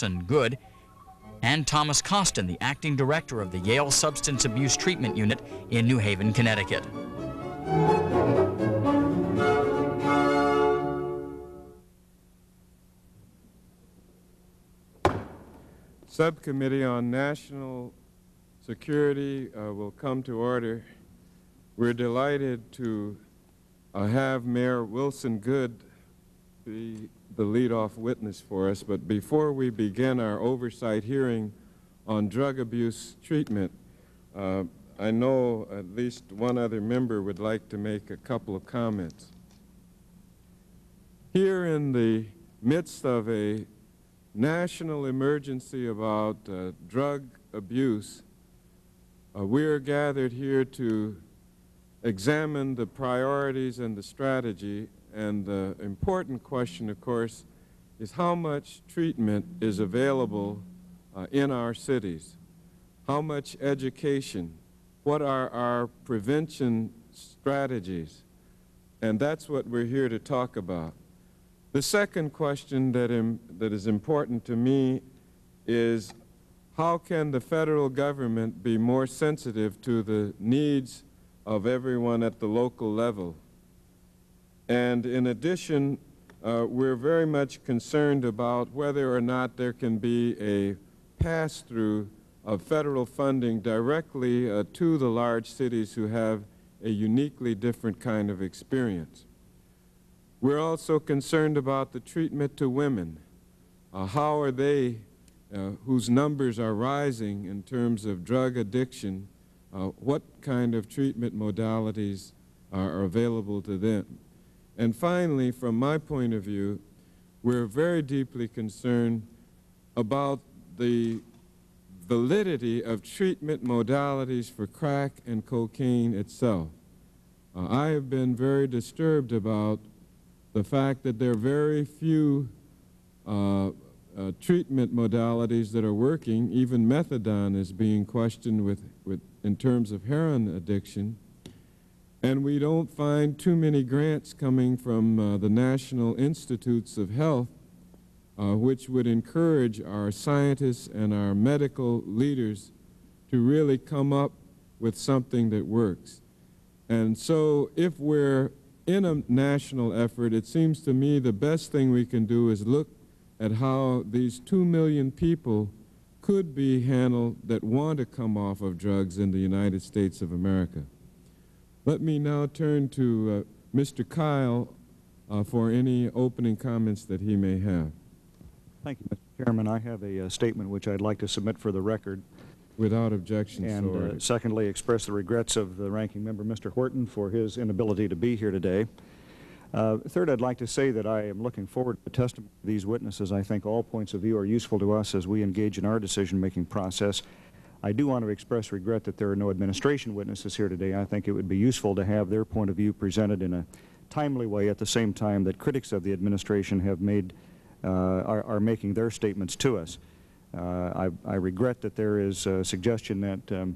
Wilson Goode, and Thomas Kosten, the acting director of the Yale Substance Abuse Treatment Unit in New Haven, Connecticut. Subcommittee on National Security will come to order. We're delighted to have Mayor Wilson Goode be the leadoff witness for us, but before we begin our oversight hearing on drug abuse treatment, I know at least one other member would like to make a couple of comments. Here in the midst of a national emergency about drug abuse, we are gathered here to examine the priorities and the strategy, and the important question, of course, is how much treatment is available in our cities, how much education, what are our prevention strategies, and that's what we're here to talk about. The second question that is important to me is how can the federal government be more sensitive to the needs of everyone at the local level? And in addition, we're very much concerned about whether or not there can be a pass-through of federal funding directly to the large cities who have a uniquely different kind of experience. We're also concerned about the treatment to women. How are they, whose numbers are rising in terms of drug addiction, what kind of treatment modalities are available to them? And finally, from my point of view, we're very deeply concerned about the validity of treatment modalities for crack and cocaine itself. I have been very disturbed about the fact that there are very few treatment modalities that are working. Even methadone is being questioned in terms of heroin addiction. And we don't find too many grants coming from the National Institutes of Health, which would encourage our scientists and our medical leaders to really come up with something that works. And so if we're in a national effort, it seems to me the best thing we can do is look at how these 2 million people could be handled that want to come off of drugs in the United States of America. Let me now turn to Mr. Kyl for any opening comments that he may have. Thank you, Mr. Chairman. I have a statement which I'd like to submit for the record. Without objection, sir. And secondly, express the regrets of the ranking member, Mr. Horton, for his inability to be here today. Third, I'd like to say that I am looking forward to the testimony of these witnesses. I think all points of view are useful to us as we engage in our decision-making process. I do want to express regret that there are no administration witnesses here today. I think it would be useful to have their point of view presented in a timely way at the same time that critics of the administration have made, are making their statements to us. I regret that there is a suggestion that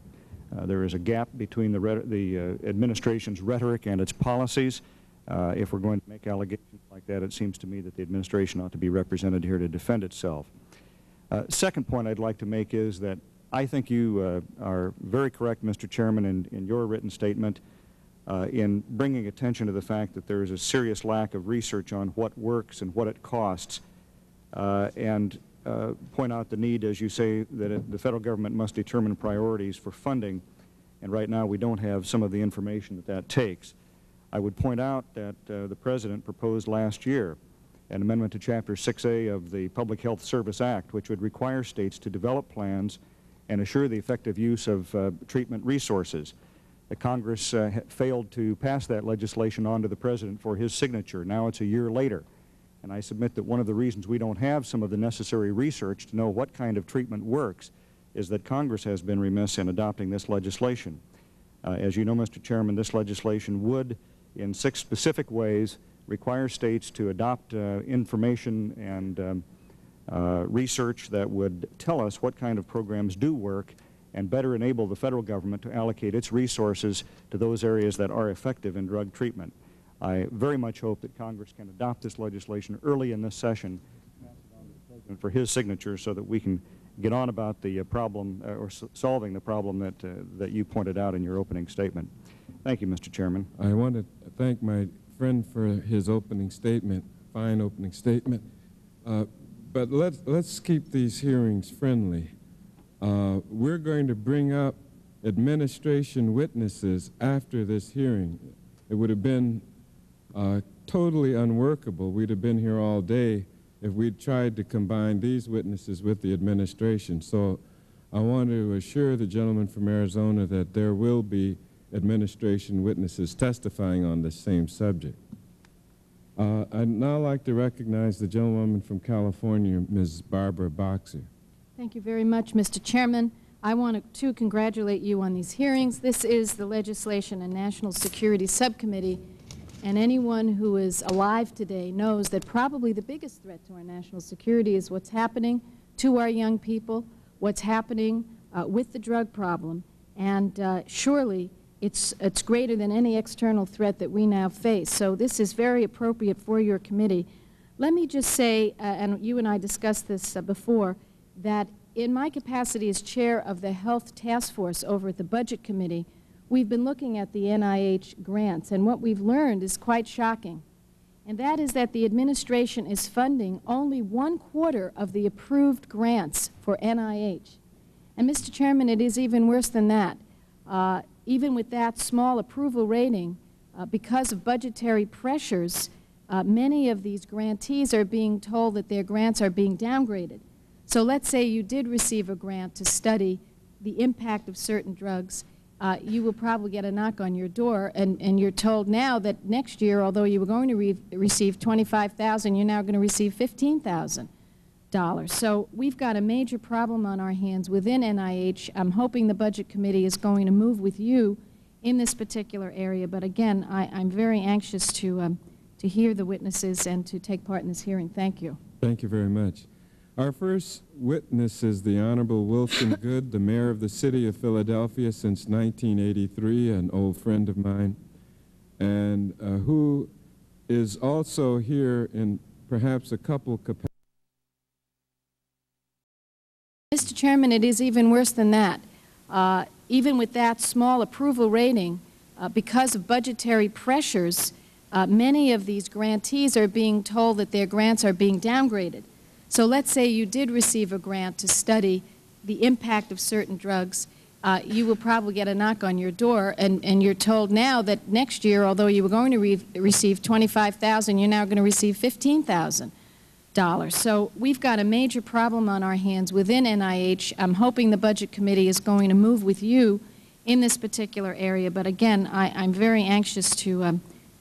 there is a gap between the administration's rhetoric and its policies. If we're going to make allegations like that, it seems to me that the administration ought to be represented here to defend itself. Second point I'd like to make is that I think you are very correct, Mr. Chairman, in your written statement in bringing attention to the fact that there is a serious lack of research on what works and what it costs, and point out the need, as you say, that the federal government must determine priorities for funding, and right now we don't have some of the information that that takes. I would point out that the President proposed last year an amendment to Chapter 6A of the Public Health Service Act, which would require states to develop plans and assure the effective use of treatment resources. The Congress failed to pass that legislation on to the President for his signature. Now it's a year later. And I submit that one of the reasons we don't have some of the necessary research to know what kind of treatment works is that Congress has been remiss in adopting this legislation. As you know, Mr. Chairman, this legislation would, in 6 specific ways, require states to adopt information and research that would tell us what kind of programs do work and better enable the federal government to allocate its resources to those areas that are effective in drug treatment. I very much hope that Congress can adopt this legislation early in this session and for his signature so that we can get on about the problem or solving the problem that, that you pointed out in your opening statement. Thank you, Mr. Chairman. I want to thank my friend for his opening statement, fine opening statement. But let's keep these hearings friendly. We're going to bring up administration witnesses after this hearing. It would have been totally unworkable. We'd have been here all day if we'd tried to combine these witnesses with the administration. So I want to assure the gentleman from Arizona that there will be administration witnesses testifying on this same subject. I'd now like to recognize the gentlewoman from California, Ms. Barbara Boxer. Thank you very much, Mr. Chairman. I want to congratulate you on these hearings. This is the Legislation and National Security Subcommittee, and anyone who is alive today knows that probably the biggest threat to our national security is what's happening to our young people, what's happening with the drug problem, and surely it's greater than any external threat that we now face. So this is very appropriate for your committee. Let me just say, and you and I discussed this before, that in my capacity as chair of the Health Task Force over at the Budget Committee, we've been looking at the NIH grants, and what we've learned is quite shocking. And that is that the administration is funding only 1/4 of the approved grants for NIH. And Mr. Chairman, it is even worse than that. Even with that small approval rating, because of budgetary pressures, many of these grantees are being told that their grants are being downgraded. So let's say you did receive a grant to study the impact of certain drugs. You will probably get a knock on your door, and you're told now that next year, although you were going to receive $25,000, you're now going to receive $15,000. So we've got a major problem on our hands within NIH. I'm hoping the Budget Committee is going to move with you in this particular area. But again, I'm very anxious to hear the witnesses and to take part in this hearing. Thank you. Thank you very much. Our first witness is the Honorable Wilson Goode, the mayor of the city of Philadelphia since 1983, an old friend of mine, and who is also here in perhaps a couple capacities. Mr. Chairman, it is even worse than that. Even with that small approval rating, because of budgetary pressures, many of these grantees are being told that their grants are being downgraded. So let's say you did receive a grant to study the impact of certain drugs. You will probably get a knock on your door, and you're told now that next year, although you were going to receive $25,000, you're now going to receive $15,000. So we've got a major problem on our hands within NIH. I'm hoping the Budget Committee is going to move with you in this particular area. But again, I'm very anxious to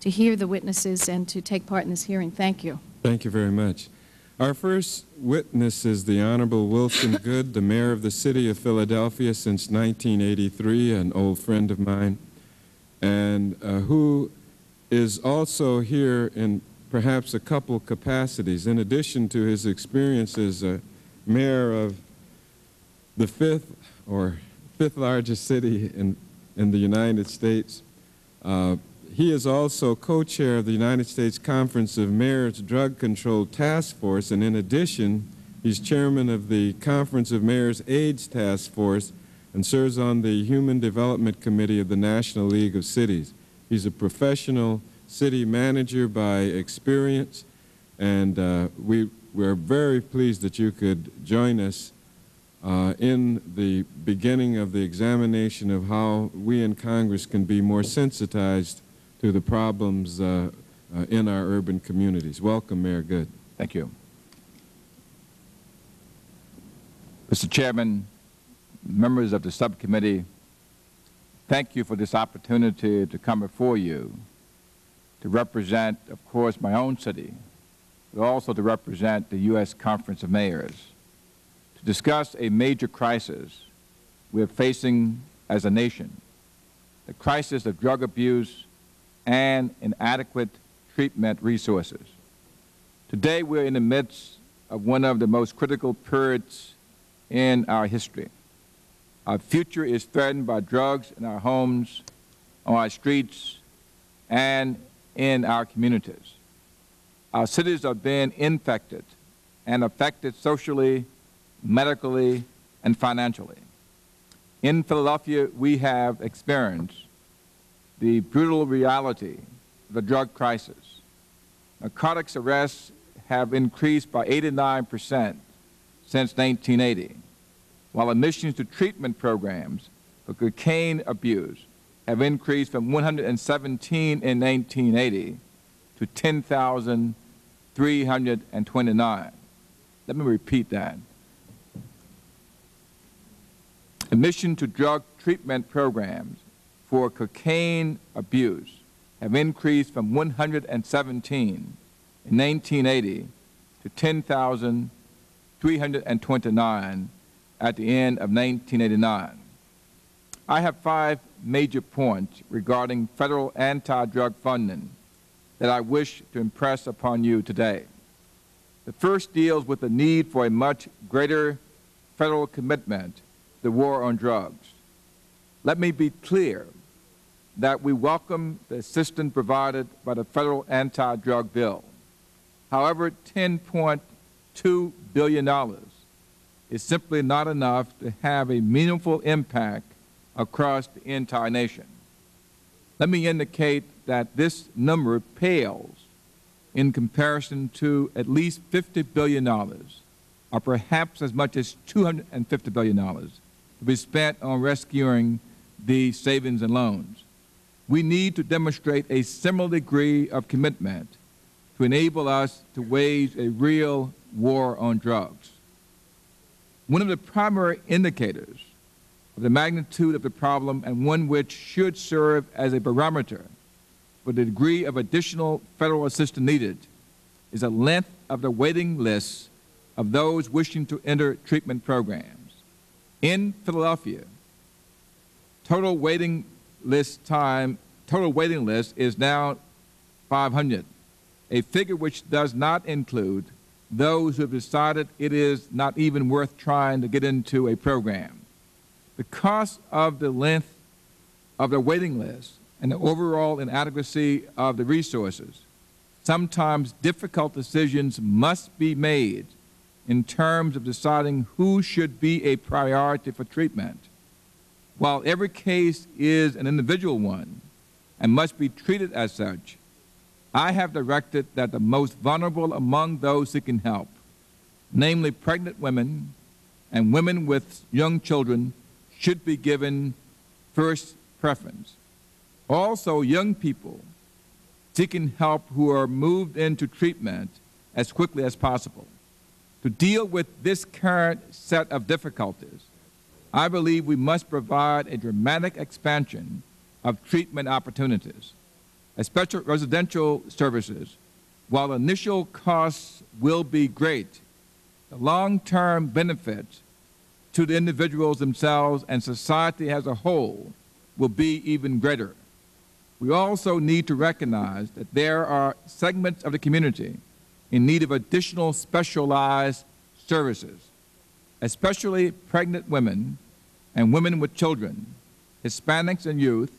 hear the witnesses and to take part in this hearing. Thank you. Thank you very much. Our first witness is the Honorable Wilson Goode, the mayor of the city of Philadelphia since 1983, an old friend of mine, and who is also here in perhaps a couple capacities. In addition to his experience as a mayor of the fifth largest city in the United States, he is also co-chair of the United States Conference of Mayors Drug Control Task Force, and in addition, he's chairman of the Conference of Mayors AIDS Task Force and serves on the Human Development Committee of the National League of Cities. He's a professional city manager by experience, and we're very pleased that you could join us in the beginning of the examination of how we in Congress can be more sensitized to the problems in our urban communities. Welcome, Mayor Goode. Thank you. Mr. Chairman, members of the subcommittee, thank you for this opportunity to come before you to represent, of course, my own city, but also to represent the U.S. Conference of Mayors, to discuss a major crisis we are facing as a nation, the crisis of drug abuse and inadequate treatment resources. Today, we're in the midst of one of the most critical periods in our history. Our future is threatened by drugs in our homes, on our streets, and in our communities. Our cities are being infected and affected socially, medically, and financially. In Philadelphia, we have experienced the brutal reality of the drug crisis. Narcotics arrests have increased by 89% since 1980, while admissions to treatment programs for cocaine abuse have increased from 117 in 1980 to 10,329. Let me repeat that. Admission to drug treatment programs for cocaine abuse have increased from 117 in 1980 to 10,329 at the end of 1989. I have 5 major points regarding federal anti-drug funding that I wish to impress upon you today. The first deals with the need for a much greater federal commitment to the war on drugs. Let me be clear that we welcome the assistance provided by the federal anti-drug bill. However, $10.2 billion is simply not enough to have a meaningful impact across the entire nation. Let me indicate that this number pales in comparison to at least $50 billion, or perhaps as much as $250 billion, to be spent on rescuing the savings and loans. We need to demonstrate a similar degree of commitment to enable us to wage a real war on drugs. One of the primary indicators of the magnitude of the problem, and one which should serve as a barometer for the degree of additional federal assistance needed, is the length of the waiting lists of those wishing to enter treatment programs. In Philadelphia, total waiting list is now 500, a figure which does not include those who have decided it is not even worth trying to get into a program. Because of the length of the waiting list and the overall inadequacy of the resources, sometimes difficult decisions must be made in terms of deciding who should be a priority for treatment. While every case is an individual one and must be treated as such, I have directed that the most vulnerable among those seeking help, namely pregnant women and women with young children, should be given first preference. Also, young people seeking help who are moved into treatment as quickly as possible. To deal with this current set of difficulties, I believe we must provide a dramatic expansion of treatment opportunities, especially residential services. While initial costs will be great, the long-term benefits to the individuals themselves and society as a whole will be even greater. We also need to recognize that there are segments of the community in need of additional specialized services, especially pregnant women and women with children, Hispanics and youth,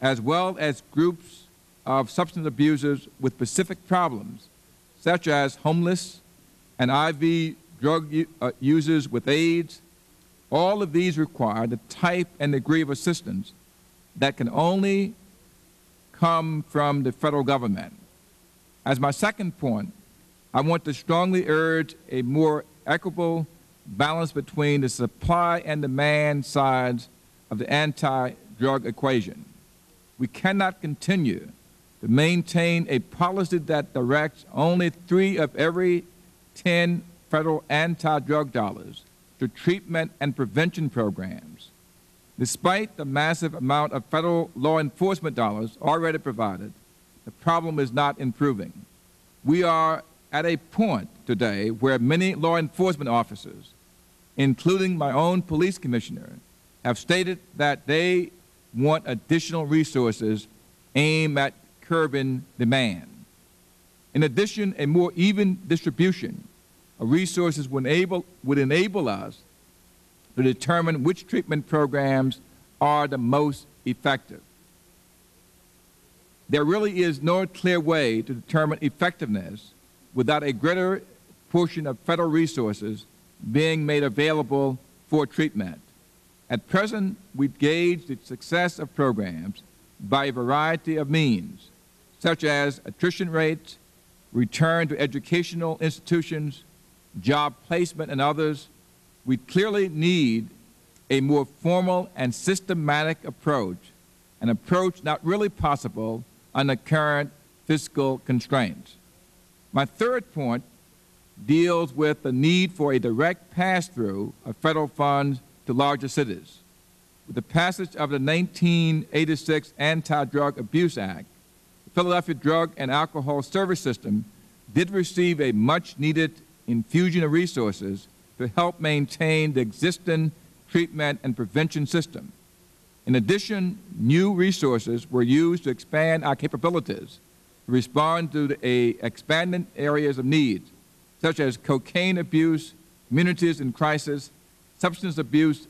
as well as groups of substance abusers with specific problems, such as homeless and IV drug users with AIDS. All of these require the type and degree of assistance that can only come from the federal government. As my second point, I want to strongly urge a more equitable balance between the supply and demand sides of the anti-drug equation. We cannot continue to maintain a policy that directs only 3 of every 10 federal anti-drug dollars to treatment and prevention programs. Despite the massive amount of federal law enforcement dollars already provided, the problem is not improving. We are at a point today where many law enforcement officers, including my own police commissioner, have stated that they want additional resources aimed at curbing demand. In addition, a more even distribution resources would enable us to determine which treatment programs are the most effective. There really is no clear way to determine effectiveness without a greater portion of federal resources being made available for treatment. At present, we gauge the success of programs by a variety of means, such as attrition rates, return to educational institutions, job placement, and others. We clearly need a more formal and systematic approach, an approach not really possible under current fiscal constraints. My third point deals with the need for a direct pass-through of federal funds to larger cities. With the passage of the 1986 Anti-Drug Abuse Act, the Philadelphia Drug and Alcohol Service System did receive a much-needed infusion of resources to help maintain the existing treatment and prevention system. In addition, new resources were used to expand our capabilities to respond to the expanding areas of need, such as cocaine abuse, communities in crisis, substance abuse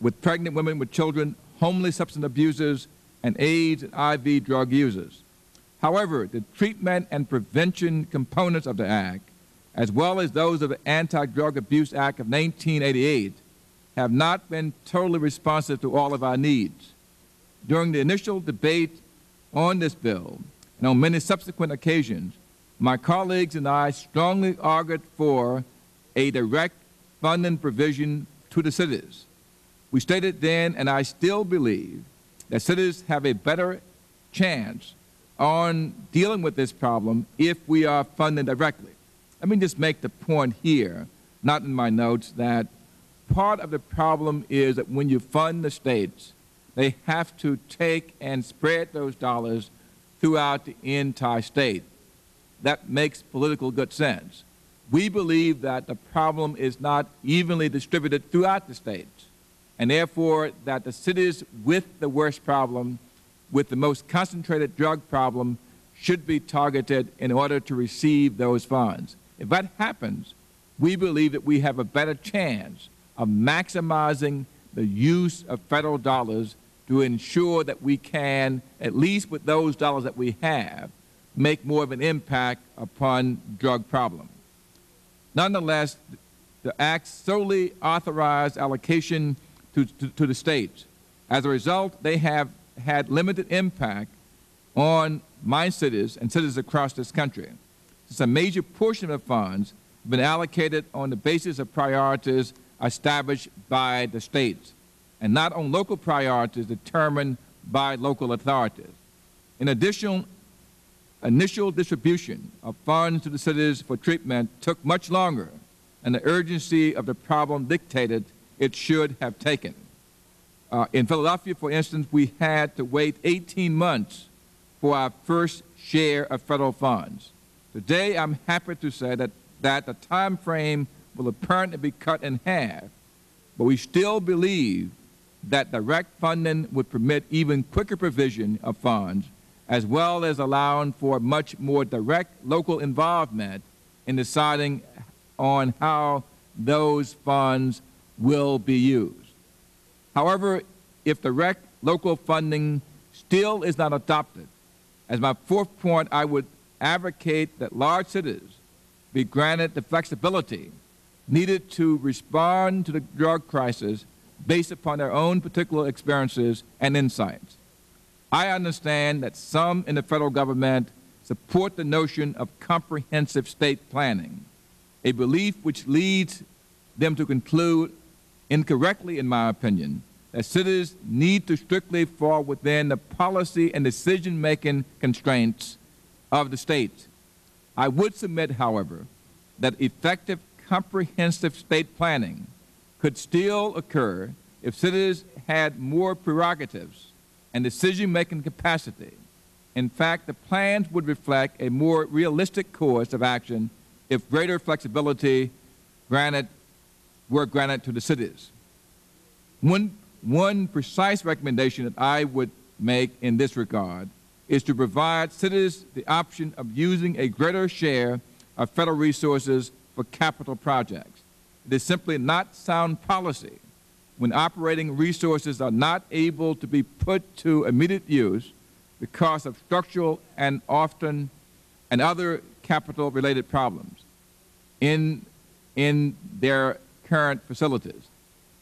with pregnant women with children, homely substance abusers, and AIDS and IV drug users. However, the treatment and prevention components of the Act, as well as those of the Anti-Drug Abuse Act of 1988, have not been totally responsive to all of our needs. During the initial debate on this bill, and on many subsequent occasions, my colleagues and I strongly argued for a direct funding provision to the cities. We stated then, and I still believe, that cities have a better chance on dealing with this problem if we are funded directly. Let me just make the point here, not in my notes, that part of the problem is that when you fund the states, they have to take and spread those dollars throughout the entire state. That makes political good sense. We believe that the problem is not evenly distributed throughout the states, and therefore that the cities with the worst problem, with the most concentrated drug problem, should be targeted in order to receive those funds. If that happens, we believe that we have a better chance of maximizing the use of federal dollars to ensure that we can, at least with those dollars that we have, make more of an impact upon drug problem. Nonetheless, the Act solely authorized allocation to the states. As a result, they have had limited impact on my cities and cities across this country. Since a major portion of funds have been allocated on the basis of priorities established by the states, and not on local priorities determined by local authorities. In addition, initial distribution of funds to the cities for treatment took much longer, and the urgency of the problem dictated it should have taken. In Philadelphia, for instance, we had to wait 18 months for our first share of federal funds. Today, I'm happy to say that the time frame will apparently be cut in half, but we still believe that direct funding would permit even quicker provision of funds, as well as allowing for much more direct local involvement in deciding on how those funds will be used. However, if direct local funding still is not adopted, as my fourth point, I would advocate that large cities be granted the flexibility needed to respond to the drug crisis based upon their own particular experiences and insights. I understand that some in the federal government support the notion of comprehensive state planning, a belief which leads them to conclude, incorrectly in my opinion, that cities need to strictly fall within the policy and decision-making constraints of the state. I would submit, however, that effective comprehensive state planning could still occur if cities had more prerogatives and decision-making capacity. In fact, the plans would reflect a more realistic course of action if greater flexibility were granted to the cities. One precise recommendation that I would make in this regard is to provide cities the option of using a greater share of federal resources for capital projects. It is simply not sound policy when operating resources are not able to be put to immediate use because of structural and other capital-related problems. in their current facilities.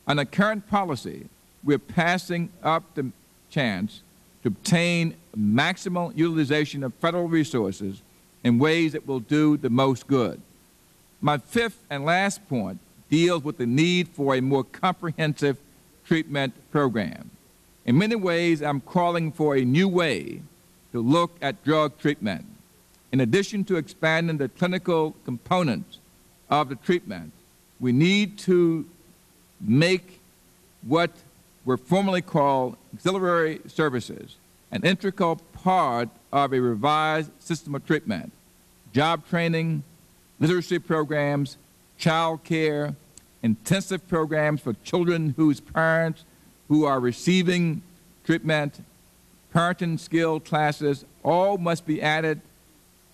Under current policy, we're passing up the chance to obtain maximal utilization of federal resources in ways that will do the most good. My fifth and last point deals with the need for a more comprehensive treatment program. In many ways, I'm calling for a new way to look at drug treatment. In addition to expanding the clinical components of the treatment, we need to make what were formerly called auxiliary services an integral part of a revised system of treatment. Job training, literacy programs, child care, intensive programs for children whose parents who are receiving treatment, parenting skill classes, all must be added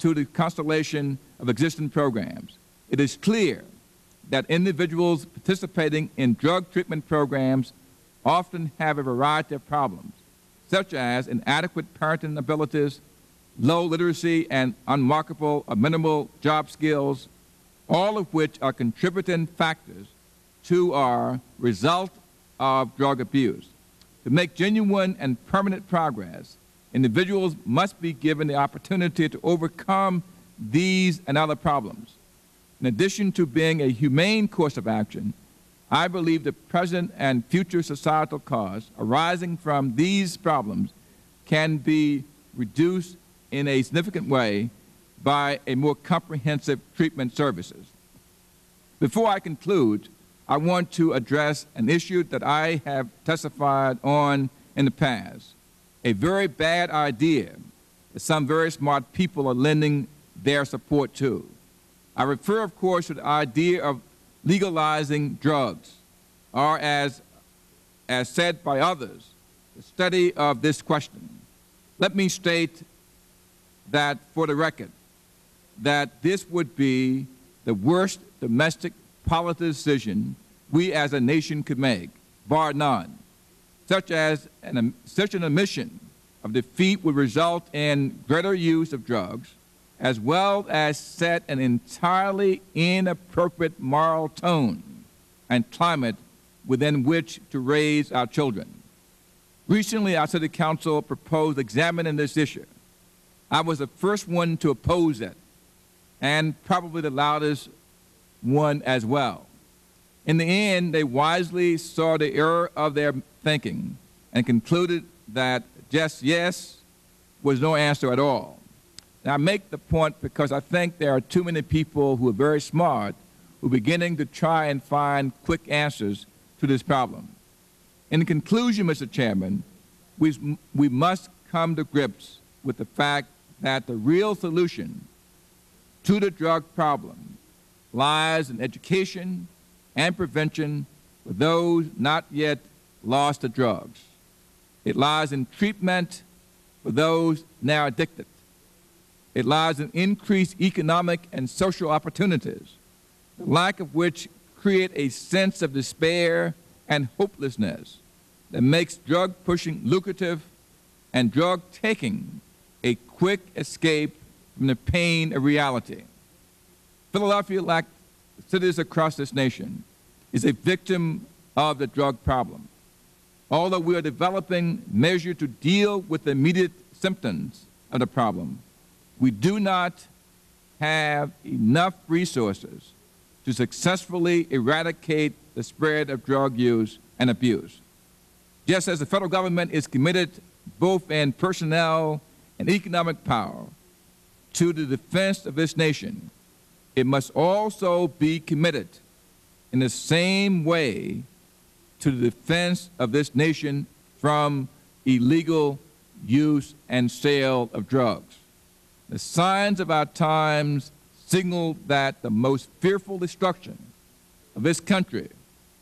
to the constellation of existing programs. It is clear that individuals participating in drug treatment programs often have a variety of problems, such as inadequate parenting abilities, low literacy and unmarketable or minimal job skills, all of which are contributing factors to our result of drug abuse. To make genuine and permanent progress, individuals must be given the opportunity to overcome these and other problems. In addition to being a humane course of action, I believe the present and future societal costs arising from these problems can be reduced in a significant way by a more comprehensive treatment services. Before I conclude, I want to address an issue that I have testified on in the past. A very bad idea that some very smart people are lending their support to. I refer, of course, to the idea of legalizing drugs, or as said by others, the study of this question. Let me state that for the record, that this would be the worst domestic policy decision we as a nation could make, bar none. Such an admission of defeat would result in greater use of drugs, as well as set an entirely inappropriate moral tone and climate within which to raise our children. Recently, our City Council proposed examining this issue. I was the first one to oppose it, and probably the loudest one as well. In the end, they wisely saw the error of their thinking and concluded that just yes was no answer at all. Now, I make the point because I think there are too many people who are very smart who are beginning to try and find quick answers to this problem. In conclusion, Mr. Chairman, we must come to grips with the fact that the real solution to the drug problem lies in education and prevention for those not yet lost to drugs. It lies in treatment for those now addicted. It lies in increased economic and social opportunities, the lack of which create a sense of despair and hopelessness that makes drug pushing lucrative and drug taking a quick escape from the pain of reality. Philadelphia, like cities across this nation, is a victim of the drug problem. Although we are developing measures to deal with the immediate symptoms of the problem, we do not have enough resources to successfully eradicate the spread of drug use and abuse. Just as the federal government is committed both in personnel and economic power to the defense of this nation, it must also be committed in the same way to the defense of this nation from illegal use and sale of drugs. The signs of our times signal that the most fearful destruction of this country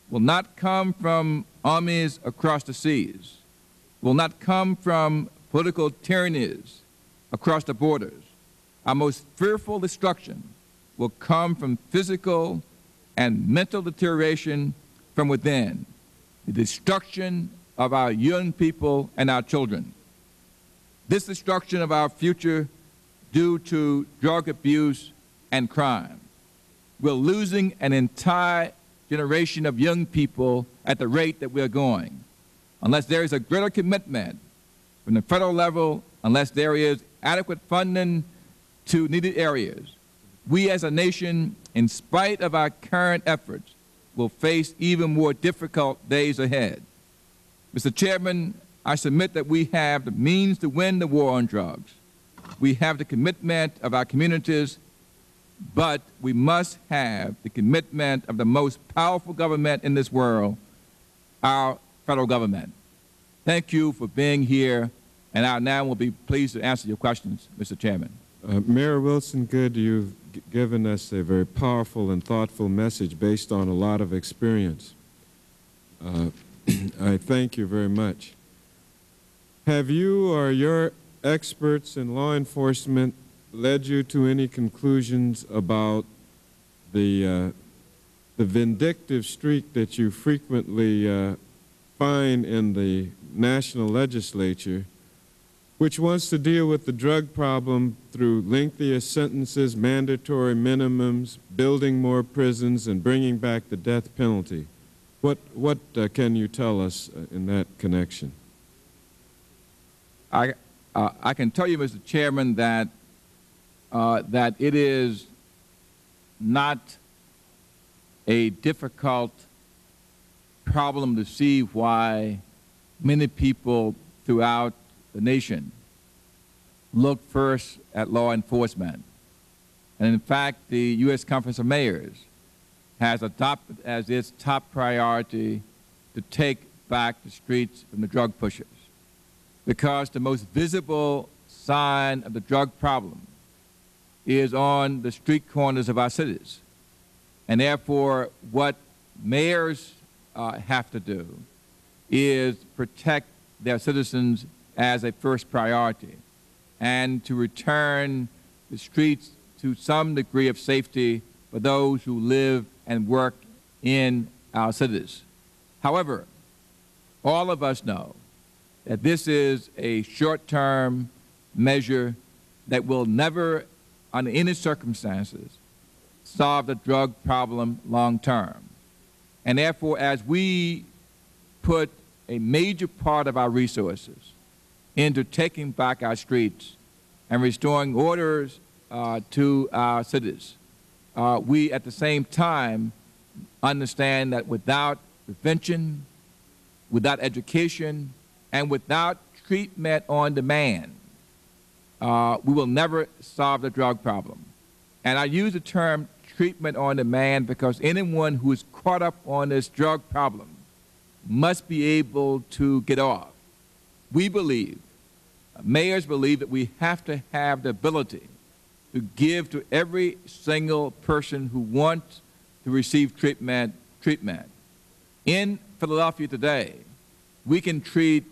will not come from armies across the seas, will not come from political tyrannies across the borders. Our most fearful destruction will come from physical and mental deterioration from within, the destruction of our young people and our children. This destruction of our future due to drug abuse and crime. we're losing an entire generation of young people at the rate that we're going. Unless there is a greater commitment from the federal level, unless there is adequate funding to needed areas, we as a nation, in spite of our current efforts, will face even more difficult days ahead. Mr. Chairman, I submit that we have the means to win the war on drugs. We have the commitment of our communities, but we must have the commitment of the most powerful government in this world, our federal government. Thank you for being here, and I now will be pleased to answer your questions, Mr. Chairman. Mayor Wilson Goode, you've given us a very powerful and thoughtful message based on a lot of experience. I thank you very much. Have you or your experts in law enforcement led you to any conclusions about the vindictive streak that you frequently find in the national legislature, which wants to deal with the drug problem through lengthier sentences, mandatory minimums, building more prisons, and bringing back the death penalty? What can you tell us in that connection? I can tell you, Mr. Chairman, that that it is not a difficult problem to see why many people throughout the nation look first at law enforcement. And in fact, the U.S. Conference of Mayors has adopted as its top priority to take back the streets from the drug pushers, because the most visible sign of the drug problem is on the street corners of our cities. And therefore, what mayors have to do is protect their citizens as a first priority and to return the streets to some degree of safety for those who live and work in our cities. However, all of us know that this is a short-term measure that will never, under any circumstances, solve the drug problem long-term. And therefore, as we put a major part of our resources into taking back our streets and restoring orders to our cities, we at the same time understand that without prevention, without education, and without treatment on demand, we will never solve the drug problem. And I use the term treatment on demand because anyone who is caught up on this drug problem must be able to get off. We believe, mayors believe, that we have to have the ability to give to every single person who wants to receive treatment. In Philadelphia today, we can treat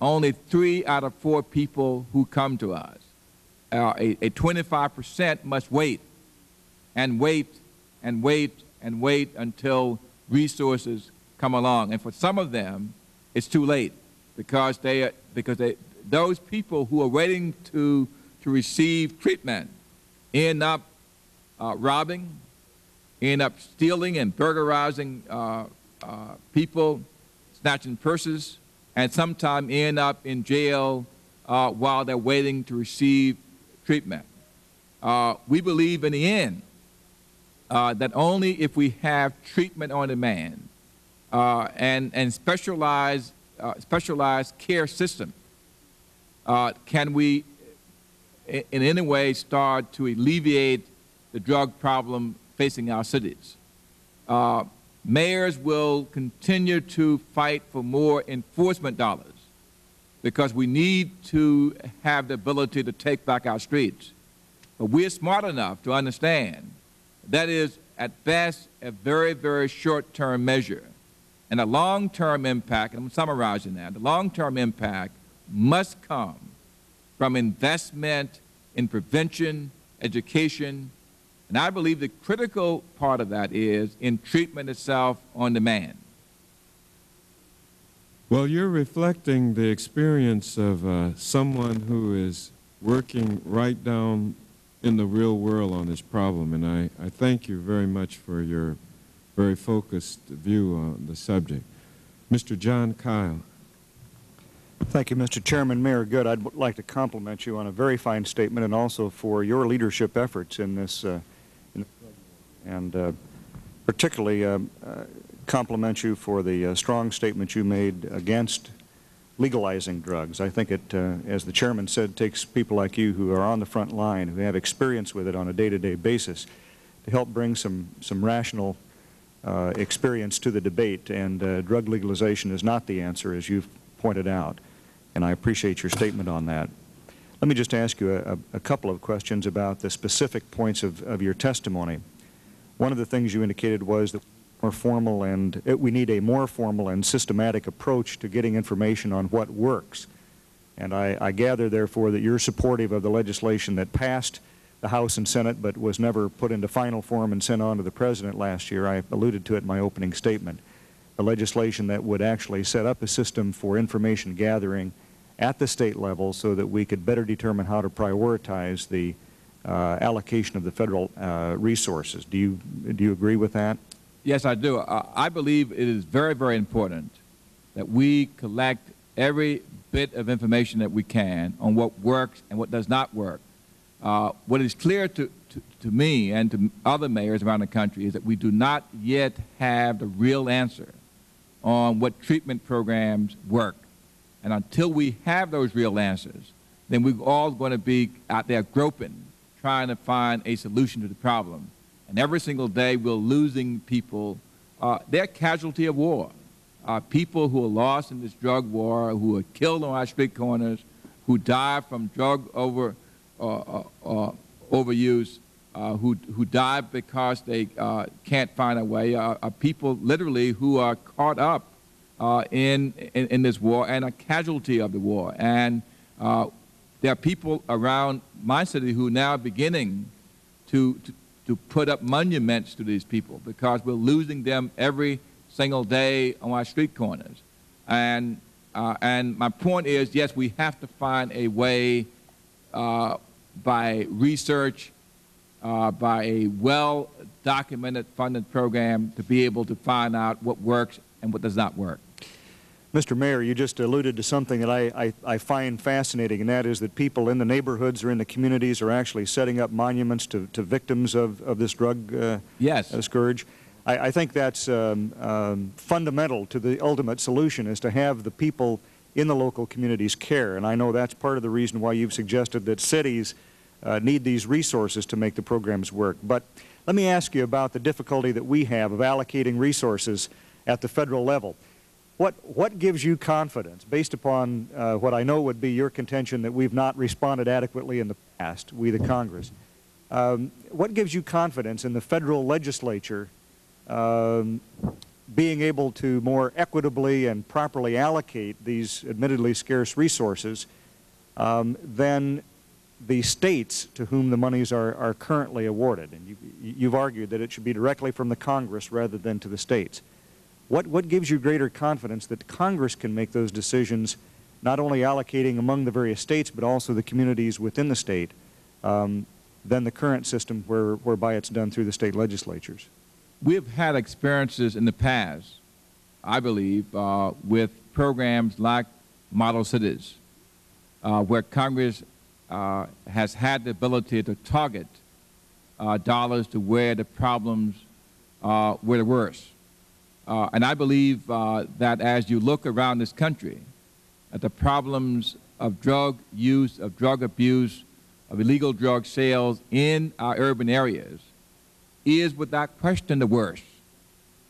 only 3 out of 4 people who come to us. 25% must wait and wait and wait and wait until resources come along. And for some of them, it's too late because those people who are waiting to receive treatment end up robbing, end up stealing and burglarizing people, snatching purses, and sometimes end up in jail while they're waiting to receive treatment. We believe in the end that only if we have treatment on demand and specialized care system can we in any way start to alleviate the drug problem facing our cities. Mayors will continue to fight for more enforcement dollars because we need to have the ability to take back our streets. But we're smart enough to understand that is, at best, a very, very short-term measure. And the long-term impact, and I'm summarizing that, the long-term impact must come from investment in prevention, education, and I believe the critical part of that is in treatment itself on demand. Well, you're reflecting the experience of someone who is working right down in the real world on this problem. And I thank you very much for your very focused view on the subject. Mr. Jon Kyl. Thank you, Mr. Chairman. Mayor Good, I'd like to compliment you on a very fine statement and also for your leadership efforts in this, particularly compliment you for the strong statement you made against legalizing drugs. I think it, as the Chairman said, takes people like you who are on the front line, who have experience with it on a day-to-day basis, to help bring some rational experience to the debate. And drug legalization is not the answer, as you've pointed out. And I appreciate your statement on that. Let me just ask you a couple of questions about the specific points of your testimony. One of the things you indicated was that we need a more formal and systematic approach to getting information on what works. And I gather, therefore, that you're supportive of the legislation that passed the House and Senate but was never put into final form and sent on to the President last year. I alluded to it in my opening statement. The legislation that would actually set up a system for information gathering at the state level so that we could better determine how to prioritize the allocation of the federal resources. Do you agree with that? Yes, I do. I believe it is very, very important that we collect every bit of information that we can on what works and what does not work. What is clear to me and to other mayors around the country is that we do not yet have the real answer on what treatment programs work. And until we have those real answers, then we're all going to be out there groping, trying to find a solution to the problem. And every single day we're losing people. They're casualty of war. People who are lost in this drug war, who are killed on our street corners, who die from drug overuse, who die because they can't find a way, are people literally who are caught up in this war and a casualty of the war. And there are people around my city who are now beginning to put up monuments to these people because we're losing them every single day on our street corners. And my point is, yes, we have to find a way by research, by a well-documented funded program to be able to find out what works and what does not work. Mr. Mayor, you just alluded to something that I find fascinating, and that is that people in the neighborhoods or in the communities are actually setting up monuments to victims of this drug scourge. I think that's fundamental to the ultimate solution, is to have the people in the local communities care. And I know that's part of the reason why you've suggested that cities need these resources to make the programs work. But let me ask you about the difficulty that we have of allocating resources at the federal level. What gives you confidence, based upon what I know would be your contention that we've not responded adequately in the past, we the Congress, what gives you confidence in the federal legislature being able to more equitably and properly allocate these admittedly scarce resources than the states to whom the monies are currently awarded? And you've argued that it should be directly from the Congress rather than to the states. What gives you greater confidence that Congress can make those decisions, not only allocating among the various states, but also the communities within the state, than the current system whereby it's done through the state legislatures? We have had experiences in the past, I believe, with programs like Model Cities, where Congress has had the ability to target dollars to where the problems were the worst. And I believe that as you look around this country at the problems of drug use, of drug abuse, of illegal drug sales in our urban areas is without question the worst.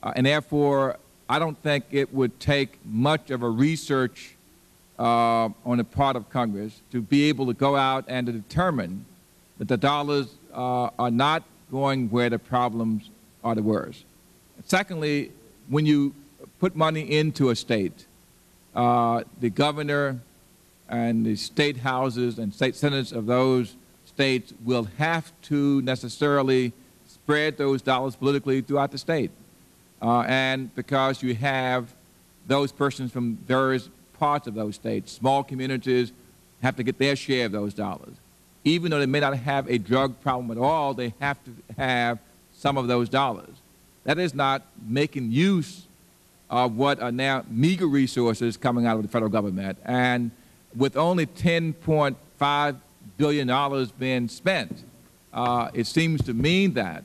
And therefore, I don't think it would take much of a research on the part of Congress to be able to go out and to determine that the dollars are not going where the problems are the worst. Secondly, when you put money into a state, the governor and the state houses and state senates of those states will have to necessarily spread those dollars politically throughout the state. And because you have those persons from various parts of those states, small communities have to get their share of those dollars. even though they may not have a drug problem at all, they have to have some of those dollars. That is not making use of what are now meager resources coming out of the federal government. And with only $10.5 billion being spent, it seems to me that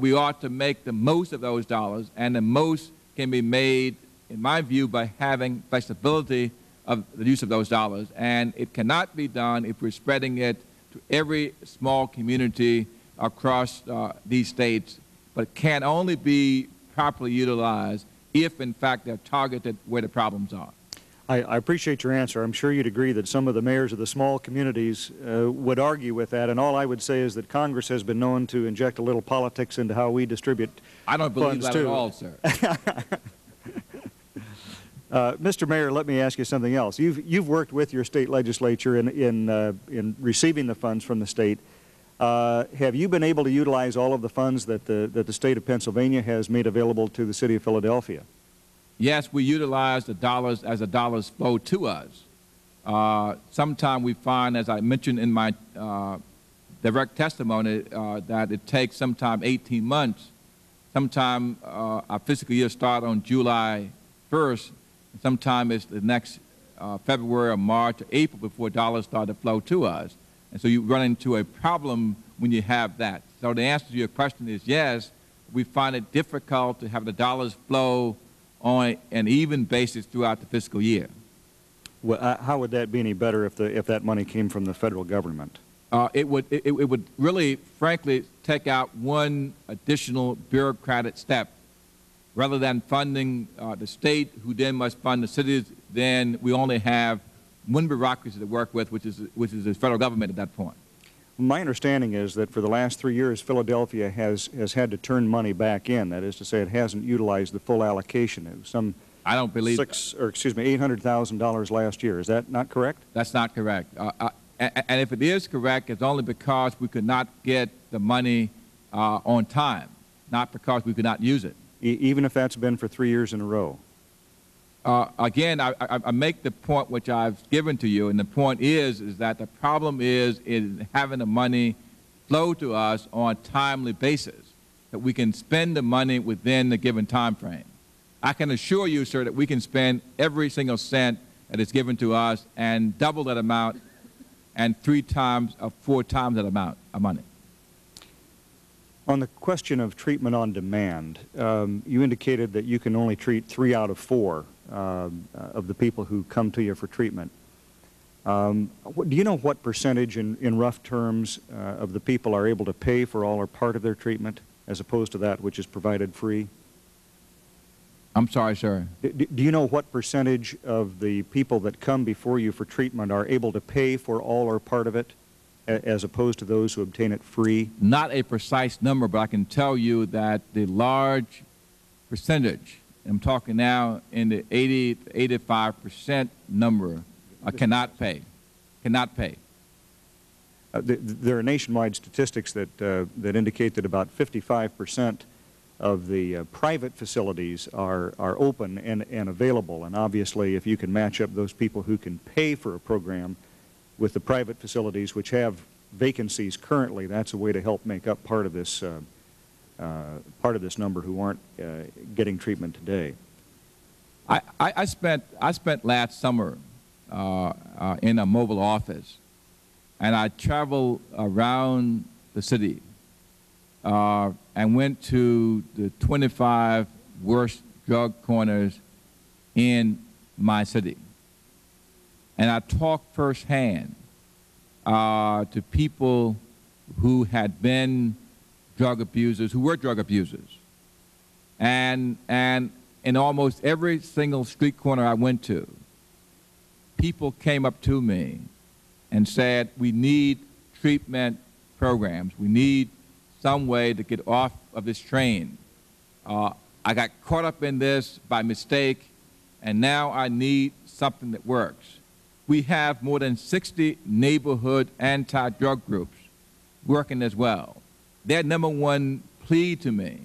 we ought to make the most of those dollars, and the most can be made, in my view, by having flexibility of the use of those dollars. And it cannot be done if we're spreading it to every small community across these states, but can only be properly utilized if, in fact, they're targeted where the problems are. I appreciate your answer. I'm sure you'd agree that some of the mayors of the small communities would argue with that, and all I would say is that Congress has been known to inject a little politics into how we distribute funds, too. I don't believe that at all, sir. Mr. Mayor, let me ask you something else. You've worked with your state legislature in receiving the funds from the state. Have you been able to utilize all of the funds that the state of Pennsylvania has made available to the city of Philadelphia? Yes, we utilize the dollars as the dollars flow to us. Sometimes we find, as I mentioned in my direct testimony, that it takes sometime 18 months. Sometime our fiscal year starts on July 1st. Sometime it's the next February or March or April before dollars start to flow to us. And so you run into a problem when you have that. So the answer to your question is yes, we find it difficult to have the dollars flow on an even basis throughout the fiscal year. Well, how would that be any better if that money came from the federal government? It would really, frankly, take out one additional bureaucratic step. Rather than funding the state, who then must fund the cities, then we only have one bureaucracy to work with, which is the federal government at that point. My understanding is that for the last 3 years, Philadelphia has had to turn money back in. That is to say, it hasn't utilized the full allocation. It was some $800,000 last year. Is that not correct? That's not correct. And if it is correct, it's only because we could not get the money on time, not because we could not use it. Even if that's been for 3 years in a row? Again, I make the point which I've given to you, and the point is that the problem is having the money flow to us on a timely basis, that we can spend the money within the given time frame. I can assure you, sir, that we can spend every single cent that is given to us and double that amount and 3 times or 4 times that amount of money. On the question of treatment on demand, you indicated that you can only treat 3 out of 4 of the people who come to you for treatment. Do you know what percentage, in rough terms, of the people are able to pay for all or part of their treatment, as opposed to that which is provided free? I'm sorry, sir. Do you know what percentage of the people that come before you for treatment are able to pay for all or part of it, as opposed to those who obtain it free? Not a precise number, but I can tell you that the large percentage, I'm talking now in the 80 to 85% number, cannot pay. There are nationwide statistics that indicate that about 55% of the private facilities are open and available. And obviously, if you can match up those people who can pay for a program with the private facilities which have vacancies currently, that's a way to help make up part of this number who aren't getting treatment today. I spent last summer in a mobile office, and I traveled around the city and went to the 25 worst drug corners in my city. And I talked firsthand to people who had been drug abusers, who were drug abusers. And in almost every single street corner I went to, people came up to me and said, we need treatment programs. We need some way to get off of this train. I got caught up in this by mistake, and now I need something that works. We have more than 60 neighborhood anti-drug groups working as well. Their number one plea to me,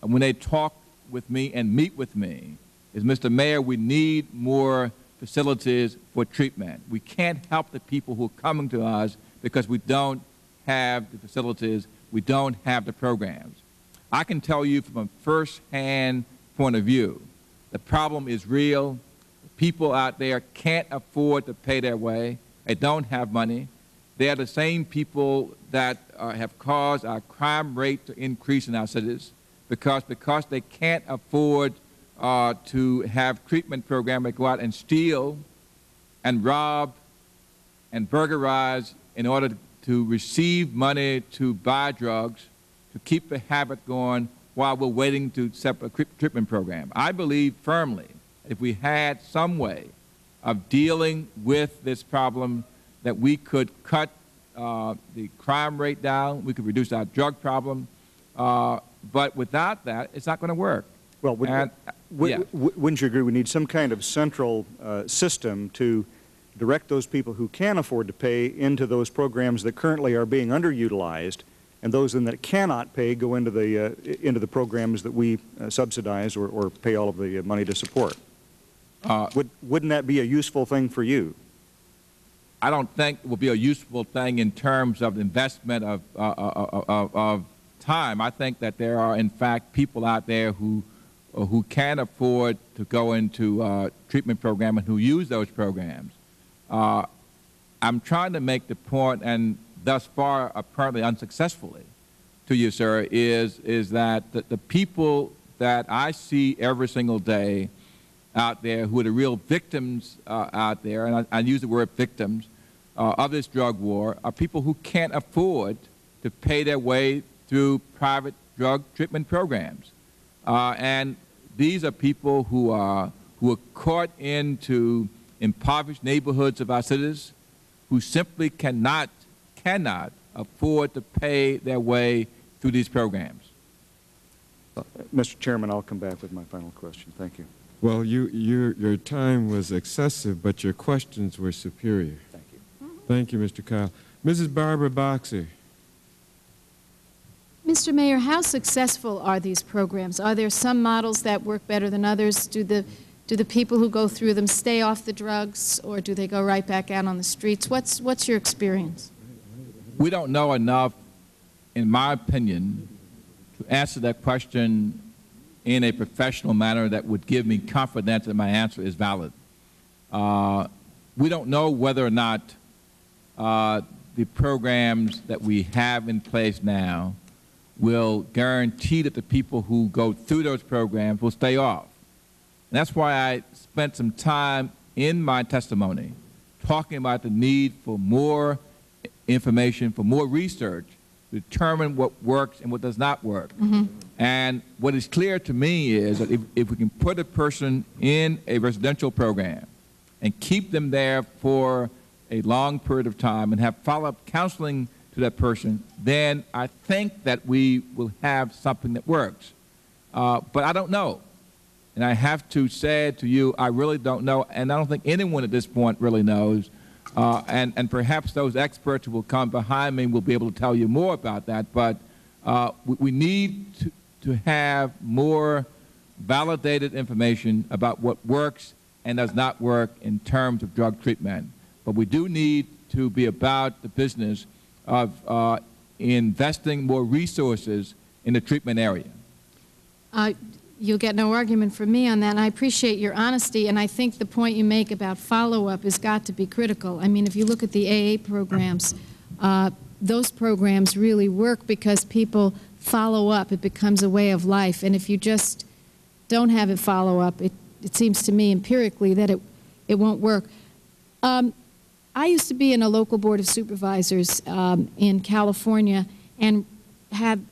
when they talk with me and meet with me, is, Mr. Mayor, we need more facilities for treatment. We can't help the people who are coming to us because we don't have the facilities, we don't have the programs. I can tell you from a first-hand point of view, the problem is real. People out there can't afford to pay their way. They don't have money. They are the same people that have caused our crime rate to increase in our cities because they can't afford to have treatment programs that go out and steal and rob and burglarize in order to receive money to buy drugs, to keep the habit going while we're waiting to set up a treatment program. I believe firmly if we had some way of dealing with this problem that we could cut the crime rate down, we could reduce our drug problem, but without that, it's not going to work. Well, wouldn't you agree we need some kind of central system to direct those people who can afford to pay into those programs that currently are being underutilized, and those that cannot pay go into the programs that we subsidize or pay all of the money to support? Wouldn't that be a useful thing for you? I don't think it will be a useful thing in terms of investment of time. I think that there are, in fact, people out there who can afford to go into treatment programs and who use those programs. I'm trying to make the point, and thus far apparently unsuccessfully to you, sir, is that the people that I see every single day out there who are the real victims out there, and I use the word victims, of this drug war, are people who can't afford to pay their way through private drug treatment programs. And these are people who are caught into impoverished neighborhoods of our cities, who simply cannot afford to pay their way through these programs. Mr. Chairman, I'll come back with my final question. Thank you. Well, your time was excessive, but your questions were superior. Thank you. Thank you, Mr. Kyl. Mrs. Barbara Boxer. Mr. Mayor, how successful are these programs? Are there some models that work better than others? Do the people who go through them stay off the drugs, or do they go right back out on the streets? What's your experience? We don't know enough, in my opinion, to answer that question in a professional manner that would give me confidence that my answer is valid. We don't know whether or not the programs that we have in place now will guarantee that the people who go through those programs will stay off. And that's why I spent some time in my testimony talking about the need for more information, for more research to determine what works and what does not work. Mm-hmm. And what is clear to me is that if we can put a person in a residential program and keep them there for a long period of time and have follow-up counseling to that person, then I think that we will have something that works. But I don't know. And I have to say to you, I really don't know, and I don't think anyone at this point really knows. And perhaps those experts who will come behind me will be able to tell you more about that. But we need to have more validated information about what works and does not work in terms of drug treatment. But we do need to be about the business of investing more resources in the treatment area. You'll get no argument from me on that, and I appreciate your honesty, and I think the point you make about follow-up has got to be critical. I mean, if you look at the AA programs, those programs really work because people follow up. It becomes a way of life, and if you just don't have it follow up, it seems to me empirically that it won't work. I used to be in a local board of supervisors in California and had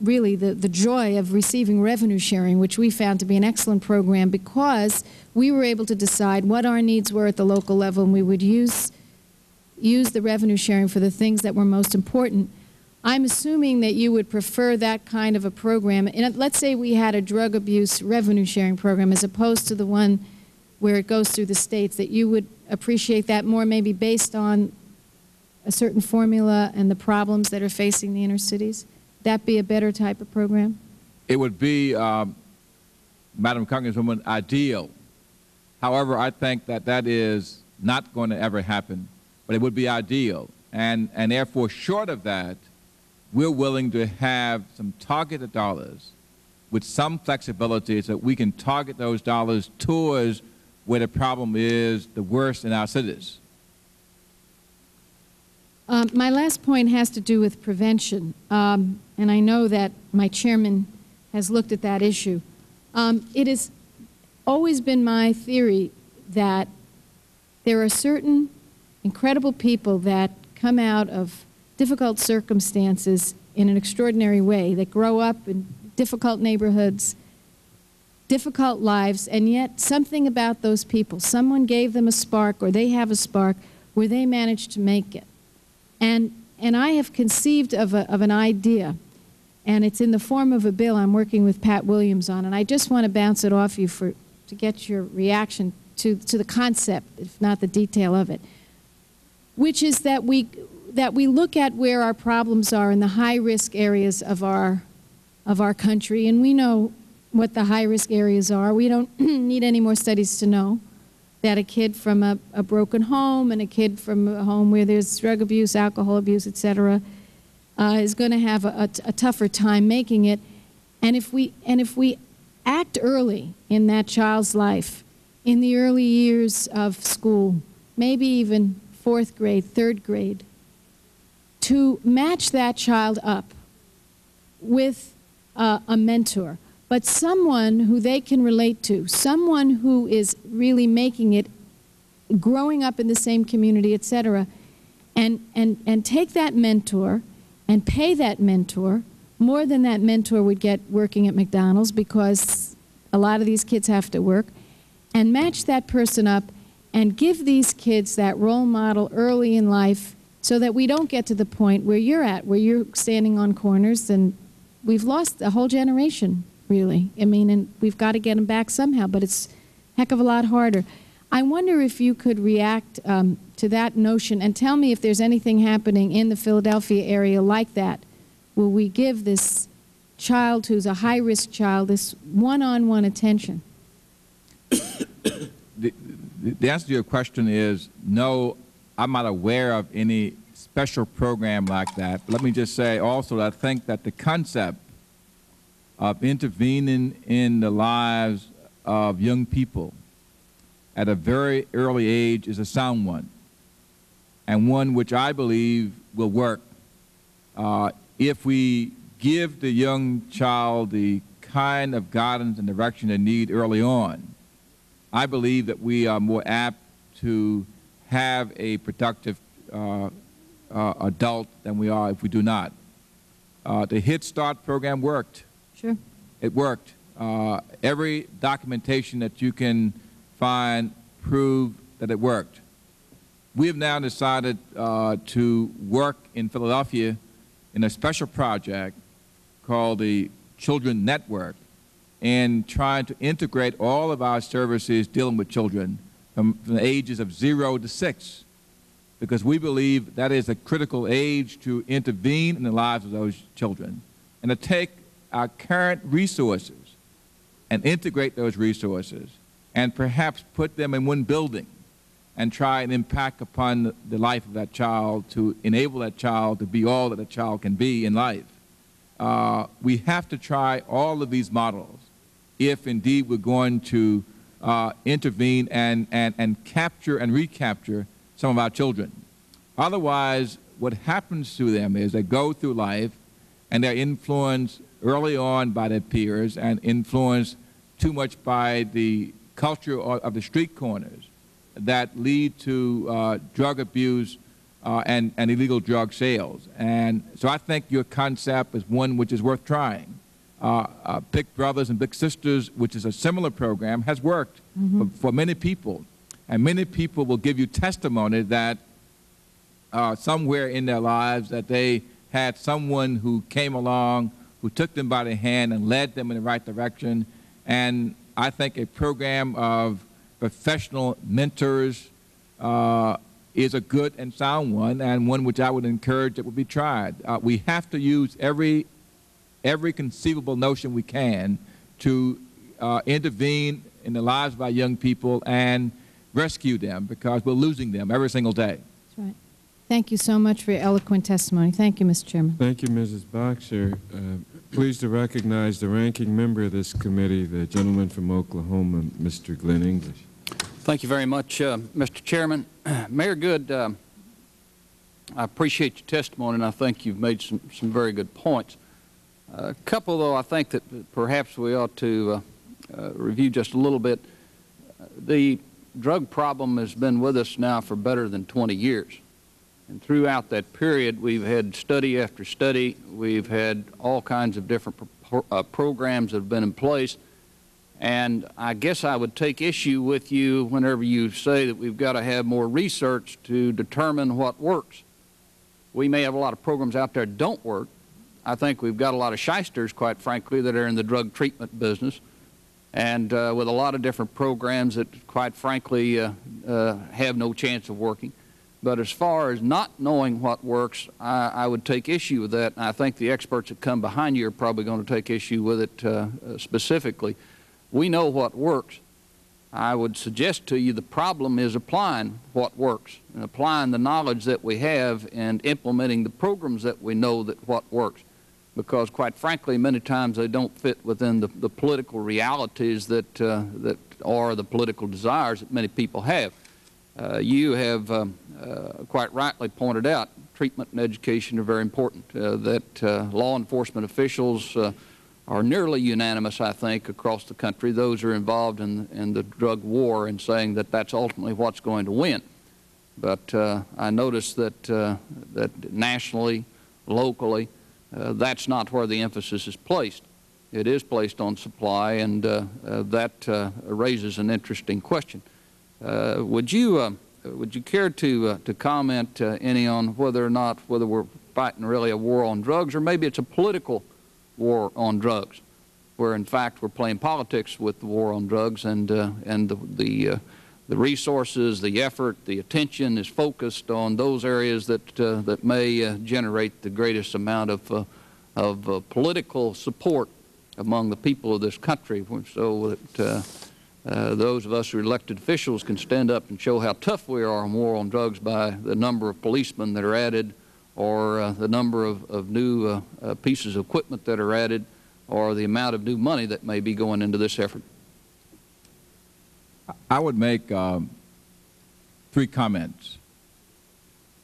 really the joy of receiving revenue sharing, which we found to be an excellent program because we were able to decide what our needs were at the local level, and we would use the revenue sharing for the things that were most important. I'm assuming that you would prefer that kind of a program. And let's say we had a drug abuse revenue sharing program as opposed to the one where it goes through the states, that you would appreciate that more, maybe based on a certain formula and the problems that are facing the inner cities. That be a better type of program? It would be, Madam Congresswoman, ideal. However, I think that that is not going to ever happen, but it would be ideal. And therefore, short of that, we're willing to have some targeted dollars with some flexibility so that we can target those dollars towards where the problem is the worst in our cities. My last point has to do with prevention, and I know that my chairman has looked at that issue. It has always been my theory that there are certain incredible people that come out of difficult circumstances in an extraordinary way, that grow up in difficult neighborhoods, difficult lives, and yet something about those people, someone gave them a spark, or they have a spark, where they managed to make it. And I have conceived of, an idea, and it's in the form of a bill I'm working with Pat Williams on, and I just want to bounce it off you to get your reaction to the concept, if not the detail of it, which is that we look at where our problems are in the high-risk areas of our country, and we know what the high-risk areas are. We don't need any more studies to know that a kid from a broken home and a kid from a home where there's drug abuse, alcohol abuse, et cetera, is going to have a tougher time making it. And if we act early in that child's life, in the early years of school, maybe even 4th grade, 3rd grade, to match that child up with a mentor, but someone who they can relate to, someone who is really making it, growing up in the same community, et cetera, and take that mentor and pay that mentor more than that mentor would get working at McDonald's, because a lot of these kids have to work, and match that person up and give these kids that role model early in life so that we don't get to the point where you're at, where you're standing on corners, and we've lost a whole generation. Really, I mean, and we've got to get them back somehow, but it's a heck of a lot harder. I wonder if you could react to that notion and tell me if there's anything happening in the Philadelphia area like that. Will we give this child who's a high-risk child this one-on-one attention? The answer to your question is no, I'm not aware of any special program like that. But let me just say also that I think that the concept of intervening in the lives of young people at a very early age is a sound one, and one which I believe will work if we give the young child the kind of guidance and direction they need early on. I believe that we are more apt to have a productive adult than we are if we do not. The Head Start program worked. Sure. It worked. Every documentation that you can find proved that it worked. We have now decided to work in Philadelphia in a special project called the Children Network, and trying to integrate all of our services dealing with children from the ages of 0 to 6, because we believe that is a critical age to intervene in the lives of those children and to take our current resources and integrate those resources and perhaps put them in one building and try and impact upon the life of that child to enable that child to be all that a child can be in life. We have to try all of these models if indeed we're going to intervene and capture and recapture some of our children. Otherwise, what happens to them is they go through life and they're influenced early on by their peers and influenced too much by the culture of the street corners that lead to drug abuse and illegal drug sales. And so I think your concept is one which is worth trying. Big Brothers and Big Sisters, which is a similar program, has worked for many people. And many people will give you testimony that somewhere in their lives that they had someone who came along who took them by the hand and led them in the right direction. And I think a program of professional mentors is a good and sound one, and one which I would encourage that would be tried. We have to use every conceivable notion we can to intervene in the lives of our young people and rescue them, because we're losing them every single day. That's right. Thank you so much for your eloquent testimony. Thank you, Mr. Chairman. Thank you, Mrs. Boxer. Pleased to recognize the ranking member of this committee, the gentleman from Oklahoma, Mr. Glenn English. Thank you very much, Mr. Chairman. Mayor Goode, I appreciate your testimony, and I think you've made some very good points. A couple, though, I think that perhaps we ought to review just a little bit. The drug problem has been with us now for better than 20 years. And throughout that period, we've had study after study. We've had all kinds of different programs that have been in place. And I guess I would take issue with you whenever you say that we've got to have more research to determine what works. We may have a lot of programs out there that don't work. I think we've got a lot of shysters, quite frankly, that are in the drug treatment business, and with a lot of different programs that, quite frankly, have no chance of working. But as far as not knowing what works, I would take issue with that, and I think the experts that come behind you are probably going to take issue with it specifically. We know what works. I would suggest to you the problem is applying what works and applying the knowledge that we have and implementing the programs that we know that what works, because quite frankly many times they don't fit within the political realities that, that are the political desires that many people have. You have quite rightly pointed out treatment and education are very important, that law enforcement officials are nearly unanimous, I think, across the country, those who are involved in the drug war, in saying that that's ultimately what's going to win. But I noticed that, that nationally, locally, that's not where the emphasis is placed. It is placed on supply, and that raises an interesting question. Would you care to comment any on whether or not we're fighting really a war on drugs, or maybe it's a political war on drugs, where in fact we're playing politics with the war on drugs, and the resources, the effort, the attention is focused on those areas that that may generate the greatest amount of political support among the people of this country, so that those of us who are elected officials can stand up and show how tough we are on war on drugs by the number of policemen that are added, or the number of new pieces of equipment that are added, or the amount of new money that may be going into this effort. I would make three comments.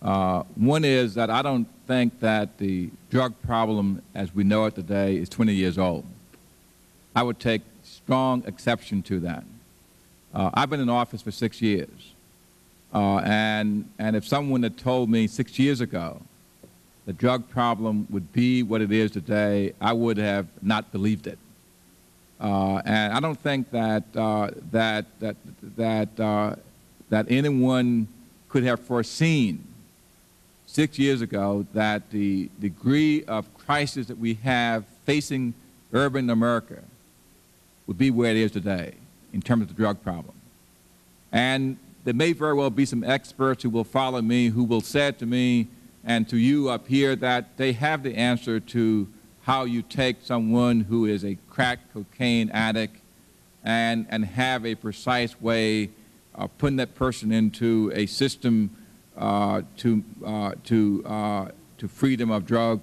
One is that I don't think that the drug problem as we know it today is 20 years old. I would take strong exception to that. I've been in office for 6 years, and if someone had told me 6 years ago the drug problem would be what it is today, I would have not believed it. And I don't think that that anyone could have foreseen 6 years ago that the degree of crisis that we have facing urban America would be where it is today in terms of the drug problem. And there may very well be some experts who will follow me, who will say to me and to you up here that they have the answer to how you take someone who is a crack cocaine addict and have a precise way of putting that person into a system to freedom of drug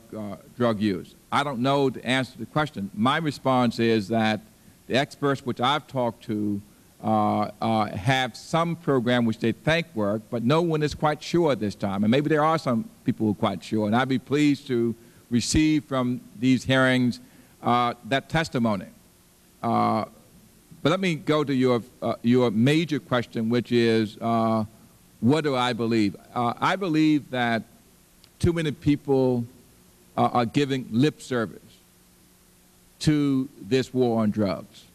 use. I don't know the answer to the question. My response is that the experts which I've talked to have some program which they think work, but no one is quite sure this time. And maybe there are some people who are quite sure, and I'd be pleased to receive from these hearings that testimony. But let me go to your major question, which is, what do I believe? I believe that too many people are giving lip service to this war on drugs.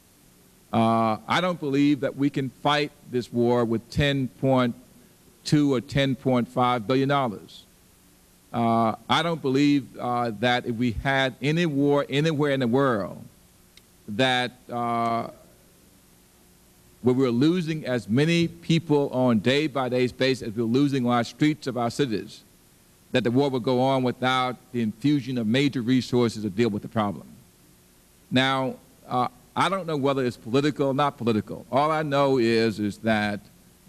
I don't believe that we can fight this war with $10.2 or $10.5 billion. I don't believe that if we had any war anywhere in the world that where we're losing as many people on day-by-day basis as we're losing on our streets of our cities, that the war would go on without the infusion of major resources to deal with the problem. Now, I don't know whether it's political or not political. All I know is that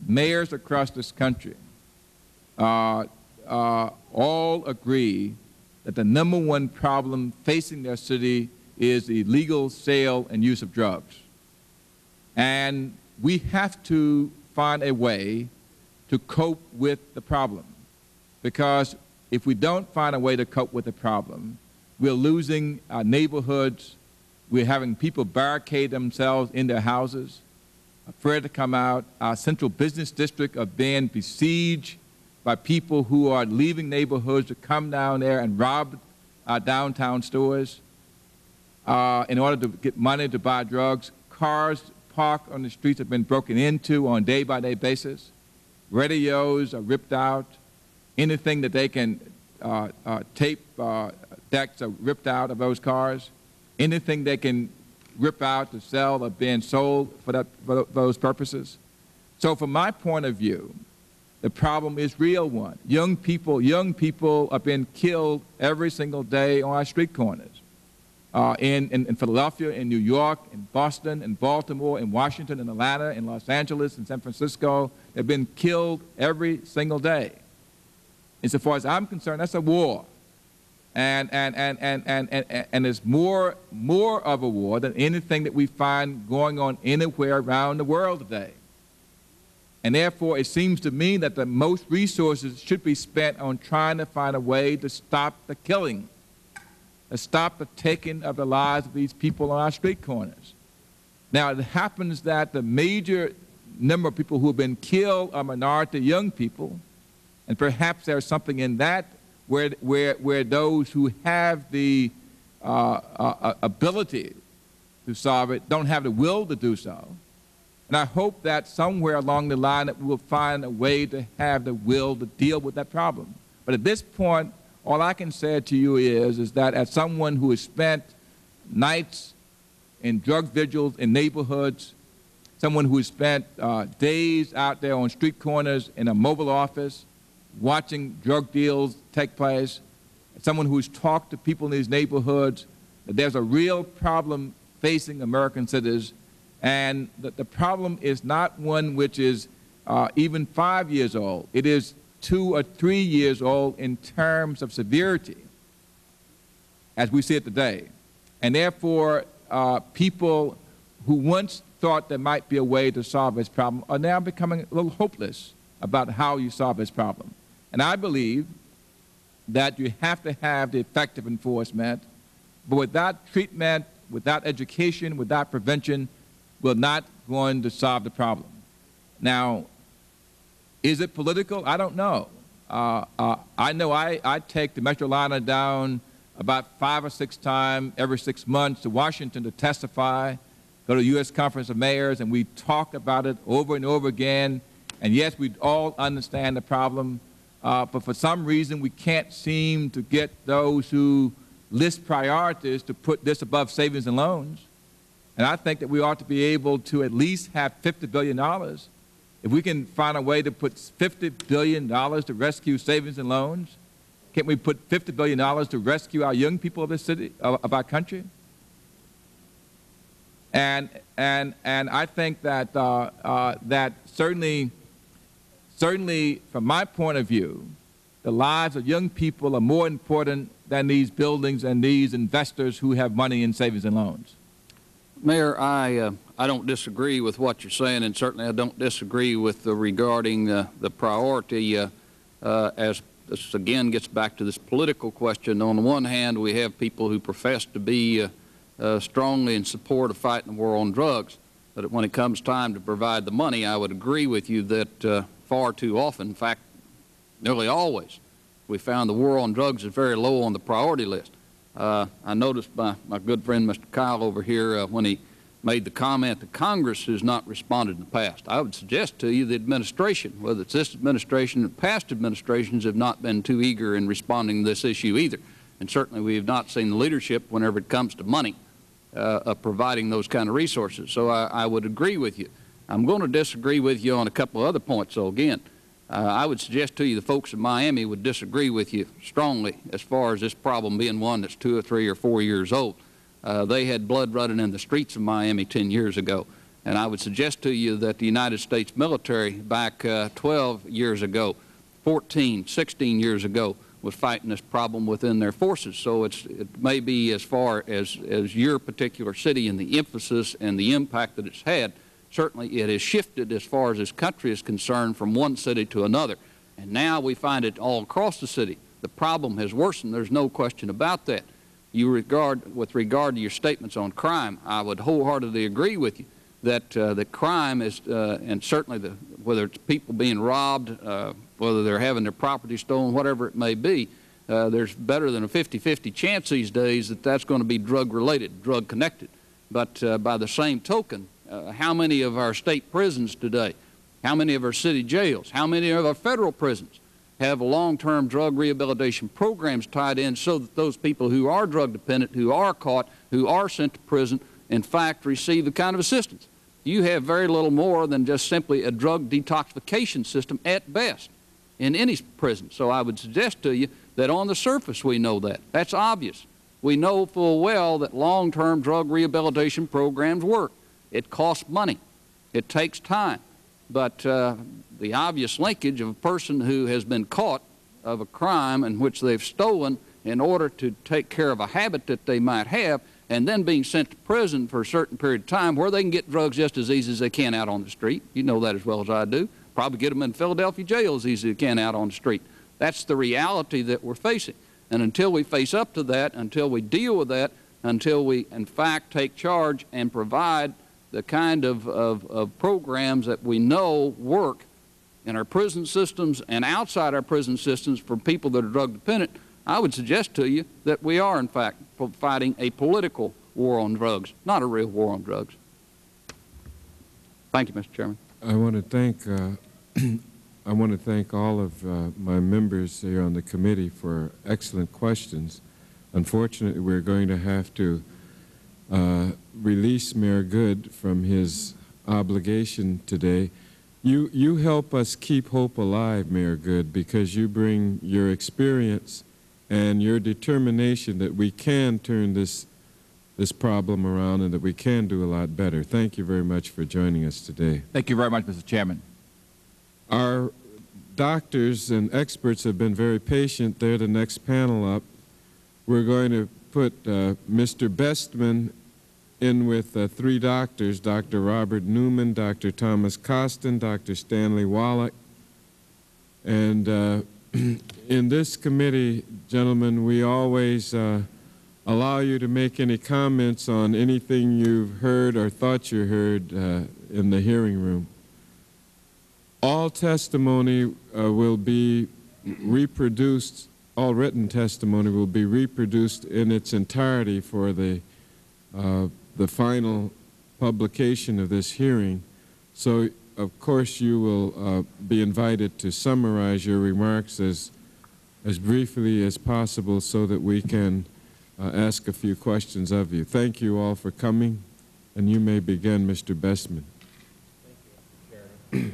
mayors across this country all agree that the number one problem facing their city is the illegal sale and use of drugs. And we have to find a way to cope with the problem, because if we don't find a way to cope with the problem, we're losing our neighborhoods, we're having people barricade themselves in their houses, afraid to come out. Our central business district are being besieged by people who are leaving neighborhoods to come down there and rob our downtown stores in order to get money to buy drugs. Cars parked on the streets have been broken into on a day-by-day basis. Radios are ripped out. Anything that they can tape decks are ripped out of those cars. Anything they can rip out to sell are being sold for those purposes. So from my point of view, the problem is a real one. Young people are being killed every single day on our street corners. In Philadelphia, in New York, in Boston, in Baltimore, in Washington, in Atlanta, in Los Angeles, in San Francisco, they've been killed every single day. Insofar as I'm concerned, that's a war. And it's more of a war than anything that we find going on anywhere around the world today. And therefore, it seems to me that the most resources should be spent on trying to find a way to stop the killing, to stop the taking of the lives of these people on our street corners. Now, it happens that the major number of people who have been killed are minority young people, and perhaps there's something in that where those who have the ability to solve it don't have the will to do so. And I hope that somewhere along the line that we will find a way to have the will to deal with that problem. But at this point, all I can say to you is that as someone who has spent nights in drug vigils in neighborhoods, someone who has spent days out there on street corners in a mobile office watching drug deals take place, someone who's talked to people in these neighborhoods, that there's a real problem facing American citizens, and that the problem is not one which is even 5 years old. It is 2 or 3 years old in terms of severity, as we see it today. And therefore, people who once thought there might be a way to solve this problem are now becoming a little hopeless about how you solve this problem. And I believe that you have to have the effective enforcement, but without treatment, without education, without prevention, we're not going to solve the problem. Now, is it political? I don't know. I know I take the Metroliner down about 5 or 6 times every 6 months to Washington to testify, go to the U.S. Conference of Mayors, and we talk about it over and over again. And yes, we all understand the problem, but for some reason we can't seem to get those who list priorities to put this above savings and loans. And I think that we ought to be able to at least have $50 billion. If we can find a way to put $50 billion to rescue savings and loans, can't we put $50 billion to rescue our young people of this city, of our country? And I think that, that certainly from my point of view, the lives of young people are more important than these buildings and these investors who have money in savings and loans. Mayor, I don't disagree with what you're saying, and certainly I don't disagree with regarding the priority as this again gets back to this political question. On the one hand, we have people who profess to be strongly in support of fighting the war on drugs, but when it comes time to provide the money, I would agree with you that far too often, in fact, nearly always, we found the war on drugs is very low on the priority list. I noticed my good friend Mr. Kyl over here when he made the comment that Congress has not responded in the past. I would suggest to you the administration, whether it's this administration or past administrations, have not been too eager in responding to this issue either. And certainly we have not seen the leadership whenever it comes to money of providing those kind of resources. So I would agree with you. I'm going to disagree with you on a couple of other points, though, again. I would suggest to you the folks in Miami would disagree with you strongly as far as this problem being one that's 2 or 3 or 4 years old. They had blood running in the streets of Miami 10 years ago. And I would suggest to you that the United States military back 12 years ago 14, 16 years ago was fighting this problem within their forces. So it may be as far as your particular city and the emphasis and the impact that it's had, certainly it has shifted as far as this country is concerned from one city to another. And now we find it all across the city. The problem has worsened. There's no question about that. With regard to your statements on crime, I would wholeheartedly agree with you that the crime is, and certainly whether it's people being robbed, whether they're having their property stolen, whatever it may be, there's better than a 50-50 chance these days that that's going to be drug-related, drug-connected. But by the same token, how many of our state prisons today, how many of our city jails, how many of our federal prisons have long-term drug rehabilitation programs tied in so that those people who are drug-dependent, who are caught, who are sent to prison, in fact, receive the kind of assistance? You have very little more than just simply a drug detoxification system at best in any prison. So I would suggest to you that on the surface we know that. That's obvious. We know full well that long-term drug rehabilitation programs work. It costs money. It takes time. But the obvious linkage of a person who has been caught of a crime in which they've stolen in order to take care of a habit that they might have, and then being sent to prison for a certain period of time where they can get drugs just as easy as they can out on the street. You know that as well as I do. Probably get them in Philadelphia jail as easy as they can out on the street. That's the reality that we're facing. And until we face up to that, until we deal with that, until we, in fact, take charge and provide the kind of programs that we know work in our prison systems and outside our prison systems for people that are drug-dependent, I would suggest to you that we are, in fact, fighting a political war on drugs, not a real war on drugs. Thank you, Mr. Chairman. I want to thank all of my members here on the committee for excellent questions. Unfortunately, we're going to have to release Mayor Goode from his obligation today. You help us keep hope alive, Mayor Goode, because you bring your experience and your determination that we can turn this problem around and that we can do a lot better. Thank you very much for joining us today. Thank you very much, Mr. Chairman. Our doctors and experts have been very patient. They're the next panel up. We're going to put Mr. Bestman in with three doctors, Dr. Robert Newman, Dr. Thomas Kosten, Dr. Stanley Wallack, and in this committee, gentlemen, we always allow you to make any comments on anything you've heard or thought you heard in the hearing room. All testimony will be reproduced, all written testimony will be reproduced in its entirety for the final publication of this hearing. So, of course, you will be invited to summarize your remarks as briefly as possible so that we can ask a few questions of you. Thank you all for coming, and you may begin, Mr. Bestman. Thank you,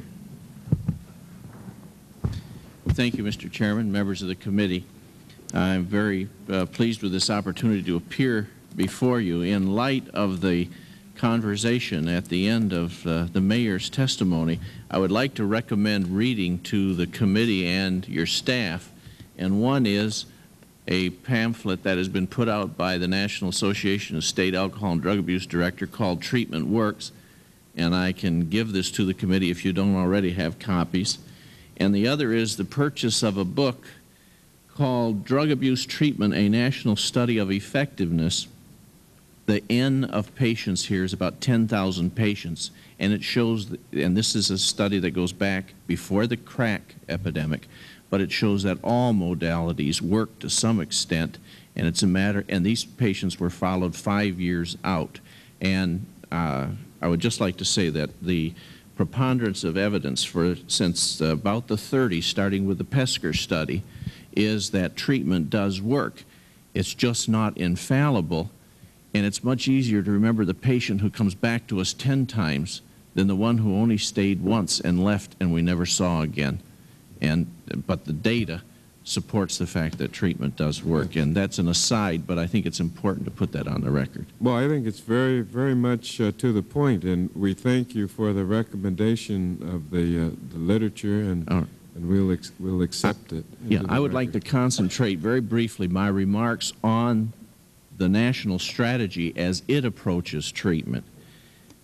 Mr. Chairman. Thank you, Mr. Chairman, members of the committee. I'm very pleased with this opportunity to appear before you in light of the conversation at the end of the Mayor's testimony. I would like to recommend reading to the committee and your staff, and one is a pamphlet that has been put out by the National Association of State Alcohol and Drug Abuse Director called Treatment Works, and I can give this to the committee if you don't already have copies. And the other is the purchase of a book called Drug Abuse Treatment, A National Study of Effectiveness. The N of patients here is about 10,000 patients, and it shows, and this is a study that goes back before the crack epidemic, but it shows that all modalities work to some extent, and it's a matter, and these patients were followed 5 years out. And I would just like to say that the preponderance of evidence for, since about the 30, starting with the Pesker study, is that treatment does work. It's just not infallible. And it's much easier to remember the patient who comes back to us 10 times than the one who only stayed once and left and we never saw again. But the data supports the fact that treatment does work. And that's an aside, but I think it's important to put that on the record. Well, I think it's very, very much to the point, and we thank you for the recommendation of the literature and and we'll accept it. Yeah, I would like to concentrate very briefly my remarks on the national strategy as it approaches treatment,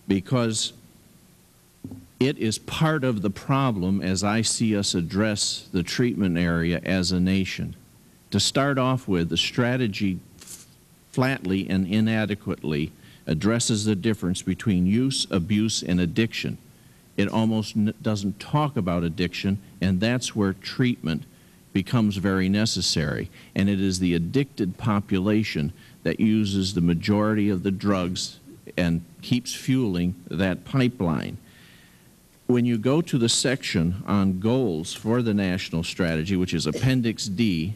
because it is part of the problem as I see us address the treatment area as a nation. To start off with, the strategy flatly and inadequately addresses the difference between use, abuse, and addiction. It almost doesn't talk about addiction, and that's where treatment becomes very necessary. And it is the addicted population that uses the majority of the drugs and keeps fueling that pipeline. When you go to the section on goals for the national strategy, which is Appendix D,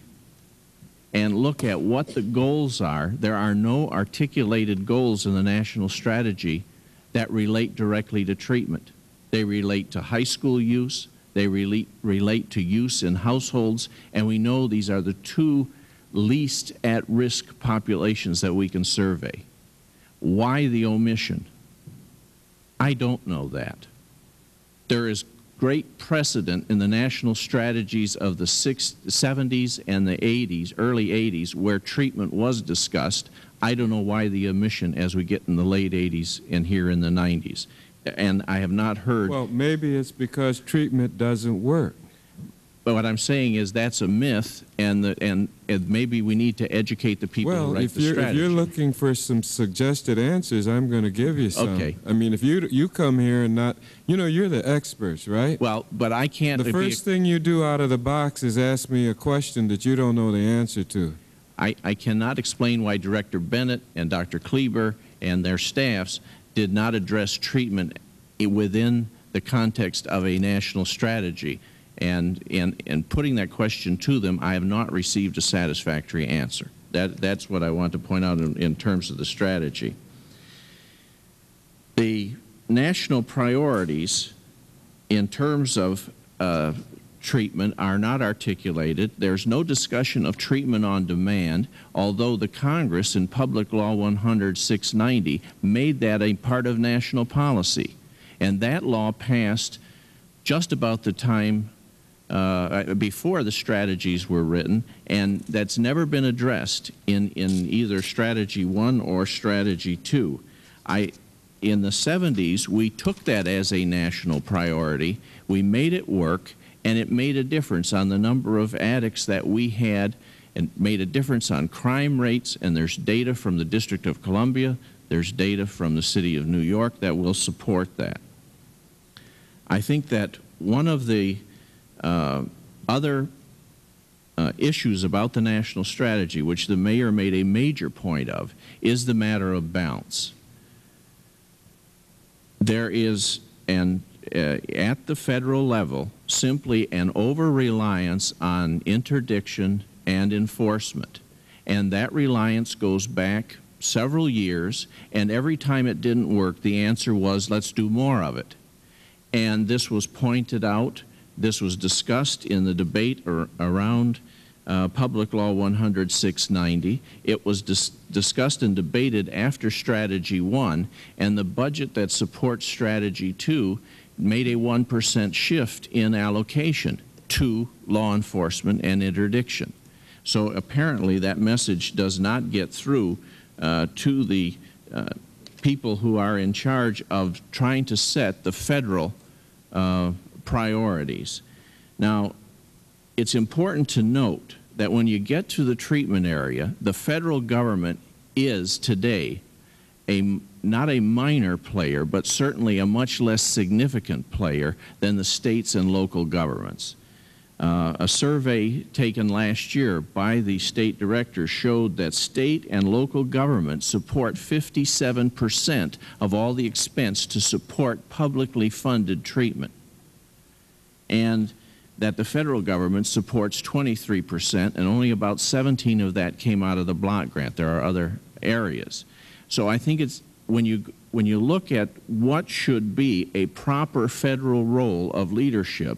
and look at what the goals are, there are no articulated goals in the national strategy that relate directly to treatment. They relate to high school use, they relate to use in households, and we know these are the two least at-risk populations that we can survey. Why the omission? I don't know that. There is great precedent in the national strategies of the 70s and the 80s, early 80s, where treatment was discussed. I don't know why the omission as we get in the late 80s and here in the 90s. And I have not heard. Well, maybe it's because treatment doesn't work. But what I'm saying is that's a myth, and maybe we need to educate the people who write the strategy. Well, if you're looking for some suggested answers, I'm going to give you some. Okay. I mean, if you come here and not, you know, you're the experts, right? Well, but I can't. The first thing you do out of the box is ask me a question that you don't know the answer to. I cannot explain why Director Bennett and Dr. Kleber and their staffs did not address treatment within the context of a national strategy. And putting that question to them, I have not received a satisfactory answer. That's what I want to point out in terms of the strategy. The national priorities in terms of treatment are not articulated. There's no discussion of treatment on demand, although the Congress in Public Law 100-690 made that a part of national policy. And that law passed just about the time before the strategies were written, and that's never been addressed in either Strategy 1 or Strategy 2. In the 70s, we took that as a national priority. We made it work, and it made a difference on the number of addicts that we had, and made a difference on crime rates, and there's data from the District of Columbia, there's data from the City of New York that will support that. I think that one of the other issues about the national strategy, which the mayor made a major point of, is the matter of balance. There is, at the federal level, simply an over-reliance on interdiction and enforcement. And that reliance goes back several years, and every time it didn't work, the answer was, let's do more of it. And this was pointed out, this was discussed in the debate around Public Law 100-690. It was discussed and debated after Strategy 1, and the budget that supports Strategy 2 made a 1% shift in allocation to law enforcement and interdiction. So apparently that message does not get through to the people who are in charge of trying to set the federal priorities. Now, it's important to note that when you get to the treatment area, the federal government is today not a minor player, but certainly a much less significant player than the states and local governments. A survey taken last year by the state director showed that state and local governments support 57% of all the expense to support publicly funded treatment, and that the federal government supports 23%, and only about 17% of that came out of the block grant. There are other areas. So I think it's, when you look at what should be a proper federal role of leadership,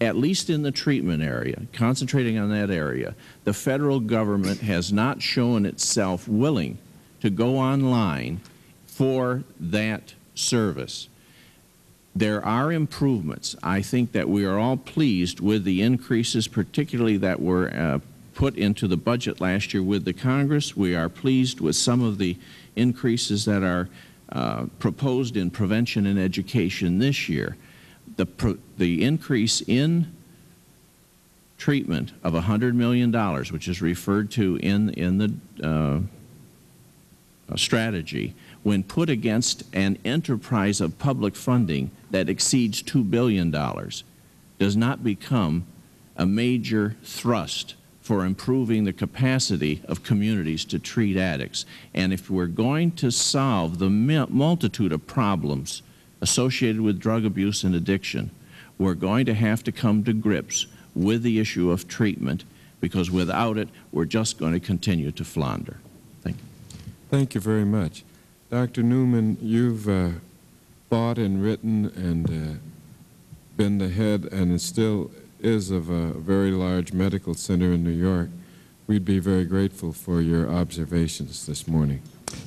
at least in the treatment area, concentrating on that area, the federal government has not shown itself willing to go online for that service. There are improvements. I think that we are all pleased with the increases, particularly that were put into the budget last year with the Congress. We are pleased with some of the increases that are proposed in prevention and education this year. The increase in treatment of $100 million, which is referred to in the strategy, when put against an enterprise of public funding that exceeds $2 billion, does not become a major thrust for improving the capacity of communities to treat addicts. And if we're going to solve the multitude of problems associated with drug abuse and addiction, we're going to have to come to grips with the issue of treatment, because without it, we're just going to continue to flounder. Thank you. Thank you very much. Dr. Newman, you've thought and written and been the head, and it still is, of a very large medical center in New York. We'd be very grateful for your observations this morning.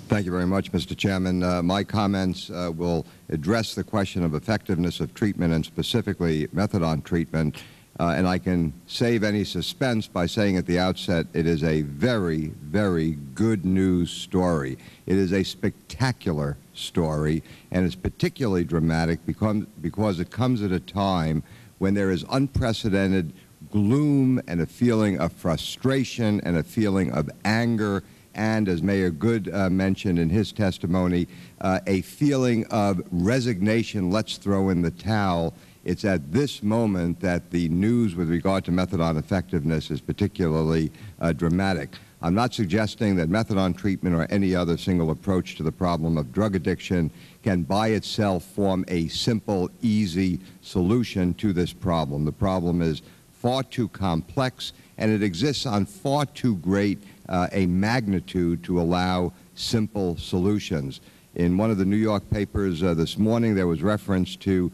Thank you very much, Mr. Chairman. My comments will address the question of effectiveness of treatment and specifically methadone treatment. And I can save any suspense by saying at the outset, it is a very, very good news story. It is a spectacular story, and it's particularly dramatic because it comes at a time when there is unprecedented gloom and a feeling of frustration and a feeling of anger, and, as Mayor Goode mentioned in his testimony, a feeling of resignation, let's throw in the towel. It's at this moment that the news with regard to methadone effectiveness is particularly dramatic. I'm not suggesting that methadone treatment or any other single approach to the problem of drug addiction can by itself form a simple, easy solution to this problem. The problem is far too complex, and it exists on far too great a magnitude to allow simple solutions. In one of the New York papers this morning, there was reference to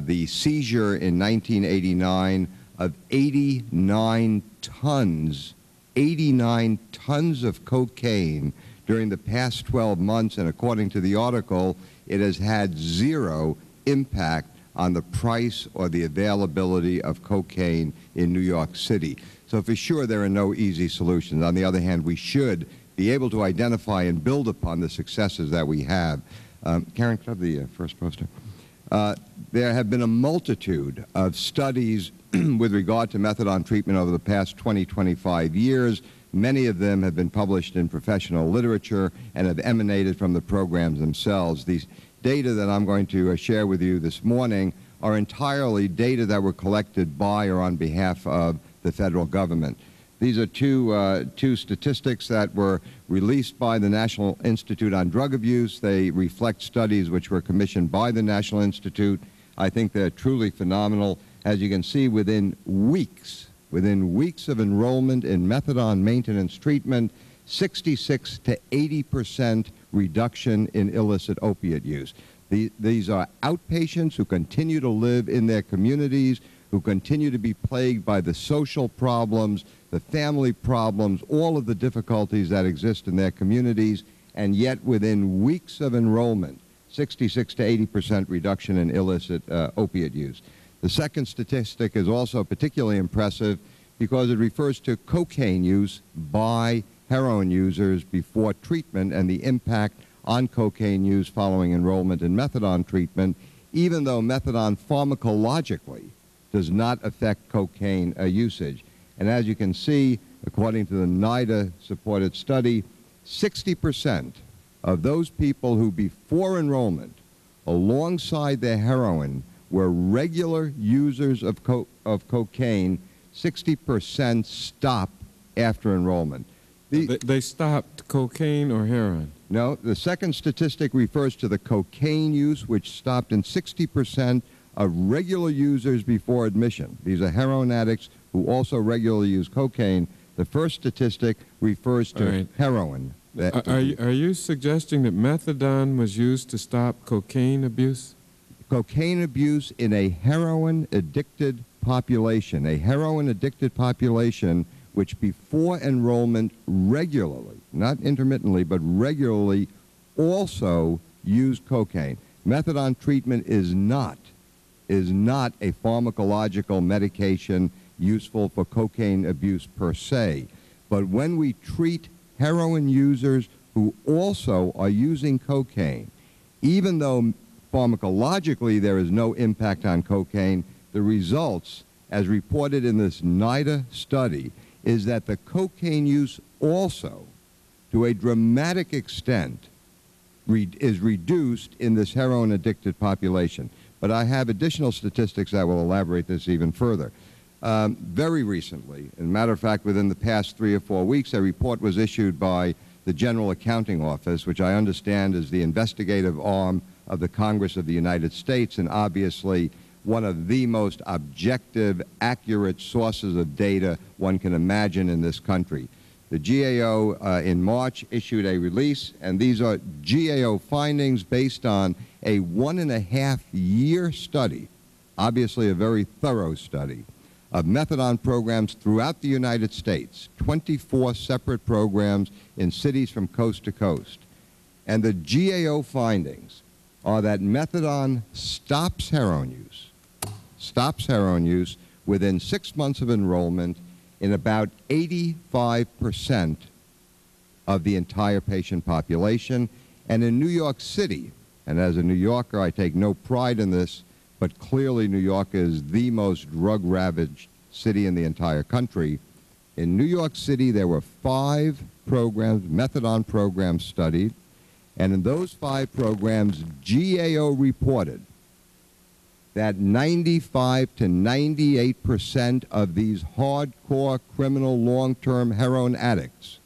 the seizure in 1989 of 89 tons of cocaine during the past 12 months, and according to the article, it has had zero impact on the price or the availability of cocaine in New York City. So for sure, there are no easy solutions. On the other hand, we should be able to identify and build upon the successes that we have. Karen, could I have the first poster? There have been a multitude of studies with regard to methadone treatment over the past 20, 25 years. Many of them have been published in professional literature and have emanated from the programs themselves. These data that I'm going to share with you this morning are entirely data that were collected by or on behalf of the federal government. These are two statistics that were released by the National Institute on Drug Abuse. They reflect studies which were commissioned by the National Institute. I think they're truly phenomenal. As you can see, within weeks of enrollment in methadone maintenance treatment, 66% to 80% reduction in illicit opiate use. These are outpatients who continue to live in their communities, who continue to be plagued by the social problems, the family problems, all of the difficulties that exist in their communities, and yet within weeks of enrollment, 66% to 80% reduction in illicit opiate use. The second statistic is also particularly impressive because it refers to cocaine use by heroin users before treatment and the impact on cocaine use following enrollment in methadone treatment, even though methadone pharmacologically does not affect cocaine usage. And as you can see, according to the NIDA-supported study, 60% of those people who before enrollment, alongside their heroin, were regular users of cocaine, 60% stop after enrollment. They stopped cocaine or heroin? No, the second statistic refers to the cocaine use, which stopped in 60% of regular users before admission. These are heroin addicts who also regularly use cocaine. The first statistic refers to heroin. Are you suggesting that methadone was used to stop cocaine abuse? Cocaine abuse in a heroin-addicted population, which before enrollment regularly, not intermittently, but regularly also used cocaine. Methadone treatment is not a pharmacological medication useful for cocaine abuse per se. But when we treat heroin users who also are using cocaine, even though pharmacologically there is no impact on cocaine, the results, as reported in this NIDA study, is that the cocaine use also, to a dramatic extent, is reduced in this heroin-addicted population. But I have additional statistics that will elaborate this even further. Very recently, as a matter of fact, within the past 3 or 4 weeks, a report was issued by the General Accounting Office, which I understand is the investigative arm of the Congress of the United States, and obviously one of the most objective, accurate sources of data one can imagine in this country. The GAO in March issued a release, and these are GAO findings based on a 1.5-year study, obviously a very thorough study, of methadone programs throughout the United States, 24 separate programs in cities from coast to coast. And the GAO findings are that methadone stops heroin use within 6 months of enrollment in about 85% of the entire patient population. And in New York City, and as a New Yorker, I take no pride in this, but clearly New York is the most drug-ravaged city in the entire country. In New York City, there were 5 programs, methadone programs studied, and in those 5 programs, GAO reported that 95% to 98% of these hardcore criminal long-term heroin addicts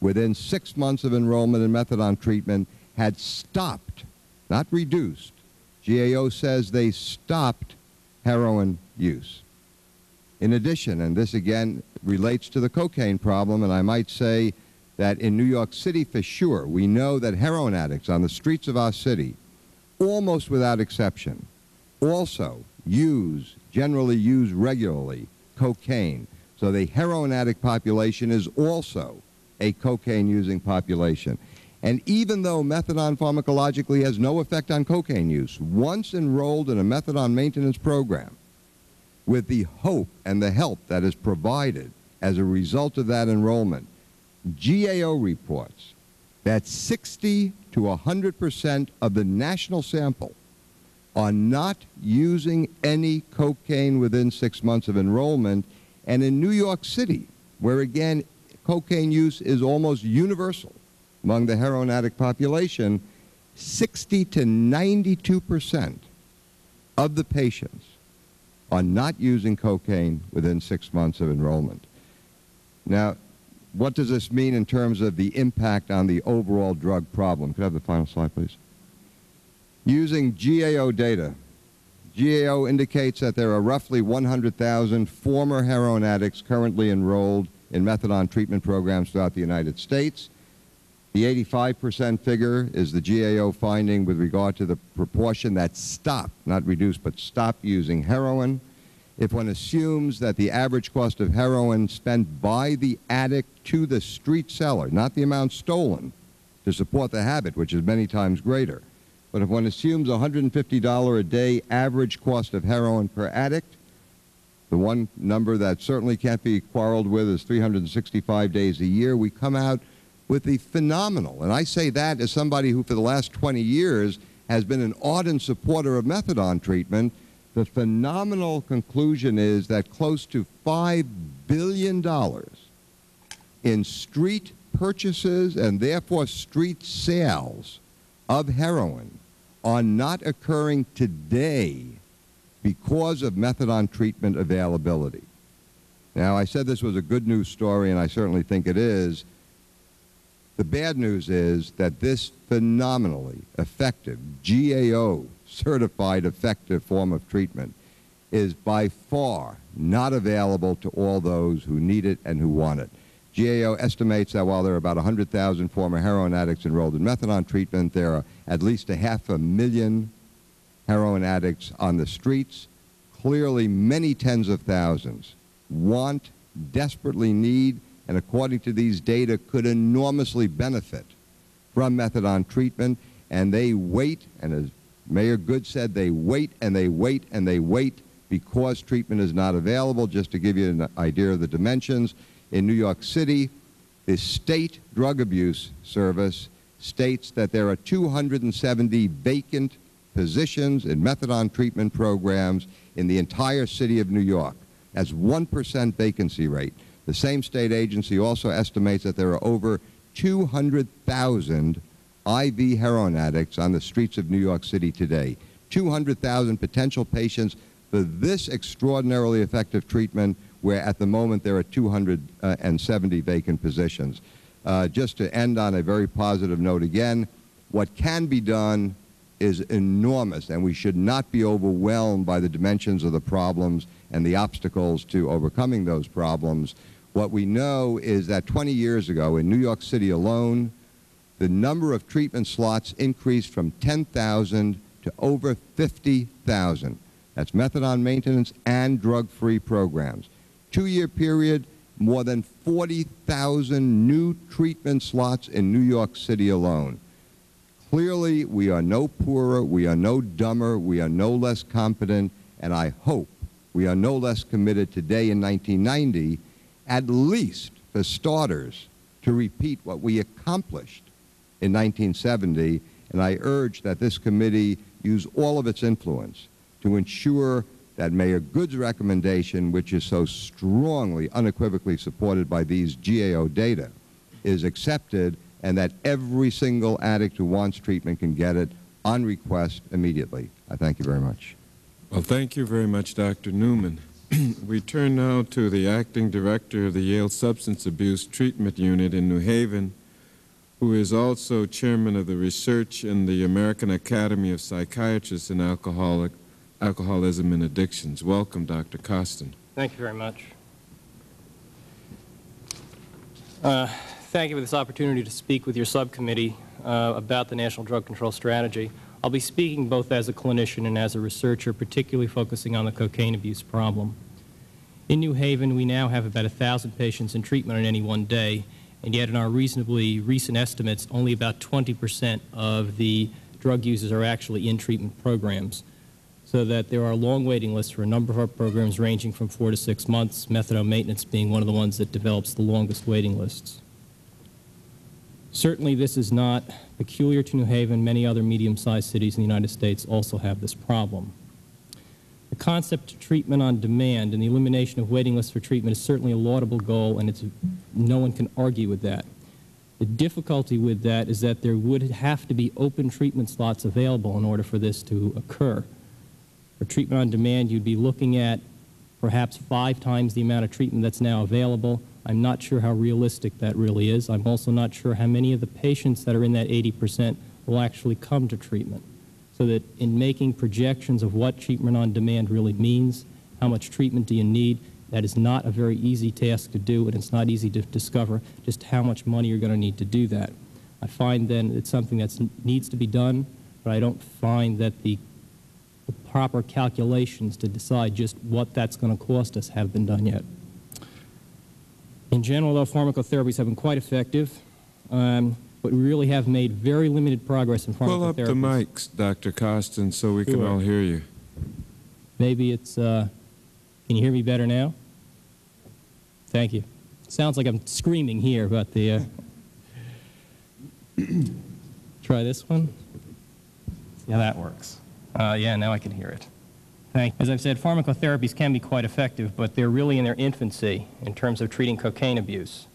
within 6 months of enrollment in methadone treatment had stopped, not reduced. GAO says they stopped heroin use. In addition, and this again relates to the cocaine problem, and I might say that in New York City for sure, we know that heroin addicts on the streets of our city, almost without exception, also generally use regularly cocaine. So the heroin addict population is also a cocaine-using population. And even though methadone pharmacologically has no effect on cocaine use, once enrolled in a methadone maintenance program, with the hope and the help that is provided as a result of that enrollment, GAO reports that 60 to 100% of the national sample are not using any cocaine within 6 months of enrollment. And in New York City, where again, cocaine use is almost universal among the heroin addict population, 60 to 92% of the patients are not using cocaine within 6 months of enrollment. Now, what does this mean in terms of the impact on the overall drug problem? Could I have the final slide, please? Using GAO data, GAO indicates that there are roughly 100,000 former heroin addicts currently enrolled in methadone treatment programs throughout the United States. The 85% figure is the GAO finding with regard to the proportion that stop, not reduce, but stop using heroin. If one assumes that the average cost of heroin spent by the addict to the street seller, not the amount stolen, to support the habit, which is many times greater, but if one assumes $150 a day average cost of heroin per addict, the one number that certainly can't be quarreled with is 365 days a year, we come out with the phenomenal, and I say that as somebody who for the last 20 years has been an ardent supporter of methadone treatment, the phenomenal conclusion is that close to $5 billion in street purchases and therefore street sales of heroin are not occurring today because of methadone treatment availability. Now, I said this was a good news story, and I certainly think it is. The bad news is that this phenomenally effective, GAO-certified effective form of treatment is by far not available to all those who need it and who want it. GAO estimates that while there are about 100,000 former heroin addicts enrolled in methadone treatment, there are at least 500,000 heroin addicts on the streets. Clearly, many tens of thousands want, desperately need, and according to these data, could enormously benefit from methadone treatment, and they wait, and as Mayor Goode said they wait and they wait and they wait because treatment is not available. Just to give you an idea of the dimensions, in New York City, the state drug abuse service states that there are 270 vacant positions in methadone treatment programs in the entire city of New York. That's 1% vacancy rate. The same state agency also estimates that there are over 200,000 IV heroin addicts on the streets of New York City today. 200,000 potential patients for this extraordinarily effective treatment, where at the moment there are 270 vacant positions. Just to end on a very positive note again, what can be done is enormous, and we should not be overwhelmed by the dimensions of the problems and the obstacles to overcoming those problems. What we know is that 20 years ago, in New York City alone, the number of treatment slots increased from 10,000 to over 50,000. That's methadone maintenance and drug-free programs. Two-year period, more than 40,000 new treatment slots in New York City alone. Clearly, we are no poorer, we are no dumber, we are no less competent, and I hope we are no less committed today in 1990, at least for starters, to repeat what we accomplished in 1970, and I urge that this committee use all of its influence to ensure that Mayor Goode's recommendation, which is so strongly, unequivocally supported by these GAO data, is accepted, and that every single addict who wants treatment can get it on request immediately. I thank you very much. Well, thank you very much, Dr. Newman. We turn now to the acting director of the Yale Substance Abuse Treatment Unit in New Haven, who is also chairman of the research in the American Academy of Psychiatrists in Alcoholism and Addictions. Welcome, Dr. Kosten. Thank you very much. Thank you for this opportunity to speak with your subcommittee about the National Drug Control Strategy. I'll be speaking both as a clinician and as a researcher, particularly focusing on the cocaine abuse problem. In New Haven, we now have about 1,000 patients in treatment on any one day, and yet in our reasonably recent estimates, only about 20% of the drug users are actually in treatment programs, so that there are long waiting lists for a number of our programs ranging from 4 to 6 months, methadone maintenance being one of the ones that develops the longest waiting lists. Certainly, this is not peculiar to New Haven. Many other medium-sized cities in the United States also have this problem. The concept of treatment on demand and the elimination of waiting lists for treatment is certainly a laudable goal, and no one can argue with that. The difficulty with that is that there would have to be open treatment slots available in order for this to occur. For treatment on demand, you'd be looking at perhaps 5 times the amount of treatment that's now available. I'm not sure how realistic that really is. I'm also not sure how many of the patients that are in that 80% will actually come to treatment. So that in making projections of what treatment on demand really means, how much treatment do you need, that is not a very easy task to do, and it's not easy to discover just how much money you're going to need to do that. I find then it's something that needs to be done, but I don't find that the proper calculations to decide just what that's going to cost us have been done yet. In general, though, pharmacotherapies have been quite effective, but we really have made very limited progress in pharmacotherapies. Pull up the mics, Dr. Kosten, so we can all hear you. Maybe it's, can you hear me better now? Thank you. Sounds like I'm screaming here, but the, try this one. Yeah, that works. Yeah, now I can hear it. As I've said, pharmacotherapies can be quite effective, but they're really in their infancy in terms of treating cocaine abuse.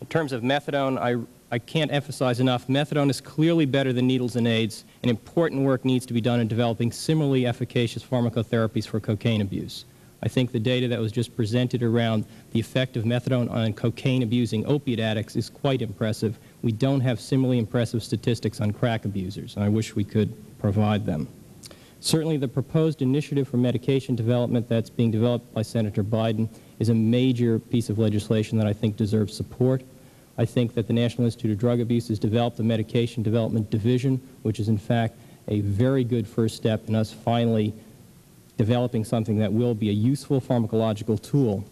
In terms of methadone, I can't emphasize enough, methadone is clearly better than needles and aids, and important work needs to be done in developing similarly efficacious pharmacotherapies for cocaine abuse. I think the data that was just presented around the effect of methadone on cocaine-abusing opiate addicts is quite impressive. We don't have similarly impressive statistics on crack abusers, and I wish we could provide them. Certainly, the proposed initiative for medication development that's being developed by Senator Biden is a major piece of legislation that I think deserves support. I think that the National Institute of Drug Abuse has developed the Medication Development Division, which is in fact a very good first step in us finally developing something that will be a useful pharmacological tool.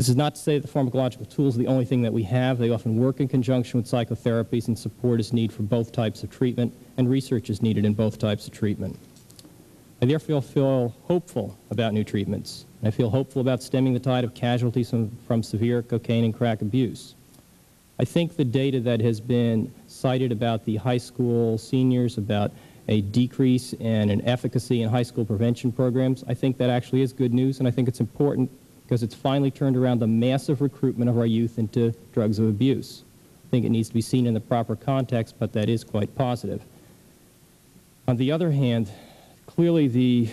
This is not to say that the pharmacological tools are the only thing that we have. They often work in conjunction with psychotherapies, and support is needed for both types of treatment, and research is needed in both types of treatment. I therefore feel hopeful about new treatments. I feel hopeful about stemming the tide of casualties from severe cocaine and crack abuse. I think the data that has been cited about the high school seniors, about a decrease in an efficacy in high school prevention programs, I think that actually is good news, and I think it's important because it's finally turned around the massive recruitment of our youth into drugs of abuse. I think it needs to be seen in the proper context, but that is quite positive. On the other hand, clearly the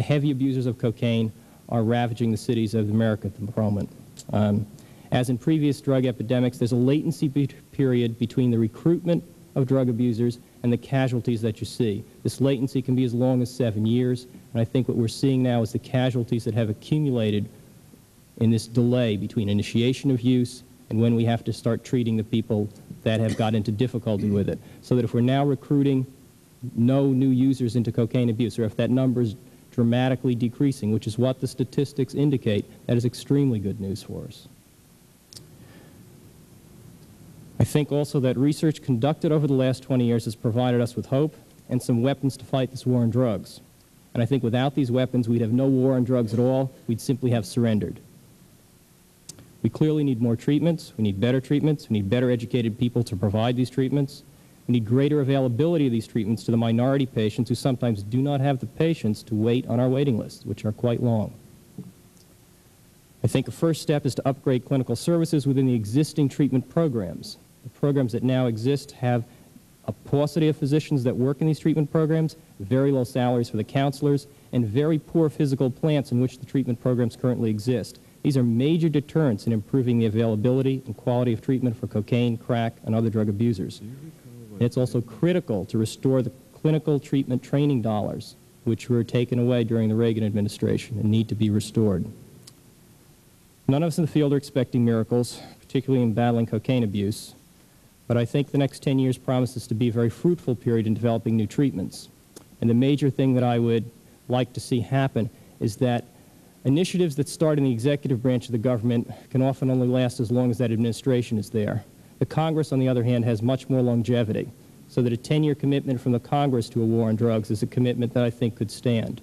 heavy abusers of cocaine are ravaging the cities of America at the moment. As in previous drug epidemics, there's a latency period between the recruitment of drug abusers and the casualties that you see. This latency can be as long as 7 years, and I think what we're seeing now is the casualties that have accumulated in this delay between initiation of use and when we have to start treating the people that have got into difficulty with it. So that if we're now recruiting no new users into cocaine abuse, or if that number is dramatically decreasing, which is what the statistics indicate, that is extremely good news for us. I think also that research conducted over the last 20 years has provided us with hope and some weapons to fight this war on drugs. And I think without these weapons, we'd have no war on drugs at all. We'd simply have surrendered. We clearly need more treatments. We need better treatments. We need better educated people to provide these treatments. We need greater availability of these treatments to the minority patients who sometimes do not have the patience to wait on our waiting lists, which are quite long. I think a first step is to upgrade clinical services within the existing treatment programs. The programs that now exist have a paucity of physicians that work in these treatment programs, very low salaries for the counselors, and very poor physical plants in which the treatment programs currently exist. These are major deterrents in improving the availability and quality of treatment for cocaine, crack, and other drug abusers. And it's also critical to restore the clinical treatment training dollars, which were taken away during the Reagan administration and need to be restored. None of us in the field are expecting miracles, particularly in battling cocaine abuse. But I think the next 10 years promises to be a very fruitful period in developing new treatments. And the major thing that I would like to see happen is that initiatives that start in the executive branch of the government can often only last as long as that administration is there. The Congress, on the other hand, has much more longevity, so that a 10-year commitment from the Congress to a war on drugs is a commitment that I think could stand.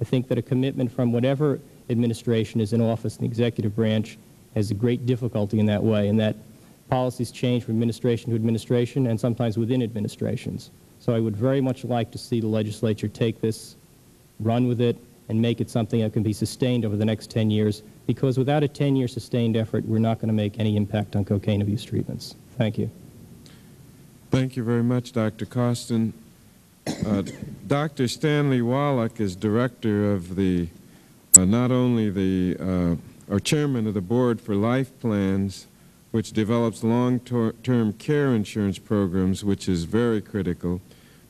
I think that a commitment from whatever administration is in office in the executive branch has a great difficulty in that way, and that policies change from administration to administration and sometimes within administrations. So I would very much like to see the legislature take this, run with it, and make it something that can be sustained over the next 10 years, because without a 10-year sustained effort, we're not going to make any impact on cocaine abuse treatments. Thank you. Thank you very much, Dr. Kosten. Dr. Stanley Wallack is director of the, not only the, or chairman of the board for Life Plans, which develops long-term care insurance programs, which is very critical.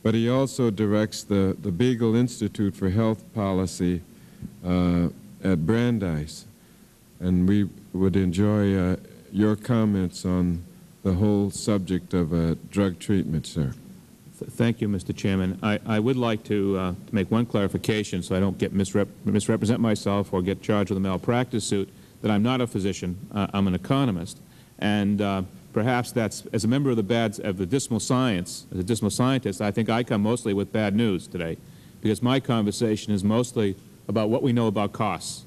But he also directs the Beagle Institute for Health Policy at Brandeis. And we would enjoy your comments on the whole subject of drug treatment, sir. Thank you, Mr. Chairman. I would like to make one clarification so I don't get misrepresent myself or get charged with a malpractice suit, that I'm not a physician. I'm an economist. And perhaps that's, as a member of the dismal science, as a dismal scientist, I think I come mostly with bad news today, because my conversation is mostly about what we know about costs.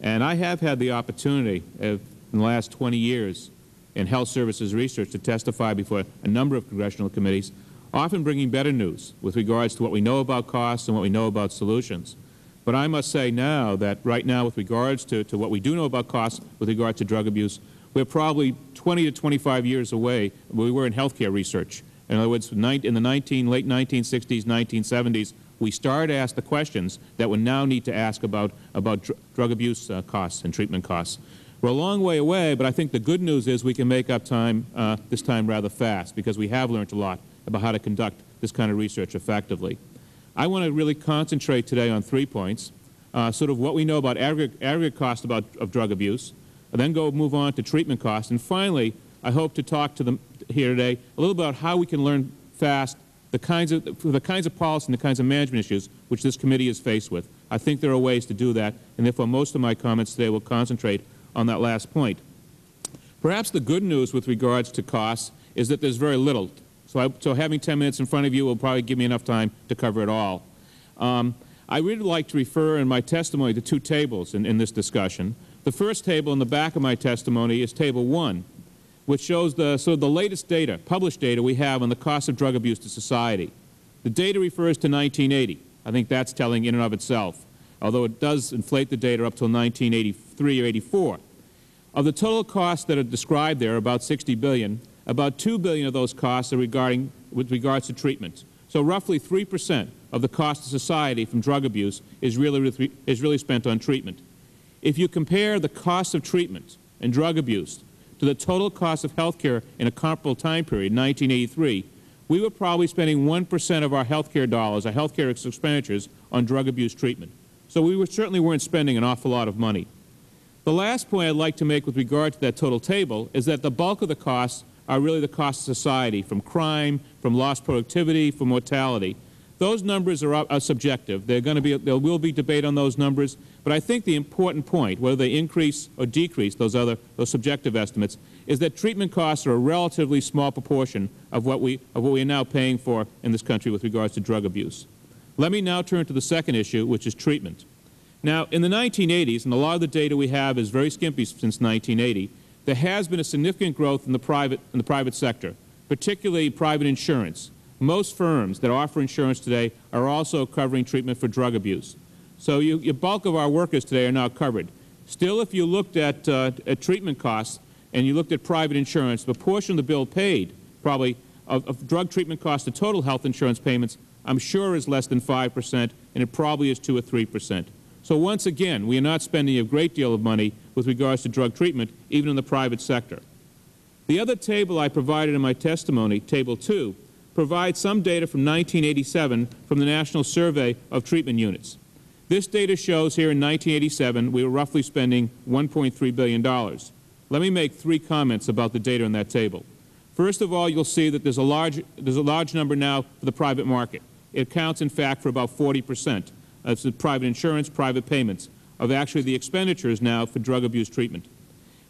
And I have had the opportunity in the last 20 years in health services research to testify before a number of congressional committees, often bringing better news with regards to what we know about costs and what we know about solutions. But I must say now that right now with regards to what we do know about costs with regard to drug abuse, we're probably 20 to 25 years away where we were in healthcare research. In other words, in the late 1960s, 1970s, we started to ask the questions that we now need to ask about drug abuse costs and treatment costs. We're a long way away, but I think the good news is we can make up time this time rather fast, because we have learned a lot about how to conduct this kind of research effectively. I want to really concentrate today on 3 points, sort of what we know about aggregate cost of drug abuse, and then move on to treatment costs. And finally, I hope to talk to them here today a little about how we can learn fast the kinds of policy and the kinds of management issues which this committee is faced with. I think there are ways to do that, and therefore most of my comments today will concentrate on that last point. Perhaps the good news with regards to costs is that there's very little. So having 10 minutes in front of you will probably give me enough time to cover it all. I really like to refer in my testimony to two tables in this discussion. The first table in the back of my testimony is Table 1, which shows the, sort of the latest data, published data we have on the cost of drug abuse to society. The data refers to 1980. I think that's telling in and of itself, although it does inflate the data up till 1983 or 84. Of the total costs that are described there, about $60 billion, about $2 billion of those costs are with regards to treatment. So roughly 3% of the cost to society from drug abuse is really spent on treatment. If you compare the cost of treatment and drug abuse to the total cost of health care in a comparable time period, 1983, we were probably spending 1% of our health care dollars, our health care expenditures, on drug abuse treatment. So we certainly weren't spending an awful lot of money. The last point I'd like to make with regard to that total table is that the bulk of the costs are really the cost of society, from crime, from lost productivity, from mortality. Those numbers are subjective. There will be debate on those numbers, but I think the important point, whether they increase or decrease those subjective estimates, is that treatment costs are a relatively small proportion of what we are now paying for in this country with regards to drug abuse. Let me now turn to the second issue, which is treatment. Now, in the 1980s, and a lot of the data we have is very skimpy since 1980, there has been a significant growth in the private sector, particularly private insurance. Most firms that offer insurance today are also covering treatment for drug abuse. So the bulk of our workers today are now covered. Still, if you looked at treatment costs and you looked at private insurance, the portion of the bill paid, probably, of drug treatment costs to total health insurance payments, I'm sure is less than 5%, and it probably is 2 or 3%. So once again, we are not spending a great deal of money with regards to drug treatment, even in the private sector. The other table I provided in my testimony, Table 2, provides some data from 1987 from the National Survey of Treatment Units. This data shows here in 1987 we were roughly spending $1.3 billion. Let me make three comments about the data in that table. First of all, you'll see that there's a large number now for the private market. It accounts, in fact, for about 40% of the private insurance, private payments, of actually the expenditures now for drug abuse treatment.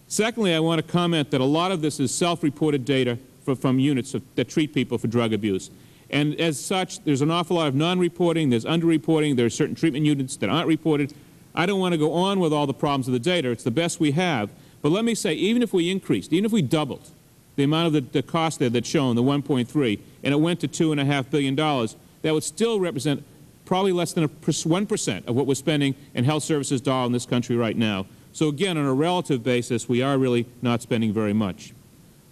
Secondly, I want to comment that a lot of this is self-reported data from units that treat people for drug abuse. And as such, there's an awful lot of non-reporting, there's under-reporting, there are certain treatment units that aren't reported. I don't want to go on with all the problems of the data. It's the best we have. But let me say, even if we increased, even if we doubled the amount of the cost there that's shown, the 1.3, and it went to $2.5 billion, that would still represent probably less than 1% of what we're spending in health services dollars in this country right now. So again, on a relative basis, we are really not spending very much.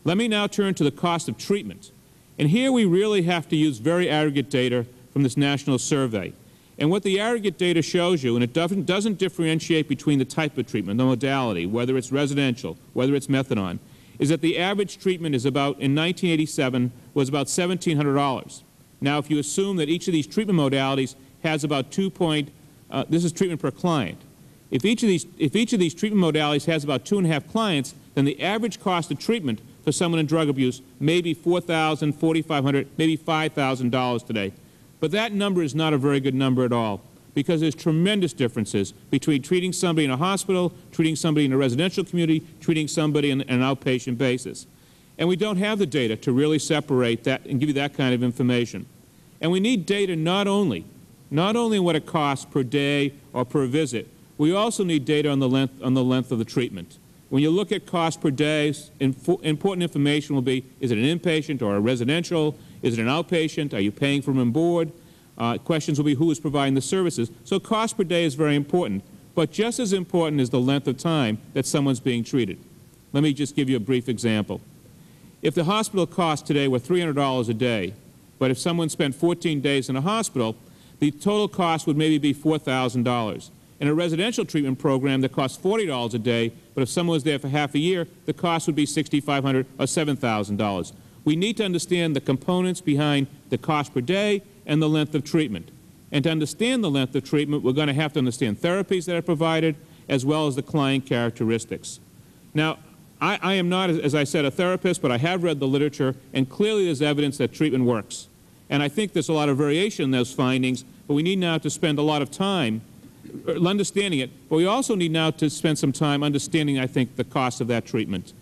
Let me now turn to the cost of treatment. And here we really have to use very aggregate data from this national survey. And what the aggregate data shows you, and it doesn't differentiate between the type of treatment, the modality, whether it's residential, whether it's methadone, is that the average treatment is about, in 1987, was about $1,700. Now, if you assume that each of these treatment modalities has about this is treatment per client. If each of these treatment modalities has about 2.5 clients, then the average cost of treatment for someone in drug abuse may be $4,000, $4,500, maybe $5,000 today. But that number is not a very good number at all, because there's tremendous differences between treating somebody in a hospital, treating somebody in a residential community, treating somebody in an outpatient basis. And we don't have the data to really separate that and give you that kind of information. And we need data not only what it costs per day or per visit, we also need data on the length of the treatment. When you look at cost per day, important information will be, is it an inpatient or a residential? Is it an outpatient? Are you paying for room and board? Questions will be who is providing the services. So cost per day is very important. But just as important is the length of time that someone's being treated. Let me just give you a brief example. If the hospital costs today were $300 a day, but if someone spent 14 days in a hospital, the total cost would maybe be $4,000. In a residential treatment program that costs $40 a day, but if someone was there for half a year, the cost would be $6,500 or $7,000. We need to understand the components behind the cost per day and the length of treatment. And to understand the length of treatment, we're going to have to understand therapies that are provided, as well as the client characteristics. Now, I am not, as I said, a therapist, but I have read the literature, and clearly there's evidence that treatment works. And I think there's a lot of variation in those findings, but we need now to spend a lot of time understanding it, but we also need now to spend some time understanding, I think, the cost of that treatment.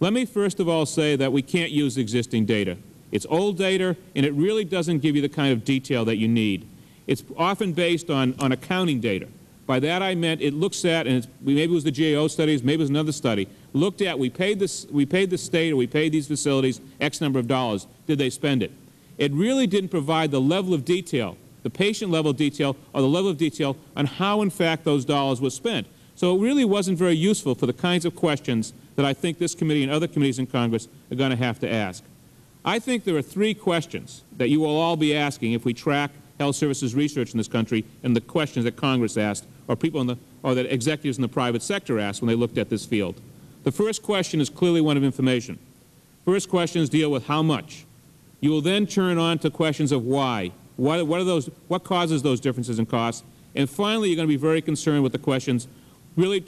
Let me first of all say that we can't use existing data. It's old data, and it really doesn't give you the kind of detail that you need. It's often based on accounting data. By that I meant it looks at, and it's, maybe it was the GAO studies, maybe it was another study, looked at we paid the state or we paid these facilities X number of dollars. Did they spend it? It really didn't provide the level of detail, the patient level of detail, or the level of detail on how, in fact, those dollars were spent. So it really wasn't very useful for the kinds of questions that I think this committee and other committees in Congress are going to have to ask. I think there are three questions that you will all be asking if we track health services research in this country and the questions that Congress asked or people in the, or that executives in the private sector asked when they looked at this field. The first question is clearly one of information. First questions deal with how much. You will then turn on to questions of why. What are those, what causes those differences in costs? And finally, you're going to be very concerned with the questions really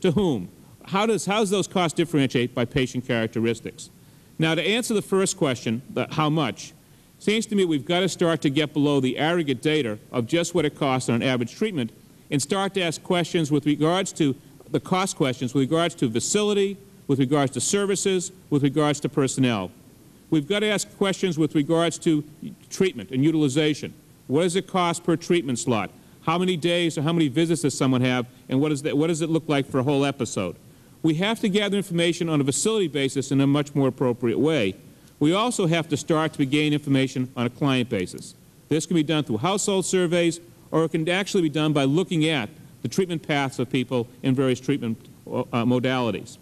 to whom? How does those costs differentiate by patient characteristics? Now, to answer the first question, the how much, seems to me we've got to start to get below the aggregate data of just what it costs on an average treatment and start to ask questions with regards to the cost questions, with regards to facility, with regards to services, with regards to personnel. We've got to ask questions with regards to treatment and utilization. What does it cost per treatment slot? How many days or how many visits does someone have, and what does it look like for a whole episode? We have to gather information on a facility basis in a much more appropriate way. We also have to start to gain information on a client basis. This can be done through household surveys, or it can actually be done by looking at the treatment paths of people in various treatment modalities.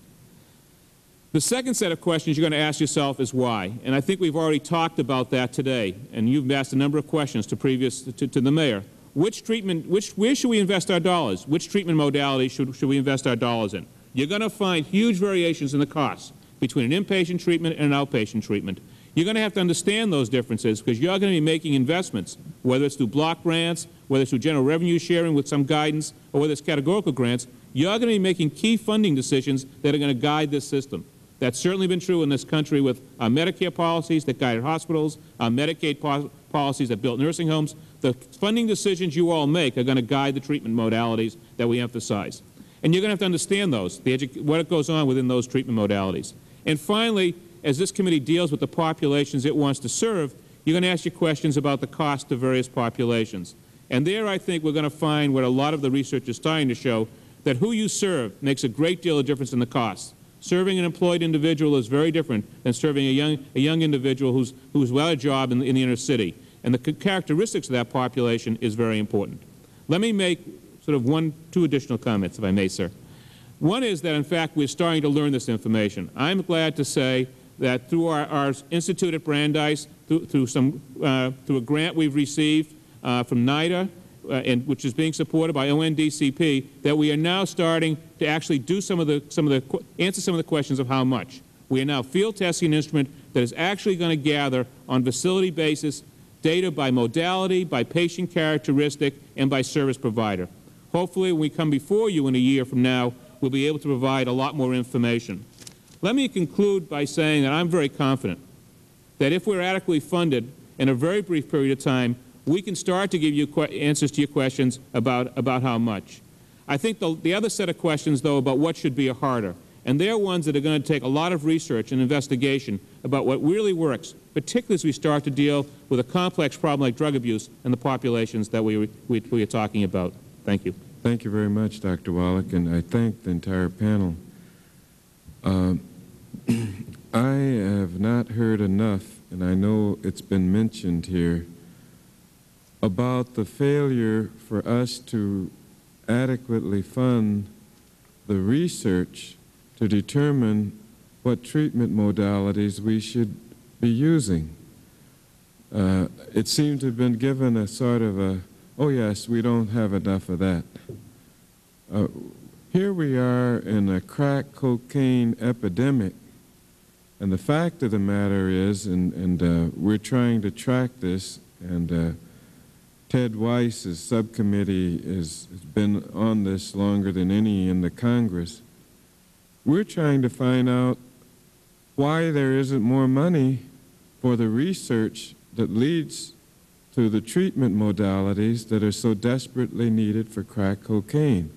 The second set of questions you're going to ask yourself is why, and I think we've already talked about that today, and you've asked a number of questions to the mayor. Which treatment, where should we invest our dollars? Which treatment modality should we invest our dollars in? You're going to find huge variations in the costs between an inpatient treatment and an outpatient treatment. You're going to have to understand those differences because you're going to be making investments, whether it's through block grants, whether it's through general revenue sharing with some guidance, or whether it's categorical grants. You're going to be making key funding decisions that are going to guide this system. That's certainly been true in this country with our Medicare policies that guided hospitals, our Medicaid policies that built nursing homes. The funding decisions you all make are going to guide the treatment modalities that we emphasize. And you're going to have to understand those, what goes on within those treatment modalities. And finally, as this committee deals with the populations it wants to serve, you're going to ask your questions about the cost to various populations. And there, I think, we're going to find what a lot of the research is starting to show, that who you serve makes a great deal of difference in the cost. Serving an employed individual is very different than serving a young individual who's without a job in the inner city. And the characteristics of that population is very important. Let me make sort of two additional comments, if I may, sir. One is that, in fact, we're starting to learn this information. I'm glad to say that through our institute at Brandeis, through a grant we've received from NIDA, which is being supported by ONDCP, that we are now starting to actually do answer some of the questions of how much. We are now field testing an instrument that is actually going to gather on facility basis data by modality, by patient characteristic, and by service provider. Hopefully, when we come before you in a year from now, we'll be able to provide a lot more information. Let me conclude by saying that I'm very confident that if we're adequately funded in a very brief period of time, we can start to give you answers to your questions about how much. I think the other set of questions, though, about what should be are harder. And they're ones that are going to take a lot of research and investigation about what really works, particularly as we start to deal with a complex problem like drug abuse and the populations that we are talking about. Thank you. Thank you very much, Dr. Wallack, and I thank the entire panel. I have not heard enough, and I know it's been mentioned here, about the failure for us to adequately fund the research to determine what treatment modalities we should be using. It seemed to have been given a sort of a, oh yes, we don't have enough of that. Here we are in a crack cocaine epidemic, and the fact of the matter is, and we're trying to track this, and Ted Weiss's subcommittee has been on this longer than any in the Congress. We're trying to find out why there isn't more money for the research that leads to the treatment modalities that are so desperately needed for crack cocaine.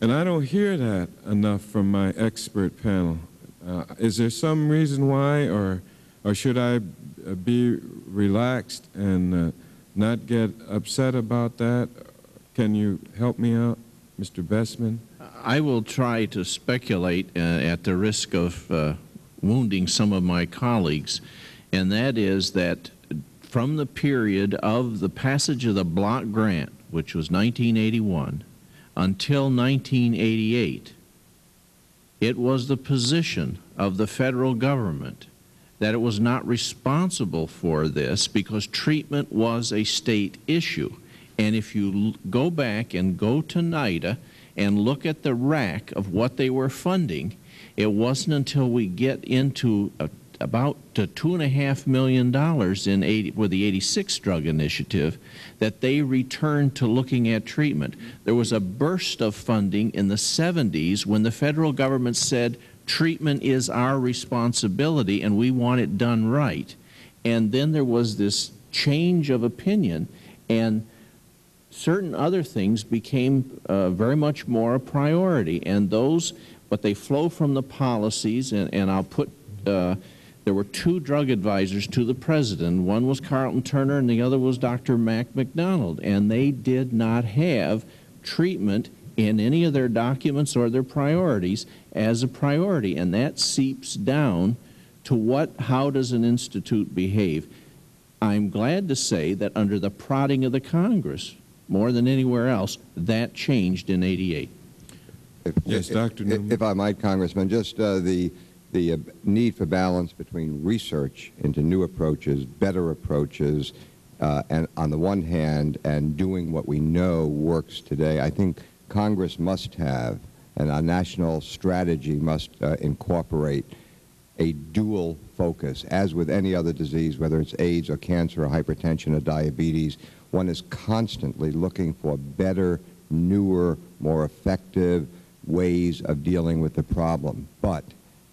And I don't hear that enough from my expert panel. Is there some reason why, or should I be relaxed and not get upset about that? Can you help me out, Mr. Bestman? I will try to speculate at the risk of wounding some of my colleagues, and that is that from the period of the passage of the block grant, which was 1981, until 1988, it was the position of the federal government that it was not responsible for this because treatment was a state issue. And if you go back and go to NIDA and look at the rack of what they were funding, it wasn't until we get into about $2.5 million in with the 86 drug initiative that they returned to looking at treatment. There was a burst of funding in the 70s when the federal government said treatment is our responsibility and we want it done right. And then there was this change of opinion and certain other things became very much more a priority. And those, but they flow from the policies, and I'll put there were two drug advisors to the President. One was Carlton Turner and the other was Dr. Mac McDonald, and they did not have treatment in any of their documents or their priorities as a priority, and that seeps down to what, how does an institute behave. I'm glad to say that under the prodding of the Congress, more than anywhere else, that changed in '88. Yes, Dr. Newman. If I might, Congressman, just the need for balance between research into new approaches, better approaches, and on the one hand, and doing what we know works today. I think Congress must have, and our national strategy must incorporate a dual focus. As with any other disease, whether it's AIDS or cancer or hypertension or diabetes, one is constantly looking for better, newer, more effective ways of dealing with the problem. But,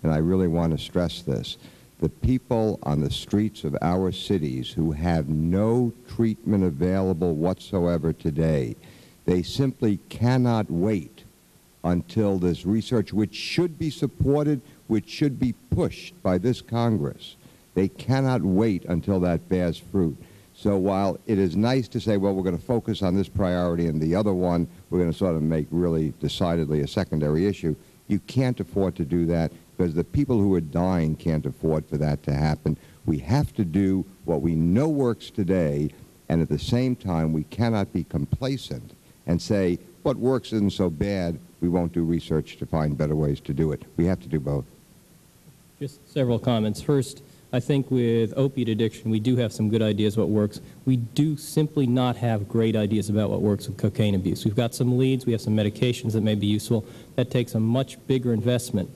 and I really want to stress this, the people on the streets of our cities who have no treatment available whatsoever today, they simply cannot wait until this research, which should be supported, which should be pushed by this Congress, they cannot wait until that bears fruit. So while it is nice to say, well, we're going to focus on this priority and the other one, we're going to sort of make really decidedly a secondary issue, you can't afford to do that because the people who are dying can't afford for that to happen. We have to do what we know works today, and at the same time, we cannot be complacent and say, what works isn't so bad, we won't do research to find better ways to do it. We have to do both. Just several comments. First, I think with opiate addiction, we do have some good ideas what works. We do simply not have great ideas about what works with cocaine abuse. We've got some leads. We have some medications that may be useful. That takes a much bigger investment.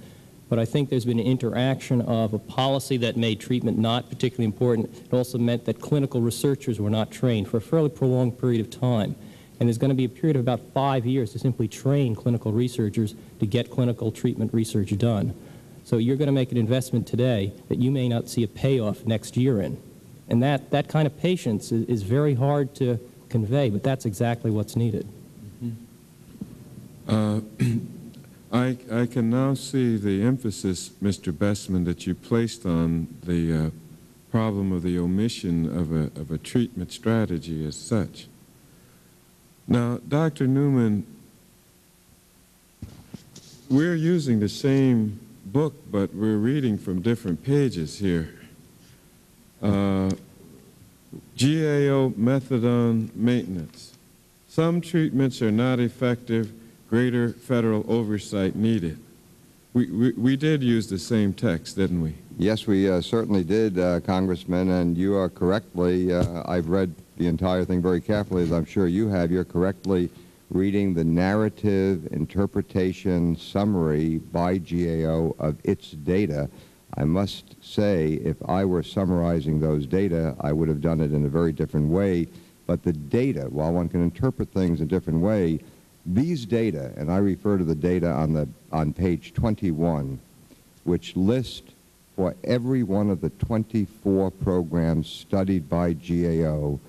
But I think there's been an interaction of a policy that made treatment not particularly important. It also meant that clinical researchers were not trained for a fairly prolonged period of time. And there's going to be a period of about 5 years to simply train clinical researchers to get clinical treatment research done. So you're going to make an investment today that you may not see a payoff next year in. And that kind of patience is very hard to convey, but that's exactly what's needed. I can now see the emphasis, Mr. Bestman, that you placed on the problem of the omission of a treatment strategy as such. Now, Dr. Newman, we're using the same book, but we're reading from different pages here. GAO methadone maintenance. Some treatments are not effective, greater federal oversight needed. We did use the same text, didn't we? Yes, we certainly did, Congressman, and you are correctly, I've read the entire thing very carefully, as I'm sure you have. You're correctly reading the narrative interpretation summary by GAO of its data. I must say, if I were summarizing those data, I would have done it in a very different way. But the data, while one can interpret things a different way, these data, and I refer to the data on page 21, which list for every one of the 24 programs studied by GAO,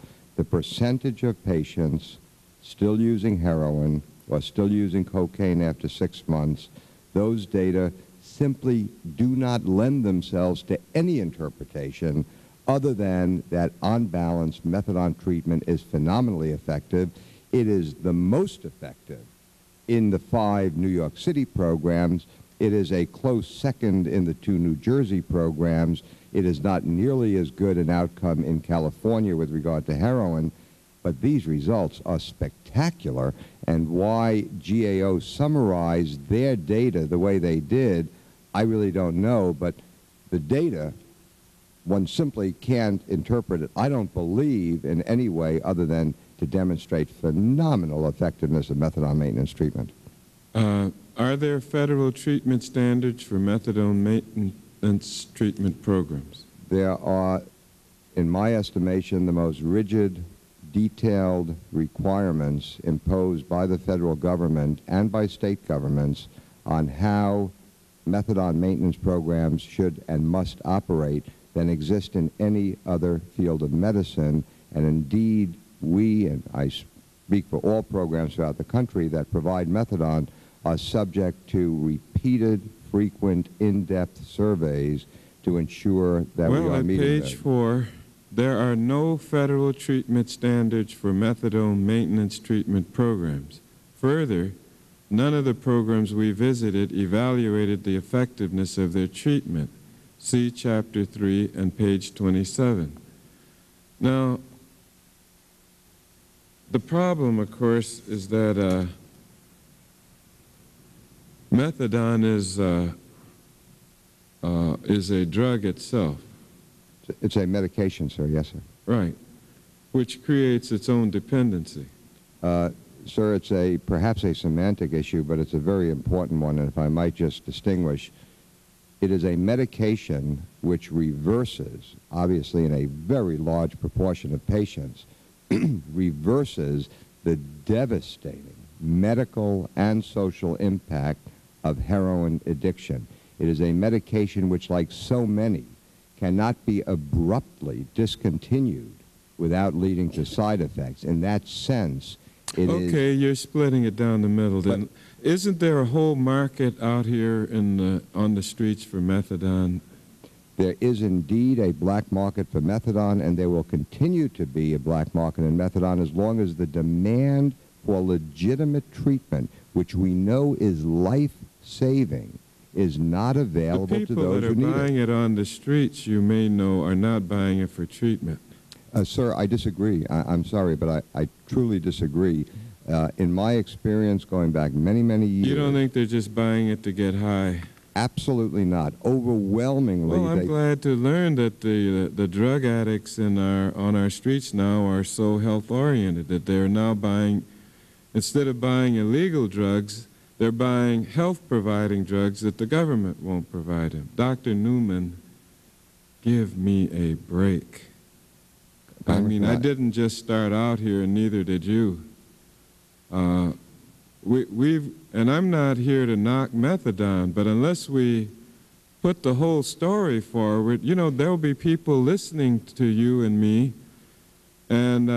the percentage of patients still using heroin or still using cocaine after 6 months, those data simply do not lend themselves to any interpretation other than that, on balance, methadone treatment is phenomenally effective. It is the most effective in the 5 New York City programs. It is a close second in the 2 New Jersey programs. It is not nearly as good an outcome in California with regard to heroin, but these results are spectacular. And why GAO summarized their data the way they did, I really don't know, but the data, one simply can't interpret it, I don't believe, in any way other than to demonstrate phenomenal effectiveness of methadone maintenance treatment. Are there federal treatment standards for methadone maintenance treatment programs? There are, in my estimation, the most rigid, detailed requirements imposed by the federal government and by state governments on how methadone maintenance programs should and must operate than exist in any other field of medicine. And indeed, we, and I speak for all programs throughout the country that provide methadone, are subject to repeated, frequent, in-depth surveys to ensure that we are meeting them. Well, at page 4, there are no federal treatment standards for methadone maintenance treatment programs. Further, none of the programs we visited evaluated the effectiveness of their treatment. See Chapter 3 and page 27. Now, the problem, of course, is that methadone is a drug itself. It's a medication, sir. Yes, sir. Right, which creates its own dependency. Sir, it's a perhaps a semantic issue, but it's a very important one. And if I might just distinguish, it is a medication which reverses, obviously in a very large proportion of patients, reverses the devastating medical and social impact of heroin addiction. It is a medication which, like so many, cannot be abruptly discontinued without leading to side effects. In that sense, it is... Okay, you're splitting it down the middle then. Isn't there a whole market out here in the, on the streets for methadone? There is indeed a black market for methadone, and there will continue to be a black market in methadone as long as the demand for legitimate treatment, which we know is life-saving, is not available to those who need it. The people that are buying it on the streets, you may know, are not buying it for treatment. Sir, I disagree. I'm sorry, but I truly disagree. In my experience, going back many, many years... You don't think they're just buying it to get high? Absolutely not. Overwhelmingly... Well, I'm glad to learn that the drug addicts in on our streets now are so health-oriented that they're now buying... Instead of buying illegal drugs, they're buying health-providing drugs that the government won't provide them. Dr. Newman, give me a break. I mean, I didn't just start out here, and neither did you. And I'm not here to knock methadone, but unless we put the whole story forward, you know, there'll be people listening to you and me, and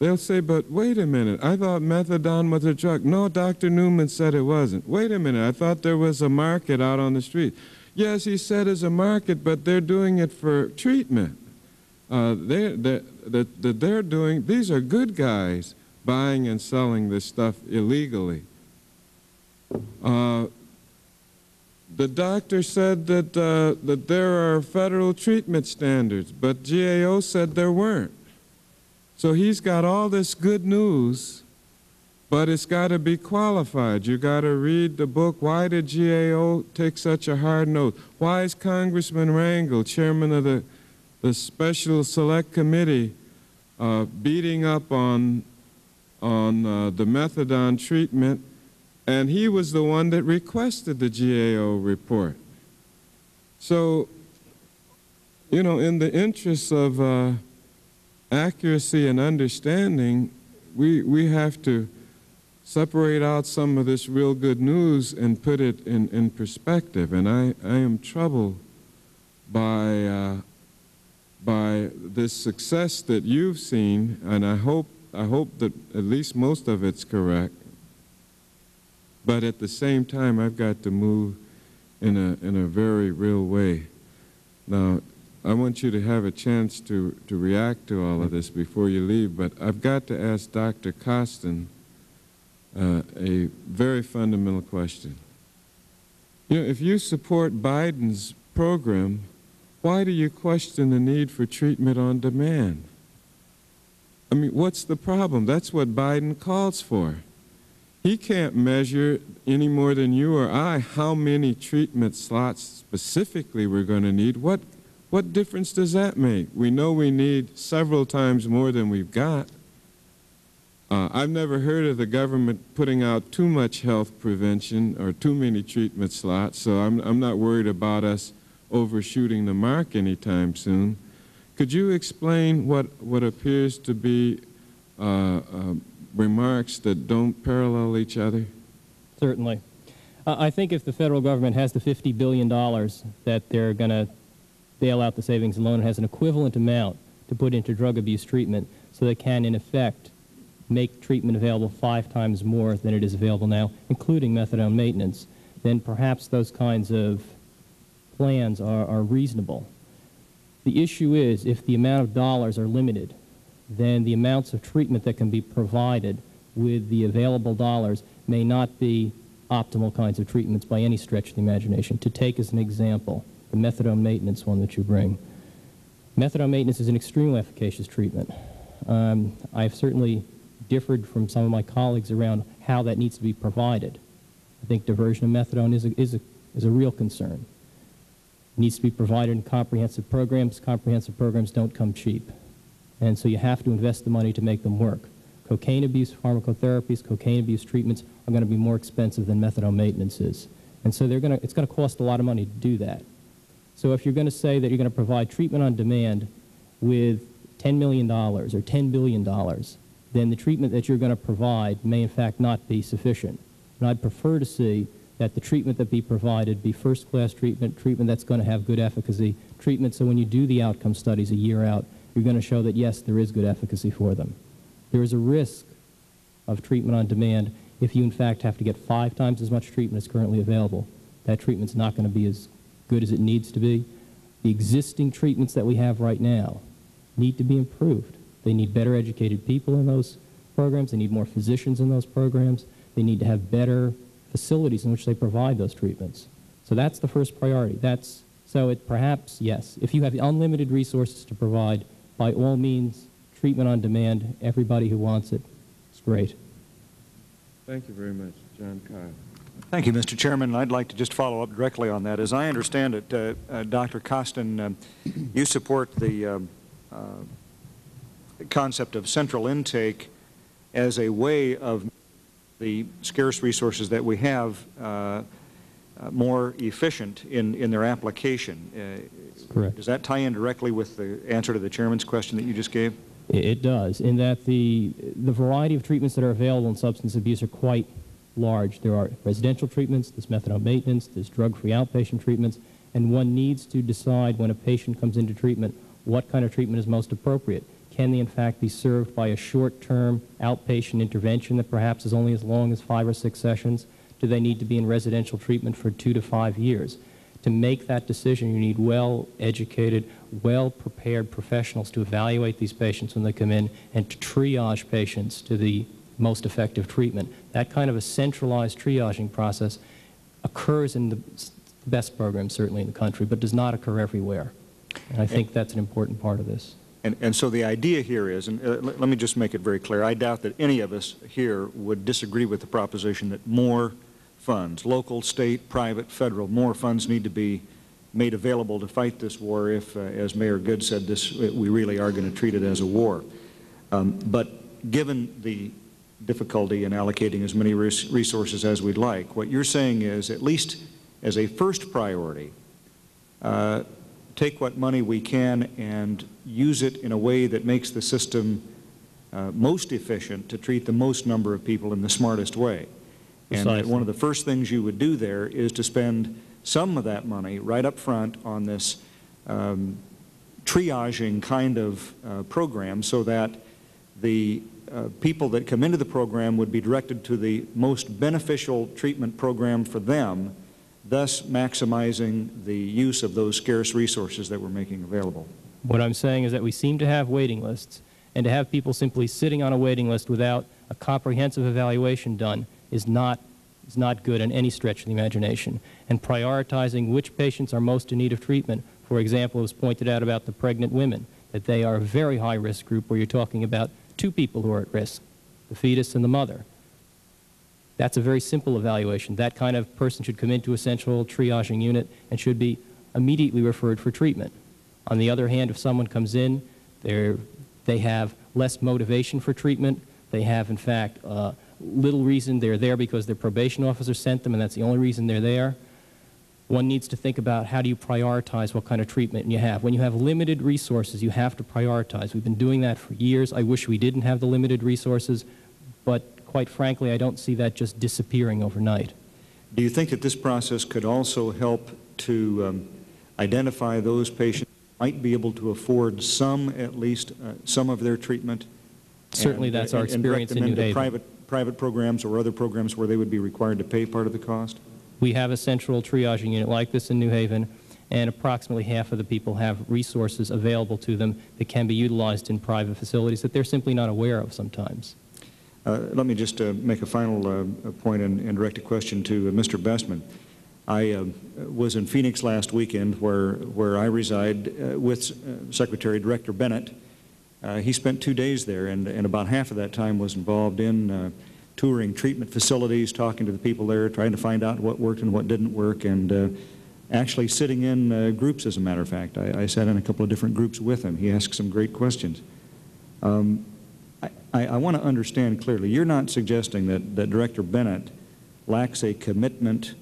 they'll say, but wait a minute, I thought methadone was a drug. No, Dr. Newman said it wasn't. Wait a minute, I thought there was a market out on the street. Yes, he said there's a market, but they're doing it for treatment. These are good guys buying and selling this stuff illegally. The doctor said that, that there are federal treatment standards, but GAO said there weren't. So he's got all this good news, but it's got to be qualified. You got to read the book. Why did GAO take such a hard note? Why is Congressman Rangel, chairman of the Special Select Committee, beating up on the methadone treatment, and he was the one that requested the GAO report. So, you know, in the interests of accuracy and understanding, we have to separate out some of this real good news and put it in perspective. And I am troubled by by this success that you've seen, and I hope that at least most of it's correct, but at the same time, I've got to move in a very real way. Now, I want you to have a chance to react to all of this before you leave, but I've got to ask Dr. Kosten a very fundamental question. You know, if you support Biden's program, why do you question the need for treatment on demand? I mean, what's the problem? That's what Biden calls for. He can't measure any more than you or I how many treatment slots specifically we're going to need. What difference does that make? We know we need several times more than we've got. I've never heard of the government putting out too much health prevention or too many treatment slots, so I'm not worried about us overshooting the mark anytime soon. Could you explain what appears to be remarks that don't parallel each other? Certainly. I think if the federal government has the $50 billion that they're going to bail out the savings and loan, and has an equivalent amount to put into drug abuse treatment, so they can, in effect, make treatment available 5 times more than it is available now, including methadone maintenance, then perhaps those kinds of plans are reasonable. The issue is, if the amount of dollars are limited, then the amounts of treatment that can be provided with the available dollars may not be optimal kinds of treatments by any stretch of the imagination. To take as an example, the methadone maintenance one that you bring. Methadone maintenance is an extremely efficacious treatment. I've certainly differed from some of my colleagues around how that needs to be provided. I think diversion of methadone is a real concern. It needs to be provided in comprehensive programs. Comprehensive programs don't come cheap. And so you have to invest the money to make them work. Cocaine abuse pharmacotherapies, cocaine abuse treatments are going to be more expensive than methadone maintenance is. And so it's going to cost a lot of money to do that. So if you're going to say that you're going to provide treatment on demand with $10 million or $10 billion, then the treatment that you're going to provide may in fact not be sufficient. And I'd prefer to see that the treatment that be provided be first-class treatment, treatment that's going to have good efficacy, treatment so when you do the outcome studies a year out, you're going to show that, yes, there is good efficacy for them. There is a risk of treatment on demand if you, in fact, have to get 5 times as much treatment as currently available. That treatment's not going to be as good as it needs to be. The existing treatments that we have right now need to be improved. They need better educated people in those programs. They need more physicians in those programs. They need to have better facilities in which they provide those treatments. So that's the first priority. So it perhaps, yes, if you have unlimited resources to provide, by all means, treatment on demand, everybody who wants it, it's great. Thank you very much. Jon Kyl. Thank you, Mr. Chairman. I'd like to just follow up directly on that. As I understand it, Dr. Kosten, you support the concept of central intake as a way of the scarce resources that we have more efficient in their application. Correct. Does that tie in directly with the answer to the Chairman's question that you just gave? It does, in that the variety of treatments that are available in substance abuse are quite large. There are residential treatments, there's methadone maintenance, there's drug-free outpatient treatments, and one needs to decide when a patient comes into treatment what kind of treatment is most appropriate. Can they, in fact, be served by a short-term outpatient intervention that perhaps is only as long as 5 or 6 sessions? Do they need to be in residential treatment for 2 to 5 years? To make that decision, you need well-educated, well-prepared professionals to evaluate these patients when they come in and to triage patients to the most effective treatment. That kind of a centralized triaging process occurs in the best programs, certainly in the country, but does not occur everywhere. And I think that's an important part of this. And so the idea here is, and let me just make it very clear, I doubt that any of us here would disagree with the proposition that more funds, local, state, private, federal, more funds need to be made available to fight this war if, as Mayor Goode said, we really are going to treat it as a war. But given the difficulty in allocating as many resources as we'd like, what you're saying is, at least as a first priority, take what money we can and use it in a way that makes the system most efficient to treat the most number of people in the smartest way. Precisely. And that one of the first things you would do there is to spend some of that money right up front on this triaging kind of program so that the people that come into the program would be directed to the most beneficial treatment program for them, thus maximizing the use of those scarce resources that we're making available. What I'm saying is that we seem to have waiting lists, and to have people simply sitting on a waiting list without a comprehensive evaluation done is not good in any stretch of the imagination. And prioritizing which patients are most in need of treatment, for example, it was pointed out about the pregnant women, that they are a very high-risk group where you're talking about two people who are at risk, the fetus and the mother. That's a very simple evaluation. That kind of person should come into a central triaging unit and should be immediately referred for treatment. On the other hand, if someone comes in, they have less motivation for treatment. They have, in fact, little reason they're there because their probation officer sent them, and that's the only reason they're there. One needs to think about how do you prioritize what kind of treatment you have. When you have limited resources, you have to prioritize. We've been doing that for years. I wish we didn't have the limited resources, but quite frankly, I don't see that just disappearing overnight. Do you think that this process could also help to identify those patients who might be able to afford some, at least some of their treatment? Certainly and, that's our experience in New Haven. Private programs or other programs where they would be required to pay part of the cost? We have a central triaging unit like this in New Haven, and approximately half of the people have resources available to them that can be utilized in private facilities that they're simply not aware of sometimes. Let me just make a final point and direct a question to Mr. Bestman. I was in Phoenix last weekend where I reside with Secretary Director Bennett. He spent 2 days there, and about half of that time was involved in touring treatment facilities, talking to the people there, trying to find out what worked and what didn't work, and actually sitting in groups, as a matter of fact. I sat in a couple of different groups with him. He asked some great questions. I want to understand clearly, you're not suggesting that Director Bennett lacks a commitment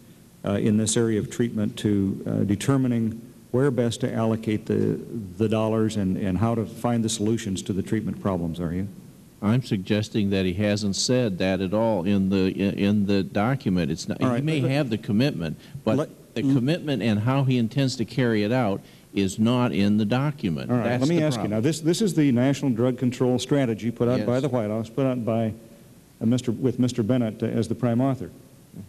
in this area of treatment to determining where best to allocate the dollars and how to find the solutions to the treatment problems, are you? I'm suggesting that he hasn't said that at all in the document. It's not, he may have the commitment, but the commitment and how he intends to carry it out is not in the document. All right, let me ask you now. This is the National Drug Control Strategy put out by the White House, put out by with Mr. Bennett as the prime author.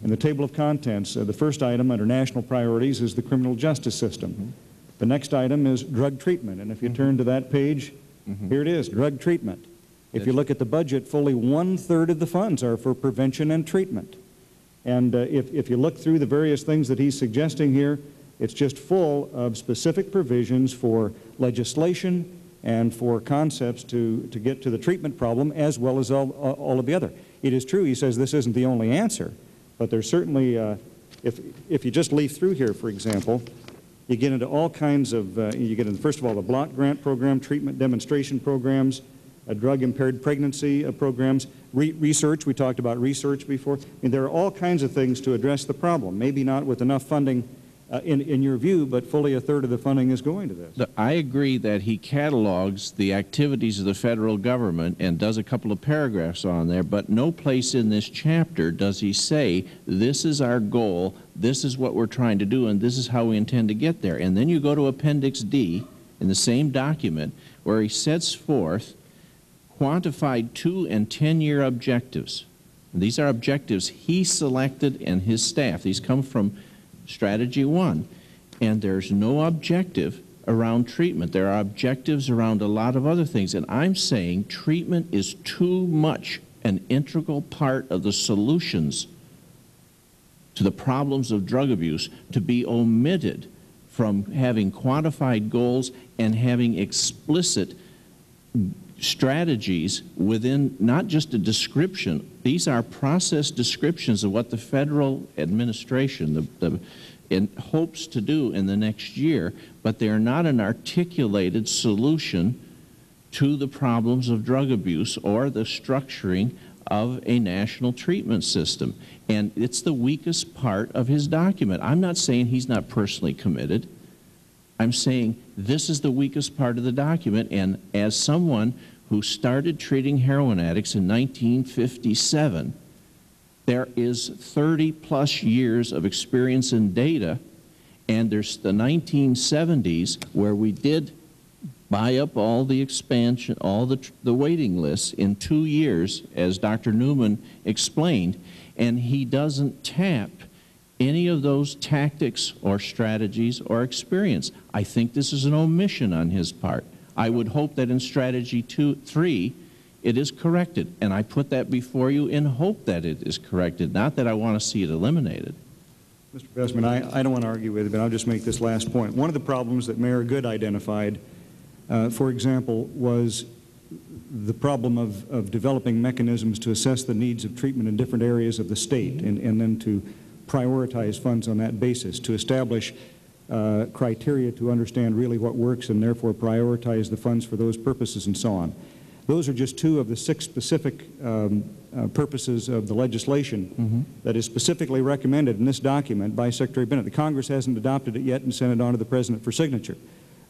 In the table of contents, the first item under national priorities is the criminal justice system. The next item is drug treatment, and if you turn to that page, here it is, drug treatment. If you look at the budget, fully one-third of the funds are for prevention and treatment. And if you look through the various things that he's suggesting here, it's just full of specific provisions for legislation and for concepts to get to the treatment problem as well as all of the other. It is true, he says this isn't the only answer. But there's certainly, if you just leaf through here, for example, you get into all kinds of, you get into, first of all, the block grant program, treatment demonstration programs, drug-impaired pregnancy programs, research, we talked about research before. I mean, there are all kinds of things to address the problem, maybe not with enough funding in your view, but fully a third of the funding is going to this. I agree that he catalogs the activities of the federal government and does a couple of paragraphs on there, but no place in this chapter does he say, this is our goal, this is what we're trying to do, and this is how we intend to get there. And then you go to Appendix D in the same document where he sets forth quantified 2- and 10-year objectives. And these are objectives he selected and his staff. These come from Strategy 1, and there's no objective around treatment. There are objectives around a lot of other things, and I'm saying treatment is too much an integral part of the solutions to the problems of drug abuse to be omitted from having quantified goals and having explicit strategies within not just a description. These are process descriptions of what the federal administration hopes to do in the next year, but they are not an articulated solution to the problems of drug abuse or the structuring of a national treatment system. And it's the weakest part of his document. I'm not saying he's not personally committed. I'm saying this is the weakest part of the document, and as someone who started treating heroin addicts in 1957, there is 30-plus years of experience and data, and there's the 1970s where we did buy up all the expansion, all the waiting lists in 2 years, as Dr. Newman explained, and he doesn't tap any of those tactics or strategies or experience. I think this is an omission on his part. I would hope that in strategy 2-3 it is corrected, and I put that before you in hope that it is corrected, not that I want to see it eliminated. Mr. Pressman, I don't want to argue with it, but I'll just make this last point. One of the problems that Mayor Goode identified, for example, was the problem of developing mechanisms to assess the needs of treatment in different areas of the state, and then to prioritize funds on that basis, to establish criteria to understand really what works and therefore prioritize the funds for those purposes and so on. Those are just two of the 6 specific purposes of the legislation that is specifically recommended in this document by Secretary Bennett. The Congress hasn't adopted it yet and sent it on to the President for signature,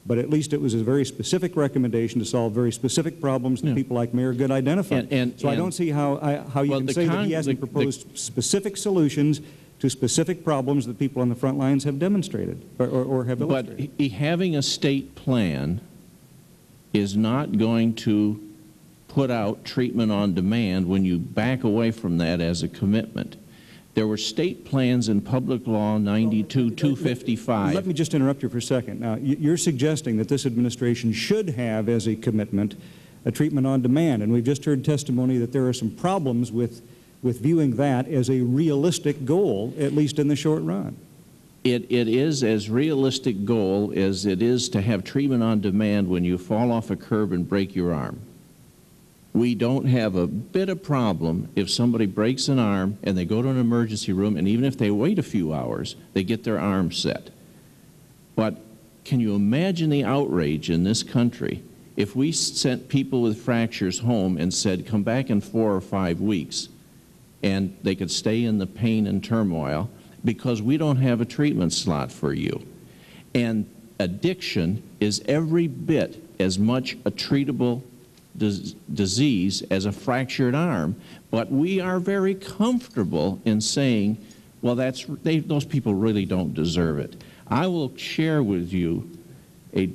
but at least it was a very specific recommendation to solve very specific problems that people like Mayor Goode identified. So I don't see how you can say that he hasn't proposed specific solutions to specific problems that people on the front lines have demonstrated or have illustrated. But having a state plan is not going to put out treatment on demand when you back away from that as a commitment. There were state plans in Public Law 92-255. Let me just interrupt you for a second. Now, you're suggesting that this administration should have as a commitment a treatment on demand, and we've just heard testimony that there are some problems with viewing that as a realistic goal, at least in the short run. It is as realistic a goal as it is to have treatment on demand when you fall off a curb and break your arm. We don't have a bit of problem if somebody breaks an arm and they go to an emergency room, and even if they wait a few hours, they get their arm set. But can you imagine the outrage in this country if we sent people with fractures home and said, come back in 4 or 5 weeks, and they could stay in the pain and turmoil because we don't have a treatment slot for you? And addiction is every bit as much a treatable disease as a fractured arm, but we are very comfortable in saying, well, those people really don't deserve it. I will share with you a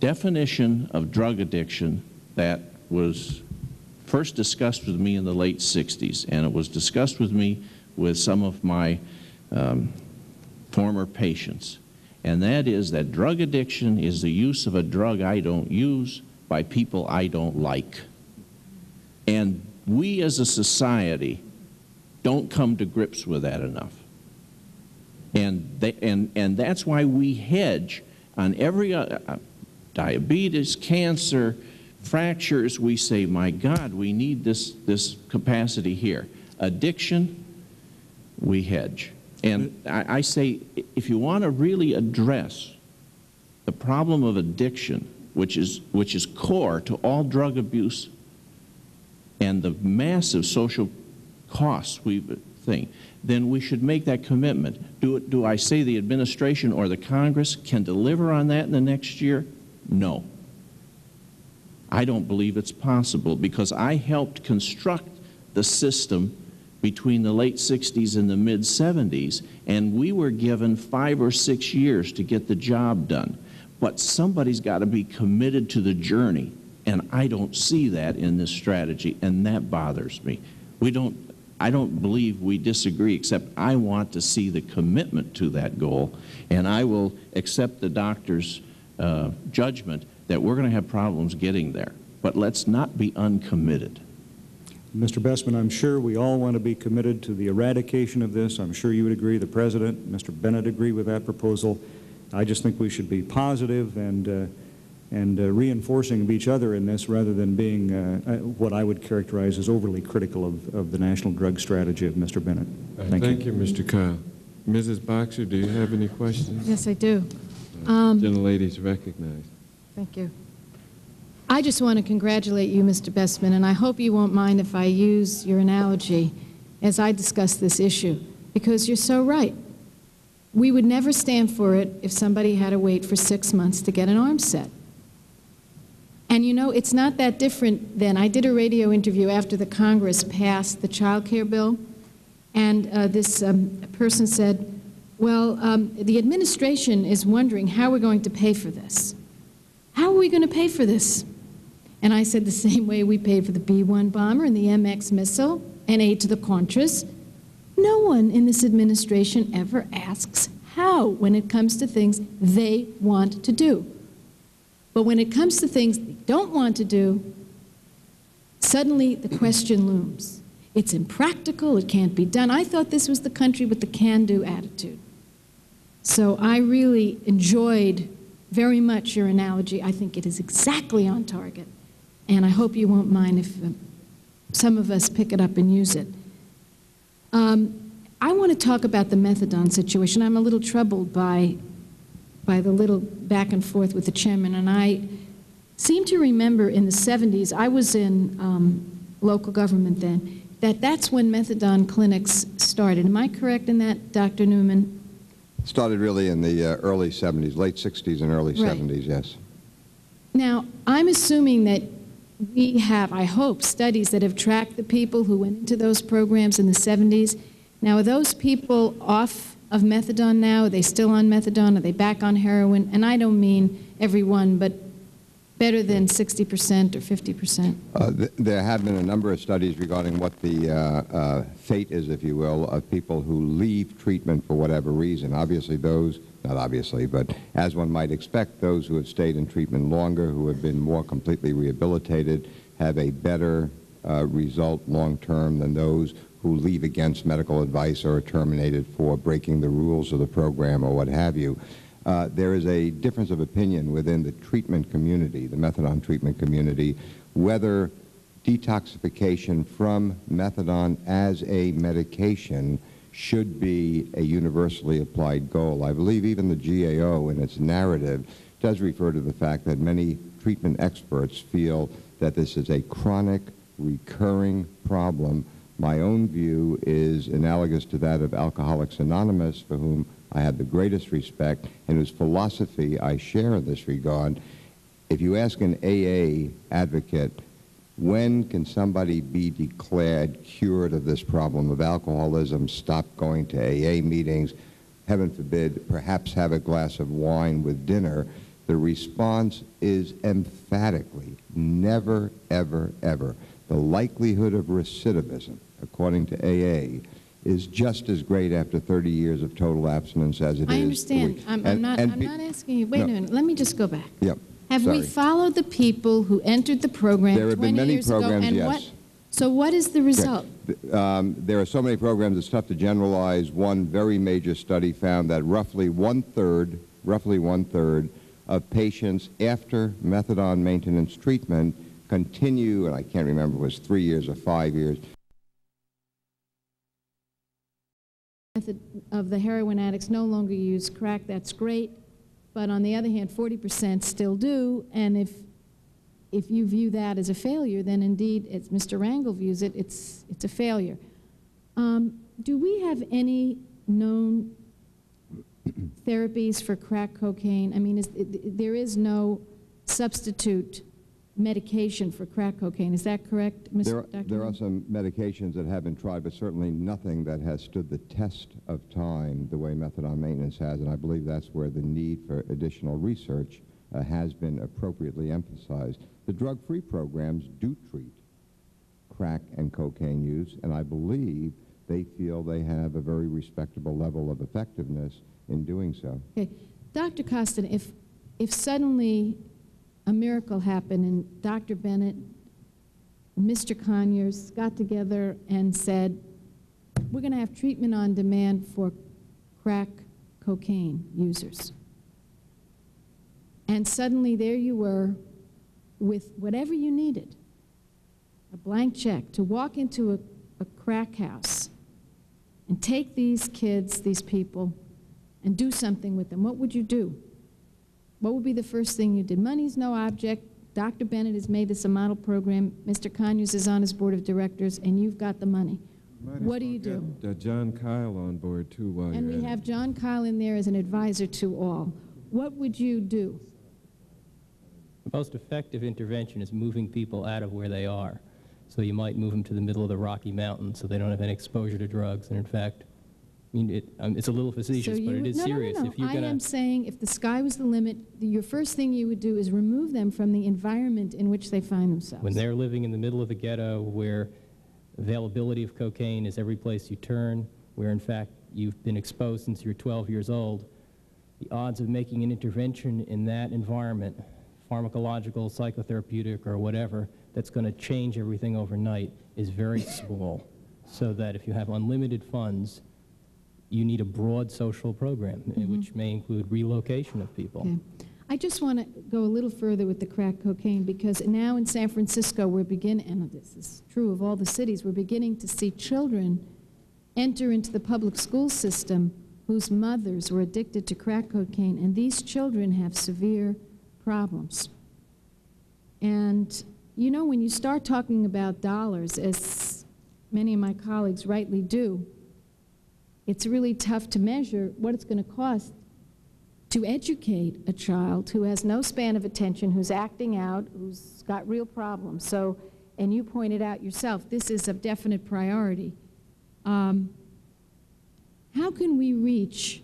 definition of drug addiction that was first discussed with me in the late 60s, and it was discussed with me with some of my former patients, and that is that drug addiction is the use of a drug I don't use by people I don't like. And we as a society don't come to grips with that enough. And that's why we hedge on every diabetes, cancer, fractures. We say, my God, we need this capacity here. Addiction, we hedge. And I say, if you want to really address the problem of addiction, which is core to all drug abuse and the massive social costs then we should make that commitment. Do I say the administration or the Congress can deliver on that in the next year? No. I don't believe it's possible, because I helped construct the system between the late 60s and the mid 70s, and we were given 5 or 6 years to get the job done. But somebody's got to be committed to the journey, and I don't see that in this strategy, and that bothers me. I don't believe we disagree, except I want to see the commitment to that goal, and I will accept the doctor's judgment that we're going to have problems getting there. But let's not be uncommitted. Mr. Bestman, I'm sure we all want to be committed to the eradication of this. I'm sure you would agree. The President, Mr. Bennett, agree with that proposal. I just think we should be positive and reinforcing of each other in this, rather than being what I would characterize as overly critical of the national drug strategy of Mr. Bennett. Thank you, Mr. Kyl. Mrs. Boxer, do you have any questions? Yes, I do. Gentlelady's recognized. Thank you. I just want to congratulate you, Mr. Bestman, and I hope you won't mind if I use your analogy as I discuss this issue, because you're so right. We would never stand for it if somebody had to wait for 6 months to get an arm set. And you know, it's not that different then. I did a radio interview after the Congress passed the child care bill, and this person said, well, the administration is wondering how we're going to pay for this. How are we going to pay for this? And I said, the same way we paid for the B-1 bomber and the MX missile and aid to the Contras. No one in this administration ever asks how when it comes to things they want to do. But when it comes to things they don't want to do, suddenly the question looms. It's impractical, it can't be done. I thought this was the country with the can-do attitude. So I really enjoyed very much your analogy. I think it is exactly on target. And I hope you won't mind if some of us pick it up and use it. I want to talk about the methadone situation. I'm a little troubled by the little back and forth with the chairman. And I seem to remember in the 70s, I was in local government then, that's when methadone clinics started. Am I correct in that, Dr. Newman? Started really in the early 70s, late 60s and early 70s, yes. Now, I'm assuming that we have, I hope, studies that have tracked the people who went into those programs in the 70s. Now, are those people off of methadone now? Are they still on methadone? Are they back on heroin? And I don't mean everyone, but better than 60% or 50%? There have been a number of studies regarding what the fate is, if you will, of people who leave treatment for whatever reason. Obviously those, not obviously, but as one might expect, those who have stayed in treatment longer, who have been more completely rehabilitated, have a better result long-term than those who leave against medical advice or are terminated for breaking the rules of the program or what have you. There is a difference of opinion within the treatment community, the methadone treatment community, whether detoxification from methadone as a medication should be a universally applied goal. I believe even the GAO in its narrative does refer to the fact that many treatment experts feel that this is a chronic, recurring problem. My own view is analogous to that of Alcoholics Anonymous, for whom I have the greatest respect, and whose philosophy I share in this regard. If you ask an AA advocate, when can somebody be declared cured of this problem of alcoholism, stop going to AA meetings, heaven forbid, perhaps have a glass of wine with dinner, the response is emphatically, never, ever, ever. The likelihood of recidivism, according to AA, is just as great after 30 years of total abstinence as it is. I understand. I'm not asking you. Wait a minute. Let me just go back. Yep. Have we followed the people who entered the program 20 years ago? There have been many programs, yes. So what is the result? There are so many programs, it's tough to generalize. One very major study found that roughly one-third of patients after methadone maintenance treatment continue, and I can't remember if it was 3 years or 5 years, of the heroin addicts no longer use crack. That's great, but on the other hand, 40% still do, and if you view that as a failure, then indeed, as Mr. Rangel views it, it's a failure. Do we have any known therapies for crack cocaine? I mean, there is no substitute medication for crack cocaine. Is that correct, Mr. Dr.? There are some medications that have been tried, but certainly nothing that has stood the test of time the way methadone maintenance has, and I believe that's where the need for additional research has been appropriately emphasized. The drug-free programs do treat crack and cocaine use, and I believe they feel they have a very respectable level of effectiveness in doing so. Okay. Dr. Kosten, if suddenly a miracle happened and Dr. Bennett, Mr. Conyers got together and said, we're going to have treatment on demand for crack cocaine users. And suddenly there you were with whatever you needed, a blank check, to walk into a crack house and take these kids, these people, and do something with them. What would you do? What would be the first thing you did? Money's no object. Dr. Bennett has made this a model program. Mr. Conyers is on his board of directors, and you've got the money. What do you do? Jon Kyl on board, too, while you're at it. And we have Jon Kyl in there as an advisor to all. What would you do? The most effective intervention is moving people out of where they are. So you might move them to the middle of the Rocky Mountains so they don't have any exposure to drugs. And in fact, mean, it's a little facetious, so but it is serious. No. If you're I am saying if the sky was the limit, your first thing you would do is remove them from the environment in which they find themselves. When they're living in the middle of a ghetto where availability of cocaine is every place you turn, where in fact you've been exposed since you're 12 years old, the odds of making an intervention in that environment, pharmacological, psychotherapeutic, or whatever, that's going to change everything overnight is very small. So that if you have unlimited funds, you need a broad social program, which may include relocation of people. Okay. I just want to go a little further with the crack cocaine, because now in San Francisco we're beginning, and this is true of all the cities, we're beginning to see children enter into the public school system whose mothers were addicted to crack cocaine, and these children have severe problems. And you know, when you start talking about dollars, as many of my colleagues rightly do, it's really tough to measure what it's going to cost to educate a child who has no span of attention, who's acting out, who's got real problems. So, and you pointed out yourself, this is a definite priority. How can we reach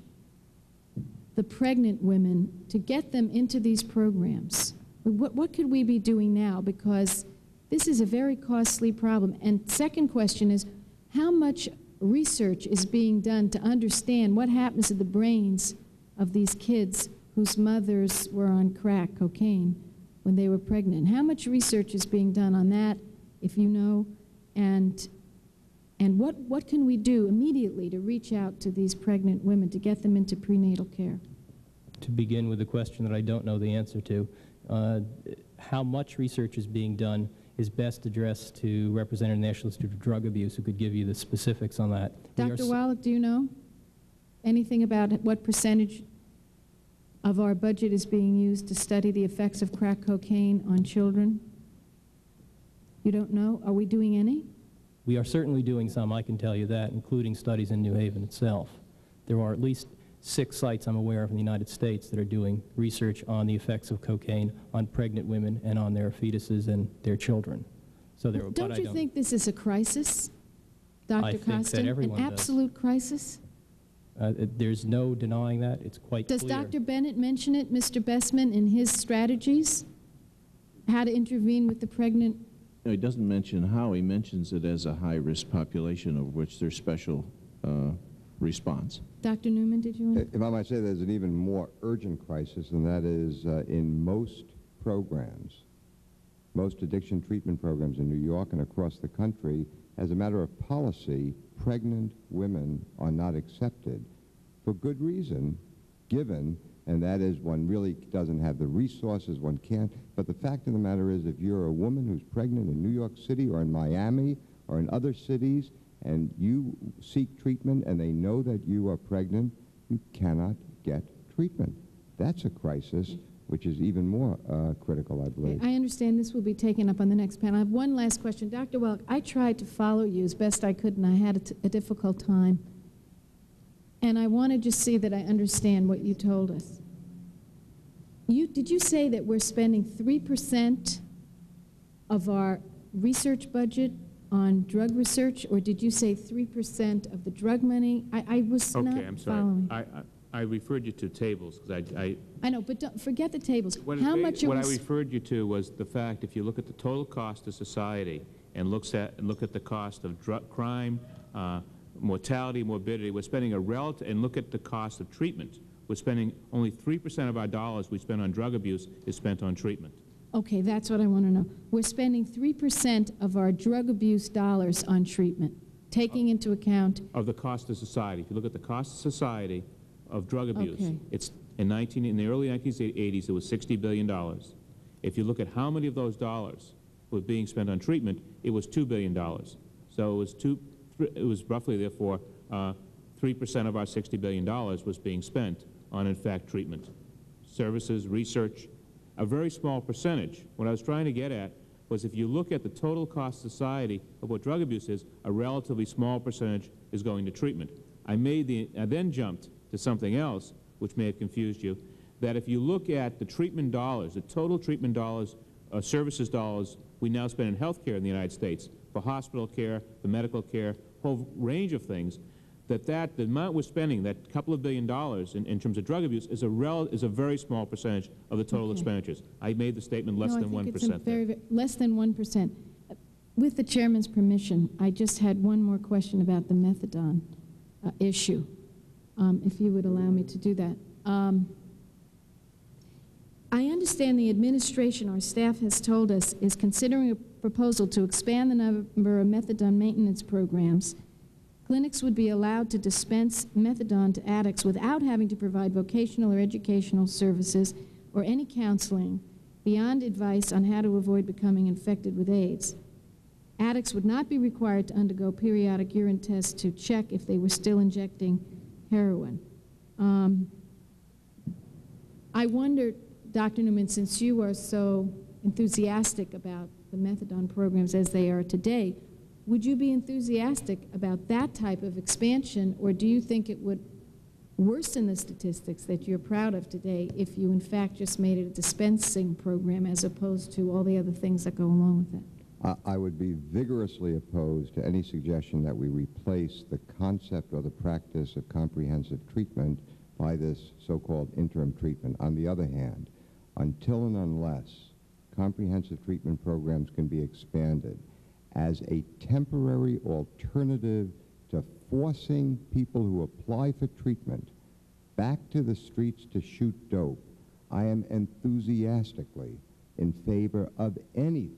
the pregnant women to get them into these programs? What could we be doing now? Because this is a very costly problem. And second question is, how much research is being done to understand what happens to the brains of these kids whose mothers were on crack cocaine when they were pregnant? How much research is being done on that, if you know? And what can we do immediately to reach out to these pregnant women to get them into prenatal care? To begin with a question that I don't know the answer to, how much research is being done is best addressed to Representative of the National Institute of Drug Abuse, who could give you the specifics on that. Dr. Wallack, do you know anything about what percentage of our budget is being used to study the effects of crack cocaine on children? You don't know? Are we doing any? We are certainly doing some, I can tell you that, including studies in New Haven itself. There are at least 6 sites I'm aware of in the United States that are doing research on the effects of cocaine on pregnant women and on their fetuses and their children. So there, don't you think this is a crisis, Dr. Kosten? I think that everyone does. An absolute crisis? There's no denying that. It's quite clear. Does Dr. Bennett mention it, Mr. Bestman, in his strategies, how to intervene with the pregnant? No, he doesn't mention how. He mentions it as a high-risk population of which there's special response. Dr. Newman, did you want to? If I might say, there's an even more urgent crisis, and that is in most programs, most addiction treatment programs in New York and across the country, as a matter of policy, pregnant women are not accepted for good reason given, and that is one really doesn't have the resources, one can't. But the fact of the matter is, if you're a woman who's pregnant in New York City or in Miami or in other cities, and you seek treatment and they know that you are pregnant, you cannot get treatment. That's a crisis which is even more critical, I believe. I understand this will be taken up on the next panel. I have one last question. Dr. Wallack, I tried to follow you as best I could, and I had a difficult time. And I want to just see that I understand what you told us. Did you say that we're spending 3% of our research budget on drug research, or did you say 3% of the drug money? I was not following. Okay, I'm sorry. I referred you to tables because I know, but don't forget the tables. What I referred you to was the fact, if you look at the total cost to society and look at the cost of drug crime, mortality, morbidity, we're spending a relative, and look at the cost of treatment. We're spending only 3% of our dollars we spend on drug abuse is spent on treatment. Okay, that's what I want to know. We're spending 3% of our drug abuse dollars on treatment, taking into account of the cost to society. If you look at the cost to society of drug abuse, it's in the early 1980s it was $60 billion. If you look at how many of those dollars were being spent on treatment, it was $2 billion. So it was roughly, therefore, 3% of our $60 billion was being spent on, in fact, treatment, services, research. A very small percentage. What I was trying to get at was, if you look at the total cost to society of what drug abuse is, a relatively small percentage is going to treatment. I then jumped to something else, which may have confused you, that if you look at the treatment dollars, the total treatment dollars, services dollars we now spend in health care in the United States, for hospital care, for medical care, a whole range of things, that the amount we're spending, that couple of $2 billion in terms of drug abuse, is a very small percentage of the total expenditures. I made the statement less than 1%. Less than 1%. With the chairman's permission, I just had one more question about the methadone issue, if you would allow me to do that. I understand the administration, or staff has told us, is considering a proposal to expand the number of methadone maintenance programs. Clinics would be allowed to dispense methadone to addicts without having to provide vocational or educational services or any counseling beyond advice on how to avoid becoming infected with AIDS. Addicts would not be required to undergo periodic urine tests to check if they were still injecting heroin. I wonder, Dr. Newman, since you are so enthusiastic about the methadone programs as they are today, would you be enthusiastic about that type of expansion, or do you think it would worsen the statistics that you're proud of today if you in fact just made it a dispensing program as opposed to all the other things that go along with it? I would be vigorously opposed to any suggestion that we replace the concept or the practice of comprehensive treatment by this so-called interim treatment. On the other hand, until and unless comprehensive treatment programs can be expanded as a temporary alternative to forcing people who apply for treatment back to the streets to shoot dope, I am enthusiastically in favor of anything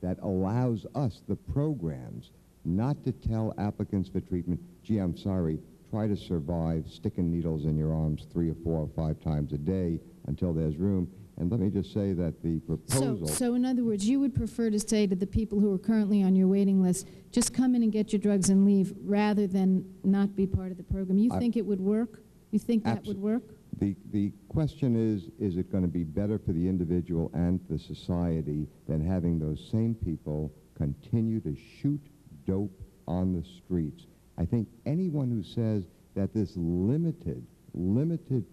that allows us, the programs, not to tell applicants for treatment, gee, I'm sorry, try to survive sticking needles in your arms 3 or 4 or 5 times a day until there's room. And let me just say that the proposal... So in other words, you would prefer to say to the people who are currently on your waiting list, just come in and get your drugs and leave, rather than not be part of the program. You think it would work? You think that would work? The question is it going to be better for the individual and the society than having those same people continue to shoot dope on the streets? I think anyone who says that this limited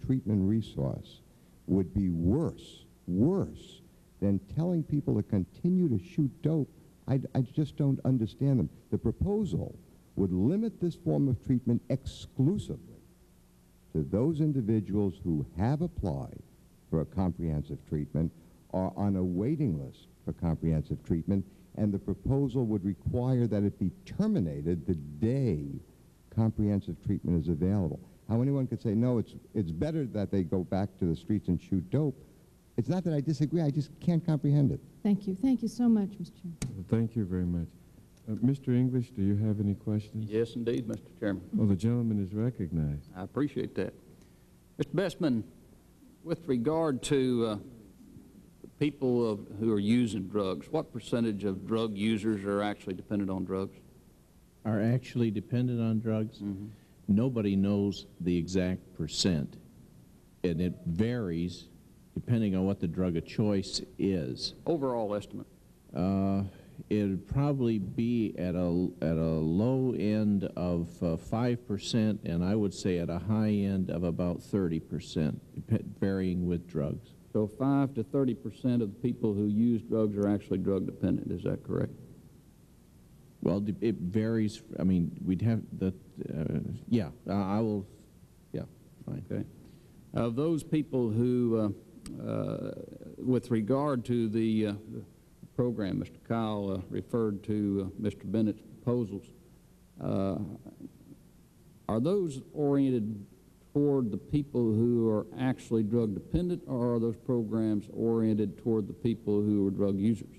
treatment resource would be worse than telling people to continue to shoot dope, I just don't understand them. The proposal would limit this form of treatment exclusively to those individuals who have applied for a comprehensive treatment, are on a waiting list for comprehensive treatment, and the proposal would require that it be terminated the day comprehensive treatment is available. How anyone could say, no, it's better that they go back to the streets and shoot dope. It's not that I disagree. I just can't comprehend it. Thank you. Thank you so much, Mr. Chairman. Thank you very much. Mr. English, do you have any questions? Yes, indeed, Mr. Chairman. Well, the gentleman is recognized. I appreciate that. Mr. Bestman, with regard to people who are using drugs, what percentage of drug users are actually dependent on drugs? Are actually dependent on drugs? Mm-hmm. Nobody knows the exact percent, and it varies depending on what the drug of choice is. Overall estimate? It'd probably be at a low end of 5%, and I would say at a high end of about 30%, varying with drugs. So 5 to 30% of the people who use drugs are actually drug dependent, is that correct? Well, it varies. I mean, we'd have the, yeah, fine. Okay. Of those people who, with regard to the program, Mr. Kyl referred to Mr. Bennett's proposals, are those oriented toward the people who are actually drug dependent, or are those programs oriented toward the people who are drug users?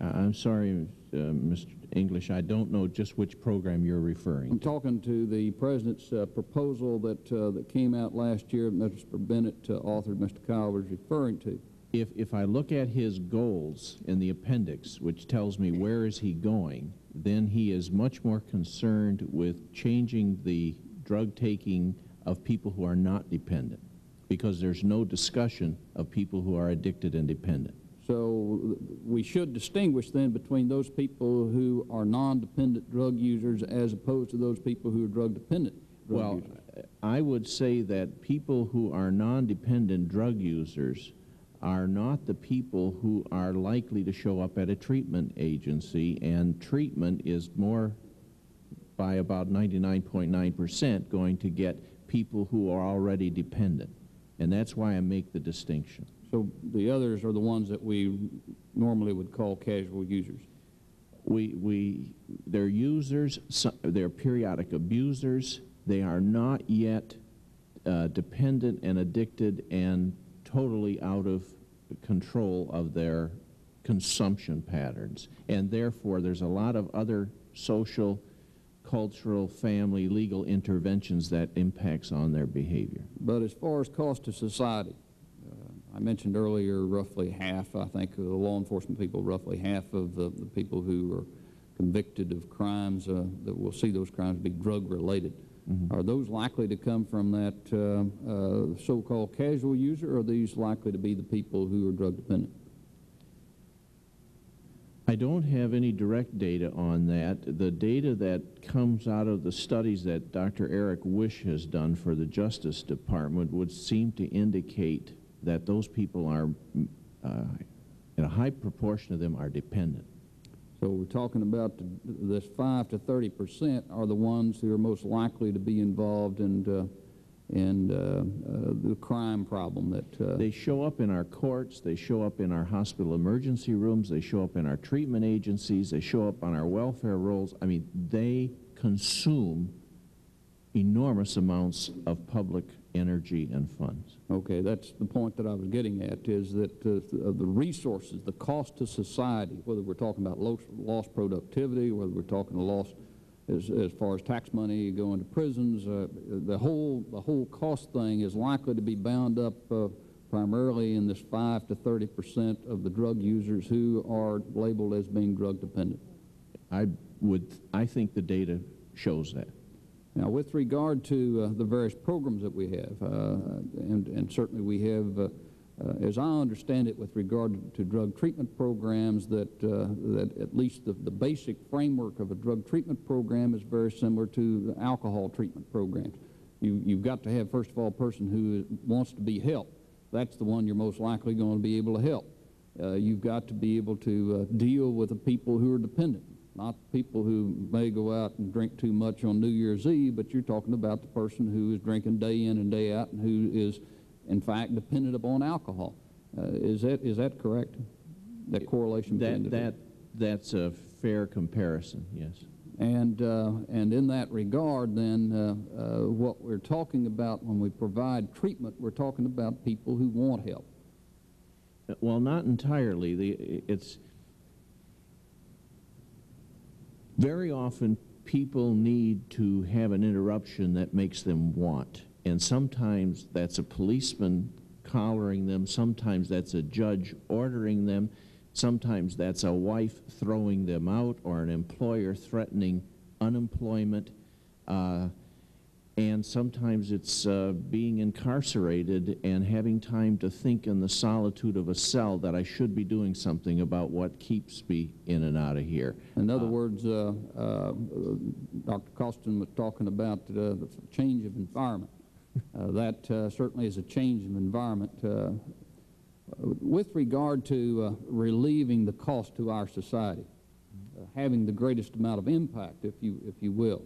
I'm sorry, Mr. English, I don't know just which program you're referring to. I'm talking to the President's proposal that came out last year that Mr. Bennett authored, Mr. Kyl was referring to. If I look at his goals in the appendix, which tells me where is he going, then he is much more concerned with changing the drug taking of people who are not dependent, because there's no discussion of people who are addicted and dependent. So we should distinguish then between those people who are non-dependent drug users as opposed to those people who are drug-dependent drug users. Well, I would say that people who are non-dependent drug users are not the people who are likely to show up at a treatment agency, and treatment is more by about 99.9% going to get people who are already dependent. And that's why I make the distinction. So the others are the ones that we normally would call casual users? They're users, they're periodic abusers. They are not yet dependent and addicted and totally out of control of their consumption patterns. And therefore, there's a lot of other social, cultural, family, legal interventions that impacts on their behavior. But as far as cost to society, I mentioned earlier roughly half, I think, of the law enforcement people, roughly half of the people who are convicted of crimes that will see those crimes be drug-related. Mm-hmm. Are those likely to come from that so-called casual user, or are these likely to be the people who are drug-dependent? I don't have any direct data on that. The data that comes out of the studies that Dr. Eric Wish has done for the Justice Department would seem to indicate that those people are, and a high proportion of them are dependent. So we're talking about this 5 to 30% are the ones who are most likely to be involved in the crime problem that... They show up in our courts, they show up in our hospital emergency rooms, they show up in our treatment agencies, they show up on our welfare rolls. I mean, they consume enormous amounts of public energy and funds. Okay, that's the point that I was getting at, is that the resources, the cost to society, whether we're talking about lost productivity, whether we're talking a loss as far as tax money going to prisons, the whole cost thing is likely to be bound up primarily in this 5 to 30% of the drug users who are labeled as being drug dependent. I think the data shows that. Now, with regard to the various programs that we have, and certainly we have, as I understand it, with regard to drug treatment programs, that at least the basic framework of a drug treatment program is very similar to the alcohol treatment programs. You've got to have, first of all, a person who wants to be helped. That's the one you're most likely going to be able to help. You've got to be able to deal with the people who are dependent. Not people who may go out and drink too much on New Year's Eve, but you're talking about the person who is drinking day in and day out and who is, in fact, dependent upon alcohol. Is that correct? That correlation between that's a fair comparison. Yes. And in that regard, then, what we're talking about when we provide treatment, we're talking about people who want help. Well, not entirely. Very often, people need to have an interruption that makes them want. And sometimes that's a policeman collaring them. Sometimes that's a judge ordering them. Sometimes that's a wife throwing them out or an employer threatening unemployment. And sometimes it's being incarcerated and having time to think in the solitude of a cell that I should be doing something about what keeps me in and out of here. In other words, Dr. Kosten was talking about the change of environment. That certainly is a change of environment. With regard to relieving the cost to our society, having the greatest amount of impact, if you will,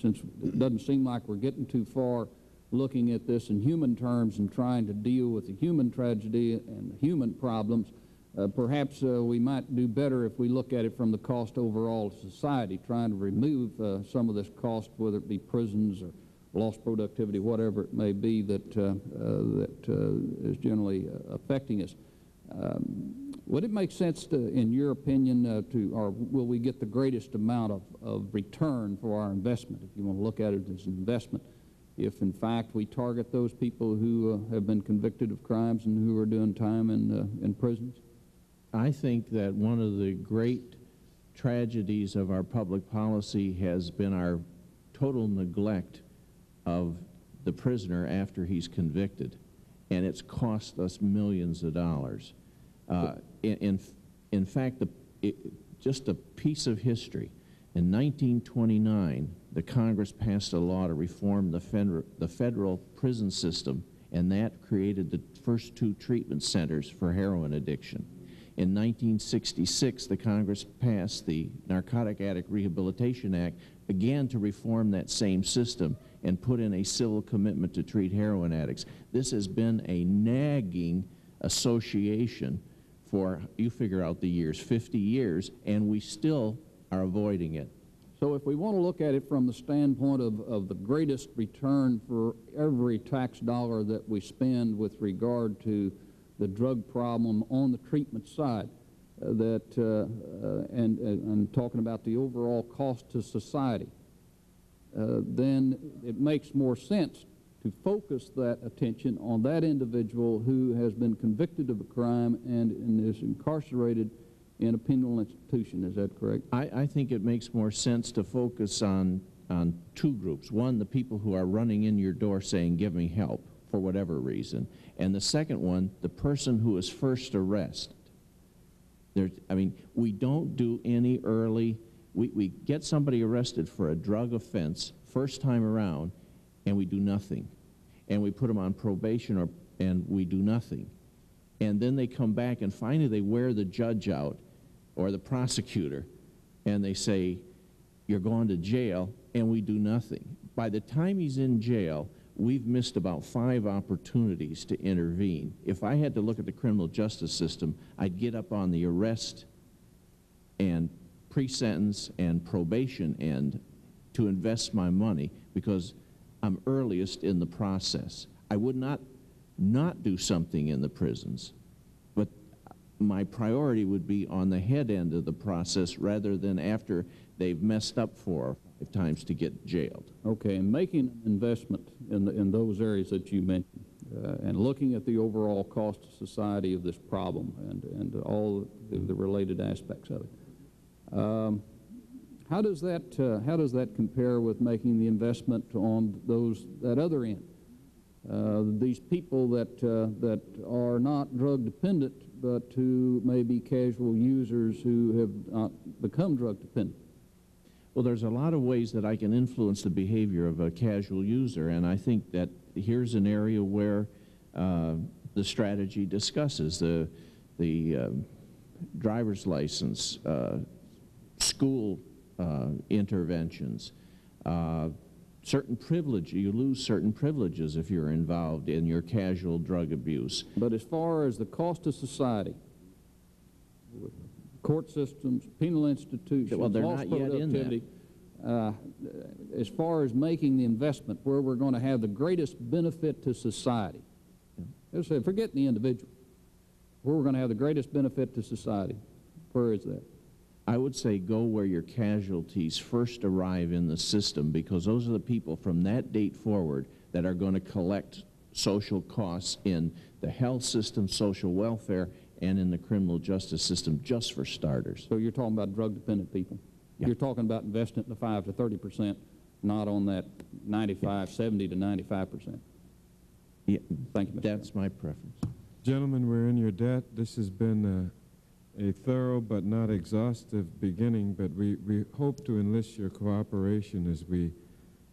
since it doesn't seem like we're getting too far looking at this in human terms and trying to deal with the human tragedy and the human problems. Perhaps we might do better if we look at it from the cost overall to society, trying to remove some of this cost, whether it be prisons or lost productivity, whatever it may be that is generally affecting us. Would it make sense, in your opinion, or will we get the greatest amount of return for our investment, if you want to look at it as an investment, if in fact we target those people who have been convicted of crimes and who are doing time in prisons? I think that one of the great tragedies of our public policy has been our total neglect of the prisoner after he's convicted, and it's cost us millions of dollars. In fact, just a piece of history. In 1929, the Congress passed a law to reform the federal prison system, and that created the first two treatment centers for heroin addiction. In 1966, the Congress passed the Narcotic Addict Rehabilitation Act, again to reform that same system and put in a civil commitment to treat heroin addicts. This has been a nagging association for, you figure out the years, 50 years, and we still are avoiding it. So if we want to look at it from the standpoint of the greatest return for every tax dollar that we spend with regard to the drug problem on the treatment side, and talking about the overall cost to society, then it makes more sense to focus that attention on that individual who has been convicted of a crime and is incarcerated in a penal institution. Is that correct? I think it makes more sense to focus on two groups. One, the people who are running in your door saying, give me help, for whatever reason. And the second one, the person who is first arrested. I mean, we don't do any early, we get somebody arrested for a drug offense first time around, and we do nothing. And we put them on probation, or, and we do nothing. And then they come back, and finally they wear the judge out, or the prosecutor, and they say, you're going to jail, and we do nothing. By the time he's in jail, we've missed about 5 opportunities to intervene. If I had to look at the criminal justice system, I'd get up on the arrest and pre-sentence and probation end to invest my money, because I'm earliest in the process. I would not do something in the prisons, but my priority would be on the head end of the process rather than after they've messed up 4 or 5 times to get jailed. Okay, and making an investment in those areas that you mentioned, and looking at the overall cost to society of this problem and all the related aspects of it. How does that compare with making the investment on that other end? These people that are not drug dependent, but who may be casual users who have not become drug dependent? Well, there's a lot of ways that I can influence the behavior of a casual user, and I think that here's an area where the strategy discusses the driver's license, school interventions, certain privilege. You lose certain privileges if you're involved in your casual drug abuse. But as far as the cost to society, court systems, penal institutions, well, they're not yet in that. As far as making the investment where we're going to have the greatest benefit to society, yeah. Forget the individual, where we're going to have the greatest benefit to society, where is that? I would say go where your casualties first arrive in the system, because those are the people from that date forward that are going to collect social costs in the health system, social welfare, and in the criminal justice system, just for starters. So you're talking about drug-dependent people. Yeah. You're talking about investing in the 5% to 30%, not on that 95, yeah. 70 to 95%. Yeah. Thank you, Mr. That's Chairman. My preference. Gentlemen, we're in your debt. This has been a thorough but not exhaustive beginning, but we hope to enlist your cooperation as we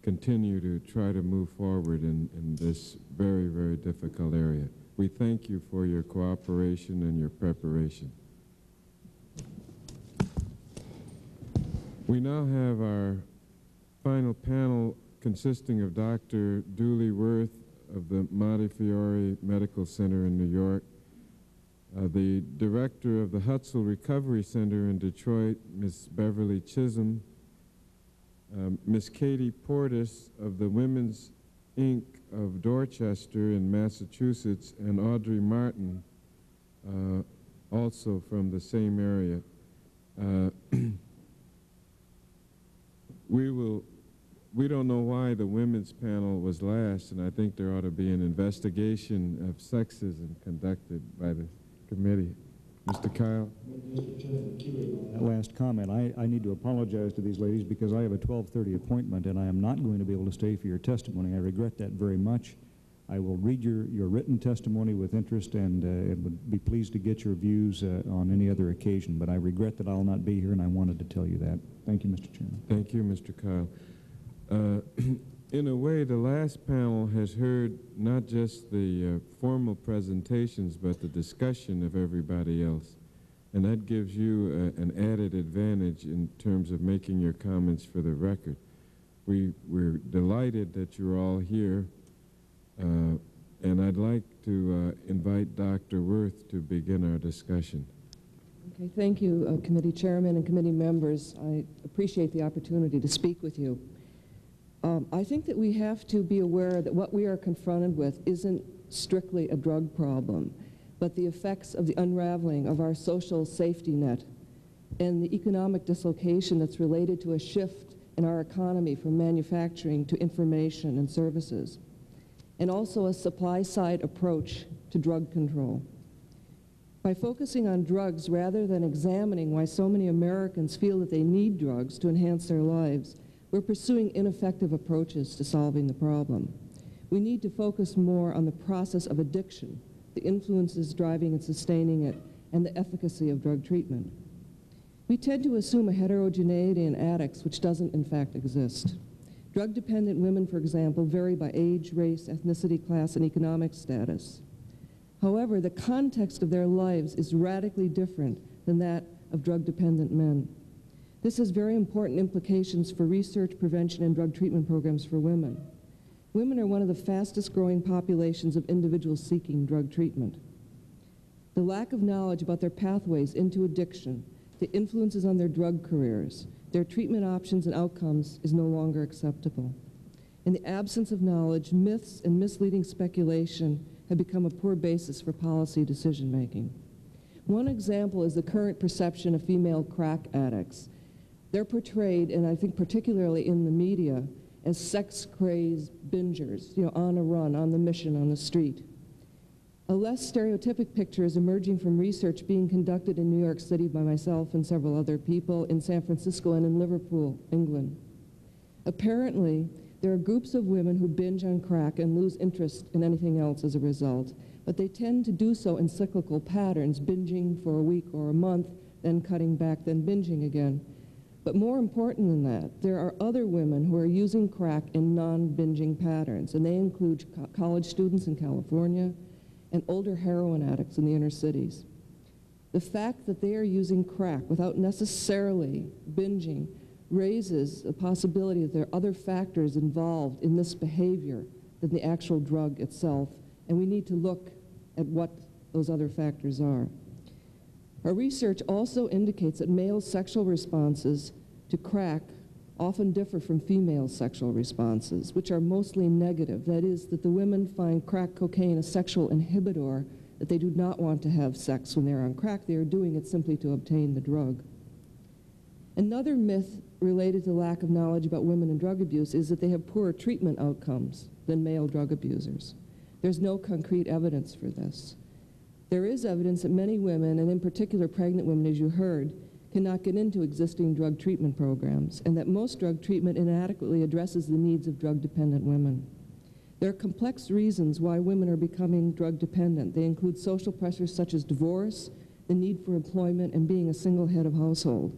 continue to try to move forward in this very, very difficult area. We thank you for your cooperation and your preparation. We now have our final panel consisting of Dr. Dooley Worth of the Montefiore Medical Center in New York, the director of the Hutzel Recovery Center in Detroit, Ms. Beverly Chisholm, Ms. Katie Portis of the Women's Inc. of Dorchester in Massachusetts, and Audrey Martin, also from the same area. We don't know why the women's panel was last, and I think there ought to be an investigation of sexism conducted by the committee. Mr. Kyl? That last comment, I need to apologize to these ladies because I have a 12:30 appointment and I am not going to be able to stay for your testimony. I regret that very much. I will read your written testimony with interest and would be pleased to get your views on any other occasion, but I regret that I'll not be here and I wanted to tell you that. Thank you, Mr. Chairman. Thank you, Mr. Kyl. In a way, the last panel has heard not just the formal presentations, but the discussion of everybody else. And that gives you an added advantage in terms of making your comments for the record. We're delighted that you're all here, and I'd like to invite Dr. Wirth to begin our discussion. Okay, thank you, Committee Chairman and committee members. I appreciate the opportunity to speak with you. I think that we have to be aware that what we are confronted with isn't strictly a drug problem, but the effects of the unraveling of our social safety net and the economic dislocation that's related to a shift in our economy from manufacturing to information and services, and also a supply-side approach to drug control. By focusing on drugs rather than examining why so many Americans feel that they need drugs to enhance their lives, we're pursuing ineffective approaches to solving the problem. We need to focus more on the process of addiction, the influences driving and sustaining it, and the efficacy of drug treatment. We tend to assume a heterogeneity in addicts, which doesn't, in fact, exist. Drug-dependent women, for example, vary by age, race, ethnicity, class, and economic status. However, the context of their lives is radically different than that of drug-dependent men. This has very important implications for research, prevention, and drug treatment programs for women. Women are one of the fastest-growing populations of individuals seeking drug treatment. The lack of knowledge about their pathways into addiction, the influences on their drug careers, their treatment options and outcomes is no longer acceptable. In the absence of knowledge, myths and misleading speculation have become a poor basis for policy decision-making. One example is the current perception of female crack addicts. They're portrayed, and I think particularly in the media, as sex-crazed bingers, on a run, on the mission, on the street. A less stereotypic picture is emerging from research being conducted in New York City by myself and several other people, in San Francisco and in Liverpool, England. Apparently, there are groups of women who binge on crack and lose interest in anything else as a result, but they tend to do so in cyclical patterns, binging for a week or a month, then cutting back, then binging again. But more important than that, there are other women who are using crack in non-binging patterns, and they include college students in California, and older heroin addicts in the inner cities. The fact that they are using crack without necessarily binging raises the possibility that there are other factors involved in this behavior than the actual drug itself, and we need to look at what those other factors are. Our research also indicates that male sexual responses to crack often differ from female sexual responses, which are mostly negative. That is, that the women find crack cocaine a sexual inhibitor, that they do not want to have sex when they're on crack. They are doing it simply to obtain the drug. Another myth related to lack of knowledge about women and drug abuse is that they have poorer treatment outcomes than male drug abusers. There's no concrete evidence for this. There is evidence that many women, and in particular pregnant women, as you heard, cannot get into existing drug treatment programs, and that most drug treatment inadequately addresses the needs of drug-dependent women. There are complex reasons why women are becoming drug-dependent. They include social pressures such as divorce, the need for employment, and being a single head of household.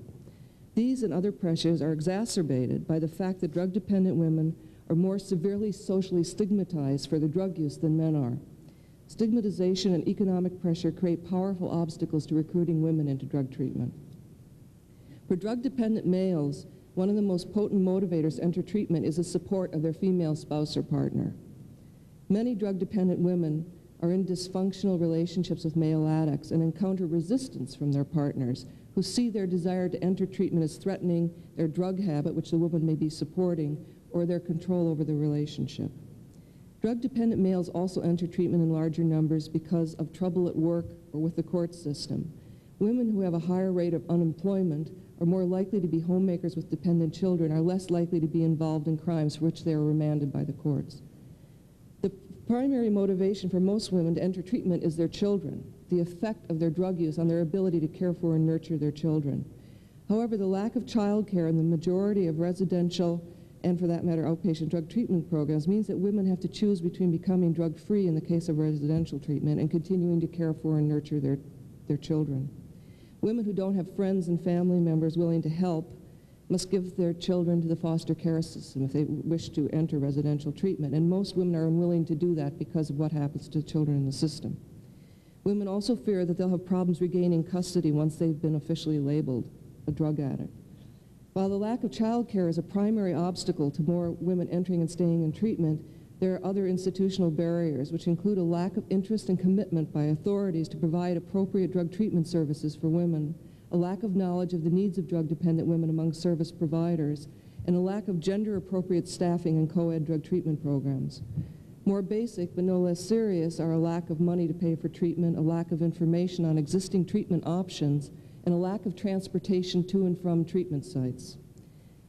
These and other pressures are exacerbated by the fact that drug-dependent women are more severely socially stigmatized for their drug use than men are. Stigmatization and economic pressure create powerful obstacles to recruiting women into drug treatment. For drug-dependent males, one of the most potent motivators to enter treatment is the support of their female spouse or partner. Many drug-dependent women are in dysfunctional relationships with male addicts and encounter resistance from their partners, who see their desire to enter treatment as threatening their drug habit, which the woman may be supporting, or their control over the relationship. Drug-dependent males also enter treatment in larger numbers because of trouble at work or with the court system. Women who have a higher rate of unemployment are more likely to be homemakers with dependent children, are less likely to be involved in crimes for which they are remanded by the courts. The primary motivation for most women to enter treatment is their children, the effect of their drug use on their ability to care for and nurture their children. However, the lack of childcare in the majority of residential and, for that matter, outpatient drug treatment programs means that women have to choose between becoming drug-free in the case of residential treatment and continuing to care for and nurture their children. Women who don't have friends and family members willing to help must give their children to the foster care system if they wish to enter residential treatment, and most women are unwilling to do that because of what happens to children in the system. Women also fear that they'll have problems regaining custody once they've been officially labeled a drug addict. While the lack of childcare is a primary obstacle to more women entering and staying in treatment, there are other institutional barriers, which include a lack of interest and commitment by authorities to provide appropriate drug treatment services for women, a lack of knowledge of the needs of drug-dependent women among service providers, and a lack of gender-appropriate staffing and co-ed drug treatment programs. More basic, but no less serious, are a lack of money to pay for treatment, a lack of information on existing treatment options, and a lack of transportation to and from treatment sites.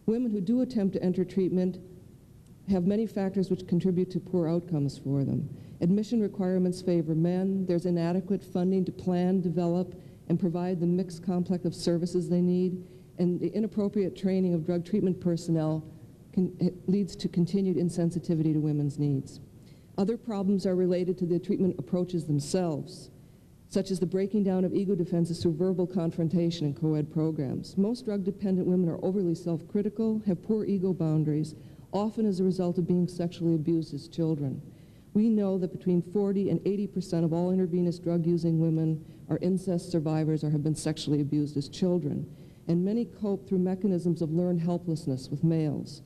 Women who do attempt to enter treatment have many factors which contribute to poor outcomes for them. Admission requirements favor men. There's inadequate funding to plan, develop, and provide the mixed complex of services they need, and the inappropriate training of drug treatment personnel leads to continued insensitivity to women's needs. Other problems are related to the treatment approaches themselves, such as the breaking down of ego defenses through verbal confrontation in co-ed programs. Most drug-dependent women are overly self-critical, have poor ego boundaries, often as a result of being sexually abused as children. We know that between 40% and 80% of all intravenous drug-using women are incest survivors or have been sexually abused as children, and many cope through mechanisms of learned helplessness with males.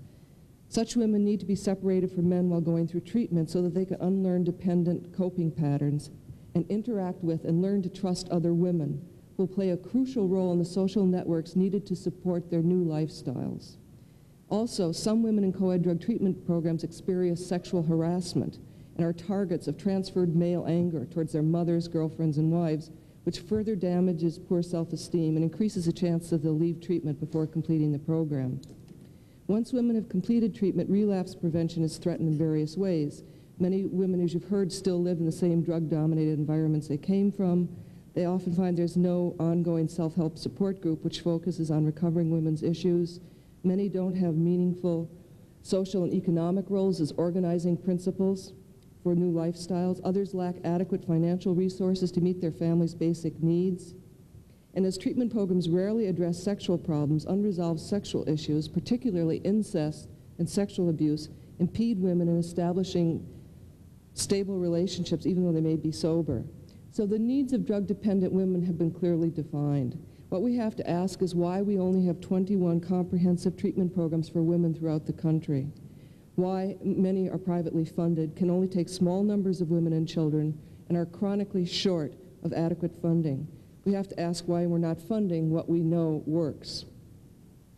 Such women need to be separated from men while going through treatment so that they can unlearn dependent coping patterns and interact with and learn to trust other women, who will play a crucial role in the social networks needed to support their new lifestyles. Also, some women in co-ed drug treatment programs experience sexual harassment and are targets of transferred male anger towards their mothers, girlfriends, and wives, which further damages poor self-esteem and increases the chance that they'll leave treatment before completing the program. Once women have completed treatment, relapse prevention is threatened in various ways. Many women, as you've heard, still live in the same drug-dominated environments they came from. They often find there's no ongoing self-help support group which focuses on recovering women's issues. Many don't have meaningful social and economic roles as organizing principles for new lifestyles. Others lack adequate financial resources to meet their families' basic needs. And as treatment programs rarely address sexual problems, unresolved sexual issues, particularly incest and sexual abuse, impede women in establishing stable relationships, even though they may be sober. So the needs of drug-dependent women have been clearly defined. What we have to ask is why we only have 21 comprehensive treatment programs for women throughout the country. Why many are privately funded, can only take small numbers of women and children, and are chronically short of adequate funding. We have to ask why we're not funding what we know works.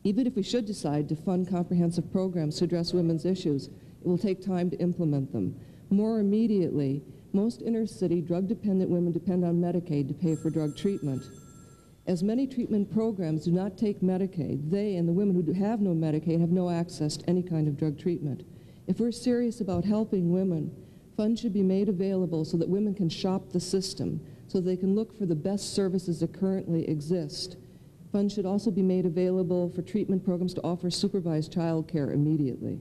Even if we should decide to fund comprehensive programs to address women's issues, it will take time to implement them. More immediately, most inner-city drug-dependent women depend on Medicaid to pay for drug treatment. As many treatment programs do not take Medicaid, they and the women who have no Medicaid have no access to any kind of drug treatment. If we're serious about helping women, funds should be made available so that women can shop the system, so they can look for the best services that currently exist. Funds should also be made available for treatment programs to offer supervised child care immediately.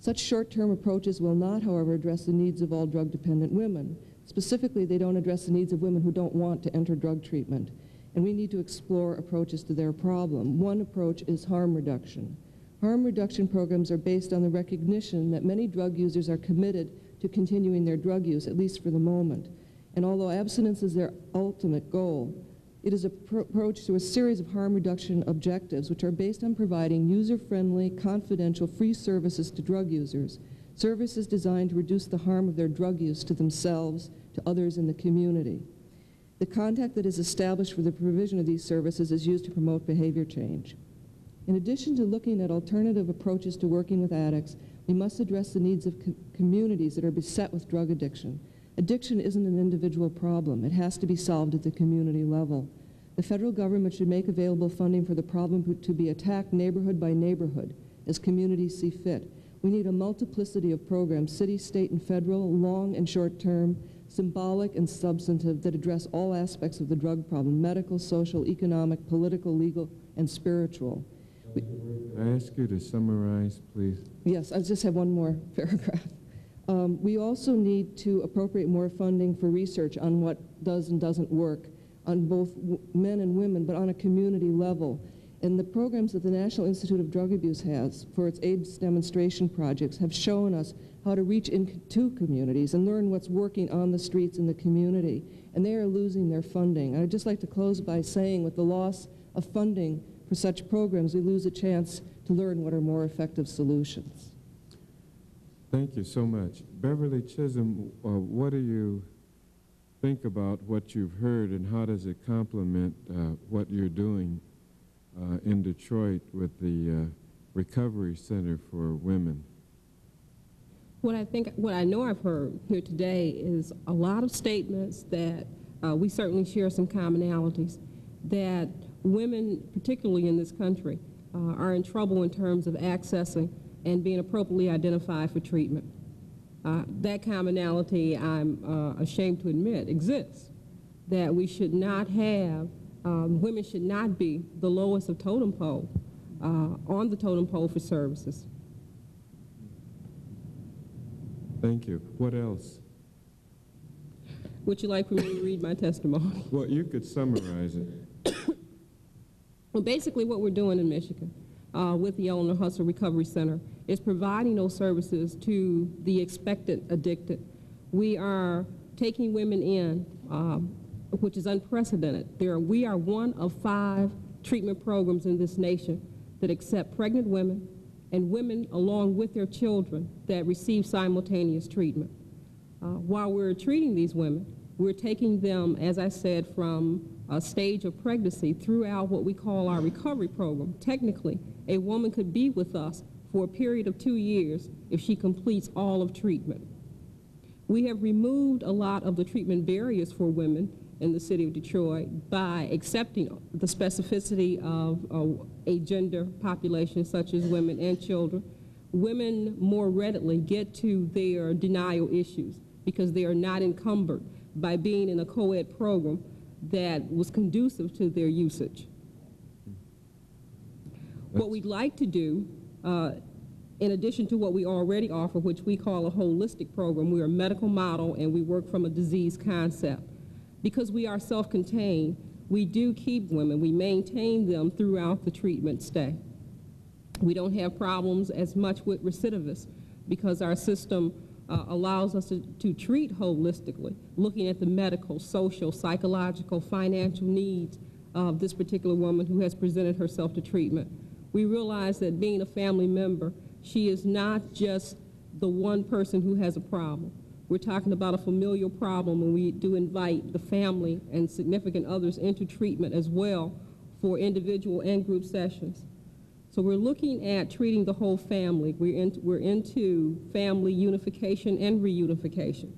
Such short-term approaches will not, however, address the needs of all drug-dependent women. Specifically, they don't address the needs of women who don't want to enter drug treatment. And we need to explore approaches to their problem. One approach is harm reduction. Harm reduction programs are based on the recognition that many drug users are committed to continuing their drug use, at least for the moment. And although abstinence is their ultimate goal, it is an approach to a series of harm reduction objectives which are based on providing user-friendly, confidential, free services to drug users, services designed to reduce the harm of their drug use to themselves, to others in the community. The contact that is established for the provision of these services is used to promote behavior change. In addition to looking at alternative approaches to working with addicts, we must address the needs of communities that are beset with drug addiction. Addiction isn't an individual problem. It has to be solved at the community level. The federal government should make available funding for the problem to be attacked neighborhood by neighborhood as communities see fit. We need a multiplicity of programs, city, state, and federal, long and short term, symbolic and substantive, that address all aspects of the drug problem: medical, social, economic, political, legal, and spiritual. I ask you to summarize, please. Yes, I just have one more paragraph. We also need to appropriate more funding for research on what does and doesn't work on both men and women, but on a community level. And the programs that the National Institute of Drug Abuse has for its AIDS demonstration projects have shown us how to reach into communities and learn what's working on the streets in the community. And they are losing their funding. And I'd just like to close by saying, with the loss of funding for such programs, we lose a chance to learn what are more effective solutions. Thank you so much. Beverly Chisholm, what do you think about what you've heard, and how does it complement what you're doing in Detroit with the Recovery Center for Women? What I know I've heard here today is a lot of statements that we certainly share some commonalities, that women, particularly in this country, are in trouble in terms of accessing and being appropriately identified for treatment. That commonality, I'm ashamed to admit, exists, that we should not have, women should not be the lowest of totem pole, on the totem pole for services. Thank you. What else? Would you like for me to read my testimony? Well, you could summarize it. Well, basically what we're doing in Michigan with the Yale and Hutzel Recovery Center is providing those services to the expectant addicted. We are taking women in, which is unprecedented. We are one of 5 treatment programs in this nation that accept pregnant women and women along with their children that receive simultaneous treatment. While we're treating these women, we're taking them, as I said, from a stage of pregnancy throughout what we call our recovery program. Technically, a woman could be with us for a period of 2 years if she completes all of treatment. We have removed a lot of the treatment barriers for women in the city of Detroit by accepting the specificity of a gender population such as women and children. Women more readily get to their denial issues because they are not encumbered by being in a co-ed program that was conducive to their usage. What we'd like to do, in addition to what we already offer, which we call a holistic program, we're a medical model and we work from a disease concept. Because we are self-contained, we do keep women, we maintain them throughout the treatment stay. We don't have problems as much with recidivists because our system allows us to treat holistically, looking at the medical, social, psychological, financial needs of this particular woman who has presented herself to treatment. We realize that being a family member, she is not just the one person who has a problem. We're talking about a familial problem, and we do invite the family and significant others into treatment as well for individual and group sessions. So we're looking at treating the whole family. We're into family unification and reunification.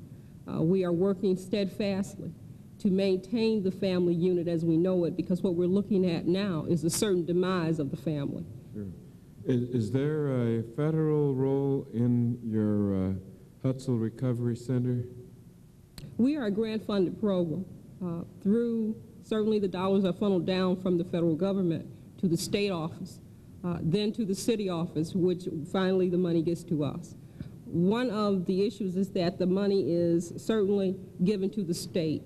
We are working steadfastly to maintain the family unit as we know it, because what we're looking at now is a certain demise of the family. Sure. Is there a federal role in your Hutzel Recovery Center? We are a grant-funded program. Certainly the dollars are funneled down from the federal government to the state office, then to the city office, which finally the money gets to us. One of the issues is that the money is certainly given to the state.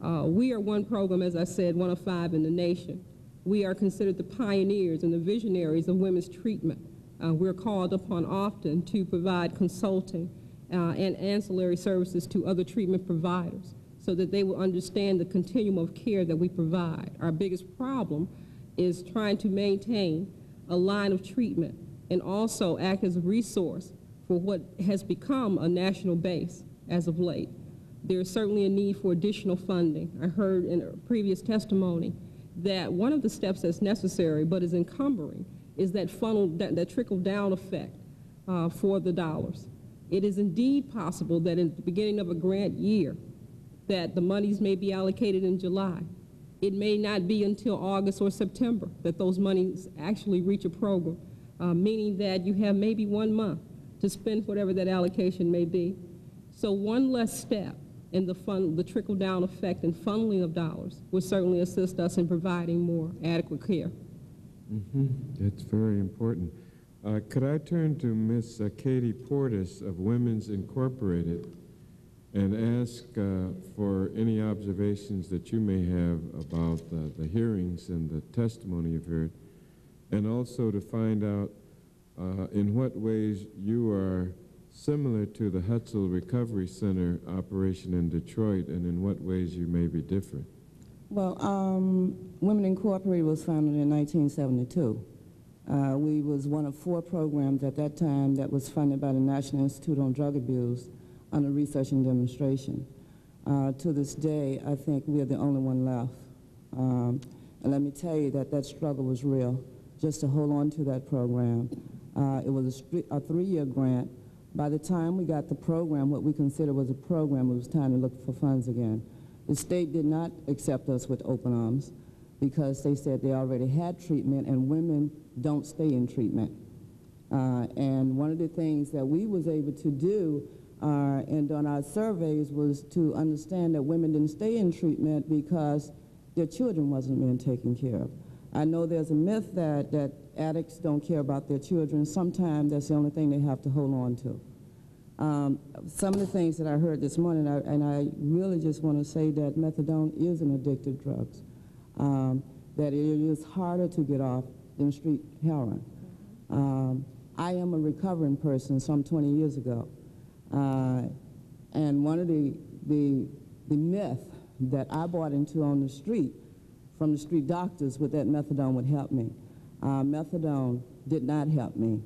We are one program, as I said, one of 5 in the nation. We are considered the pioneers and the visionaries of women's treatment. We're called upon often to provide consulting and ancillary services to other treatment providers so that they will understand the continuum of care that we provide. Our biggest problem is trying to maintain a line of treatment and also act as a resource for what has become a national base as of late. There is certainly a need for additional funding. I heard in a previous testimony that one of the steps that's necessary but is encumbering is that that trickle-down effect for the dollars. It is indeed possible that at the beginning of a grant year that the monies may be allocated in July. It may not be until August or September that those monies actually reach a program, meaning that you have maybe 1 month to spend whatever that allocation may be. So one less step in the trickle-down effect and funneling of dollars would certainly assist us in providing more adequate care. That's very important. Could I turn to Ms. Katie Portis of Women's Incorporated and ask for any observations that you may have about the hearings and the testimony you've heard, and also to find out in what ways you are similar to the Hutzel Recovery Center operation in Detroit and in what ways you may be different. Well, Women Incorporated was founded in 1972. We was one of four programs at that time that was funded by the National Institute on Drug Abuse under research and demonstration. To this day, I think we are the only one left. And let me tell you that that struggle was real, just to hold on to that program. It was a three-year grant. By the time we got the program, what we considered was a program, it was time to look for funds again. The state did not accept us with open arms because they said they already had treatment and women don't stay in treatment. And one of the things that we was able to do and on our surveys was to understand that women didn't stay in treatment because their children wasn't being taken care of. I know there's a myth that addicts don't care about their children. Sometimes that's the only thing they have to hold on to. Some of the things that I heard this morning, and I really just want to say that methadone is an addictive drug, that it is harder to get off than street heroin. I am a recovering person some 20 years ago, and one of the myths that I bought into on the street from the street doctors was that methadone would help me. Methadone did not help me.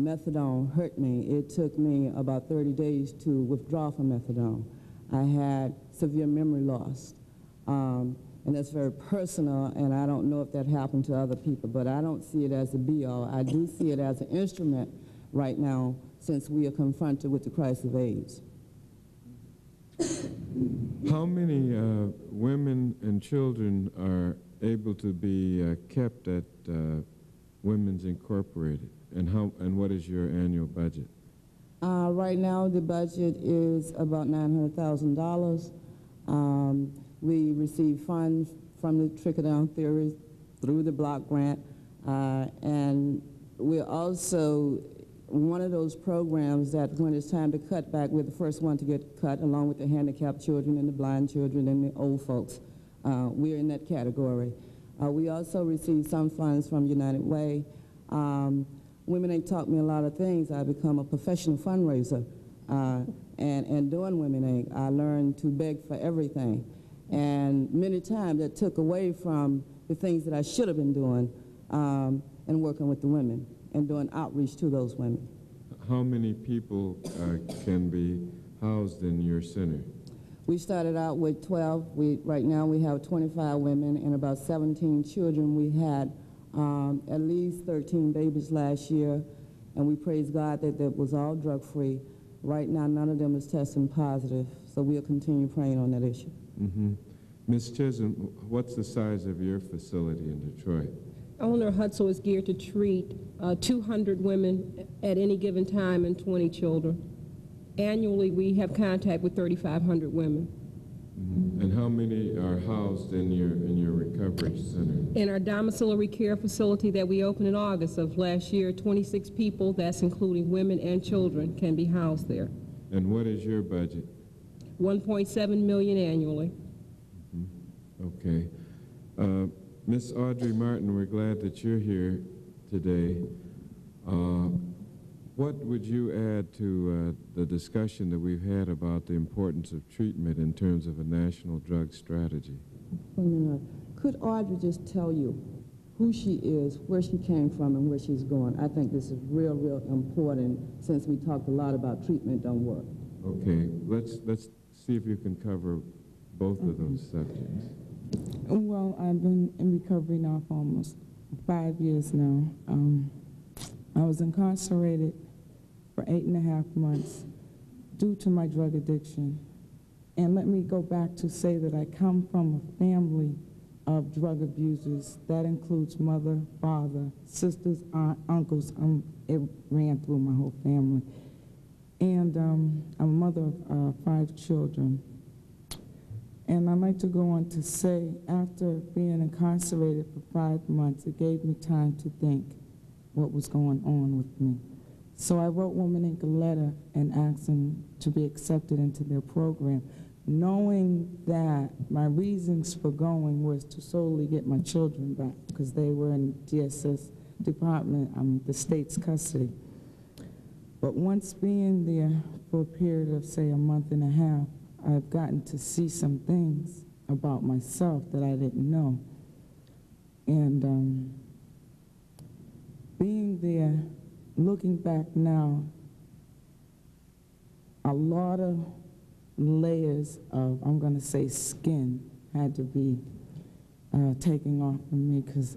Methadone hurt me. It took me about 30 days to withdraw from methadone. I had severe memory loss. And that's very personal, and I don't know if that happened to other people, but I don't see it as a be-all. I do see it as an instrument right now since we are confronted with the crisis of AIDS. How many women and children are able to be kept at Women's Incorporated? And what is your annual budget? Right now, the budget is about $900,000. We receive funds from the trickle-down theory through the block grant, and we're also one of those programs that when it's time to cut back, we're the first one to get cut, along with the handicapped children and the blind children and the old folks. We're in that category. We also receive some funds from United Way. Women Inc. taught me a lot of things. I become a professional fundraiser. And doing Women Inc., I learned to beg for everything. And many times that took away from the things that I should have been doing and working with the women and doing outreach to those women. How many people can be housed in your center? We started out with 12. Right now we have 25 women and about 17 children. We had at least 13 babies last year, and we praise God that that was all drug-free. Right now, none of them is testing positive, so we'll continue praying on that issue. Mm-hmm. Ms. Chisholm, what's the size of your facility in Detroit? Owner Hutzel is geared to treat 200 women at any given time and 20 children. Annually, we have contact with 3,500 women. Mm-hmm. And how many are housed in your recovery center? In our domiciliary care facility that we opened in August of last year, 26 people, that's including women and children, can be housed there. And what is your budget? $1.7 million annually. Mm-hmm. Okay. Ms. Audrey Martin, we're glad that you're here today. What would you add to the discussion that we've had about the importance of treatment in terms of a national drug strategy? Could Audrey just tell you who she is, where she came from, and where she's going? I think this is real, real important since we talked a lot about treatment don't work. Okay, let's see if you can cover both of those subjects. Well, I've been in recovery now for almost 5 years now. I was incarcerated for 8.5 months due to my drug addiction. And let me go back to say that I come from a family of drug abusers. That includes mother, father, sisters, aunt, uncles. It ran through my whole family. And I'm a mother of 5 children. And I'd like to go on to say, after being incarcerated for 5 months, it gave me time to think what was going on with me. So I wrote Women Inc. a letter and asked them to be accepted into their program, knowing that my reasons for going was to solely get my children back, because they were in the DSS department, the state's custody. But once being there for a period of, say, a month and a half, I've gotten to see some things about myself that I didn't know. And being there, looking back now, a lot of layers of, I'm going to say, skin had to be taken off of me, because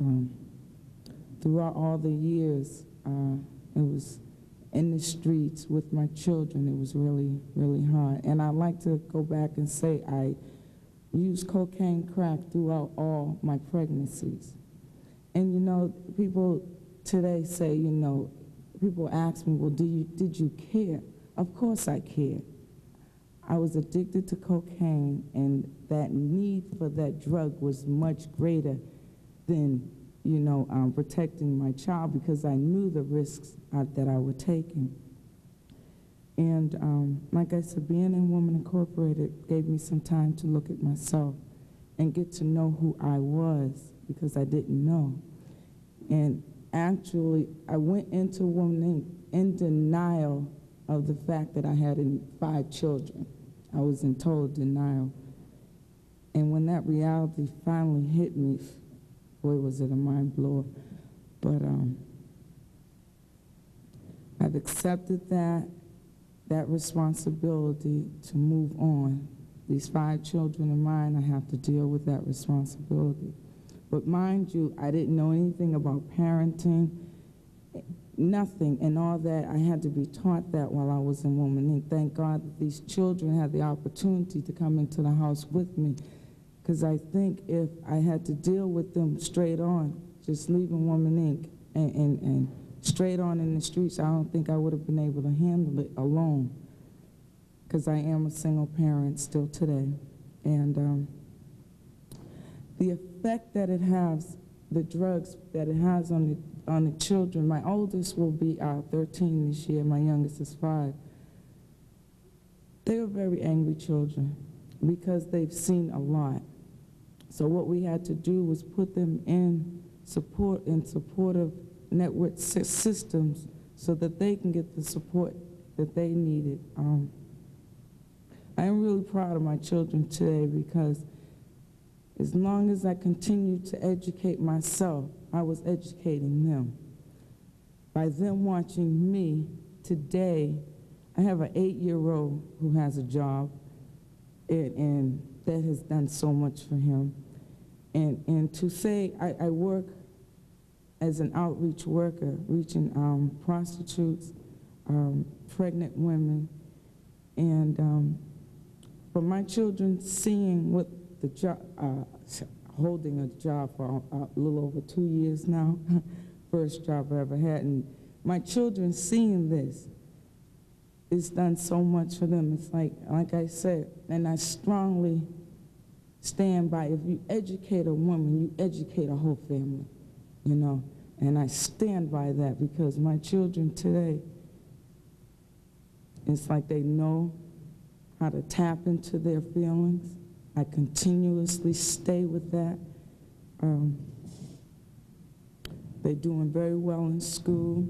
throughout all the years, it was in the streets with my children. It was really, really hard. And I like to go back and say I used cocaine, crack throughout all my pregnancies. And you know, people today say, you know, people ask me, well, did you care? Of course I cared. I was addicted to cocaine, and that need for that drug was much greater than, you know, protecting my child, because I knew the risks that I were taking. And like I said, being in Women Incorporated gave me some time to look at myself and get to know who I was, because I didn't know. And actually, I went into Women Inc. in denial of the fact that I had 5 children. I was in total denial. And when that reality finally hit me, boy, was it a mind blower. But I've accepted that responsibility to move on. These 5 children of mine, I have to deal with that responsibility. But mind you, I didn't know anything about parenting, nothing, and all that. I had to be taught that while I was in Women Inc. Thank God that these children had the opportunity to come into the house with me, because I think if I had to deal with them straight on, just leaving Women Inc. and straight on in the streets, I don't think I would have been able to handle it alone, because I am a single parent still today. And the effect that it has, the drugs that it has on the children, my oldest will be 13 this year, my youngest is 5. They were very angry children because they've seen a lot. So what we had to do was put them in support and supportive network systems so that they can get the support that they needed. I am really proud of my children today, because as long as I continued to educate myself, I was educating them. By them watching me today, I have an 8-year-old who has a job, and that has done so much for him. And to say I work as an outreach worker, reaching prostitutes, pregnant women, and for my children seeing what the job, holding a job for a little over 2 years now, first job I ever had, and my children seeing this, it's done so much for them. It's like I said, and I strongly stand by, if you educate a woman, you educate a whole family, you know, and I stand by that, because my children today, it's like they know how to tap into their feelings. I continuously stay with that. They're doing very well in school.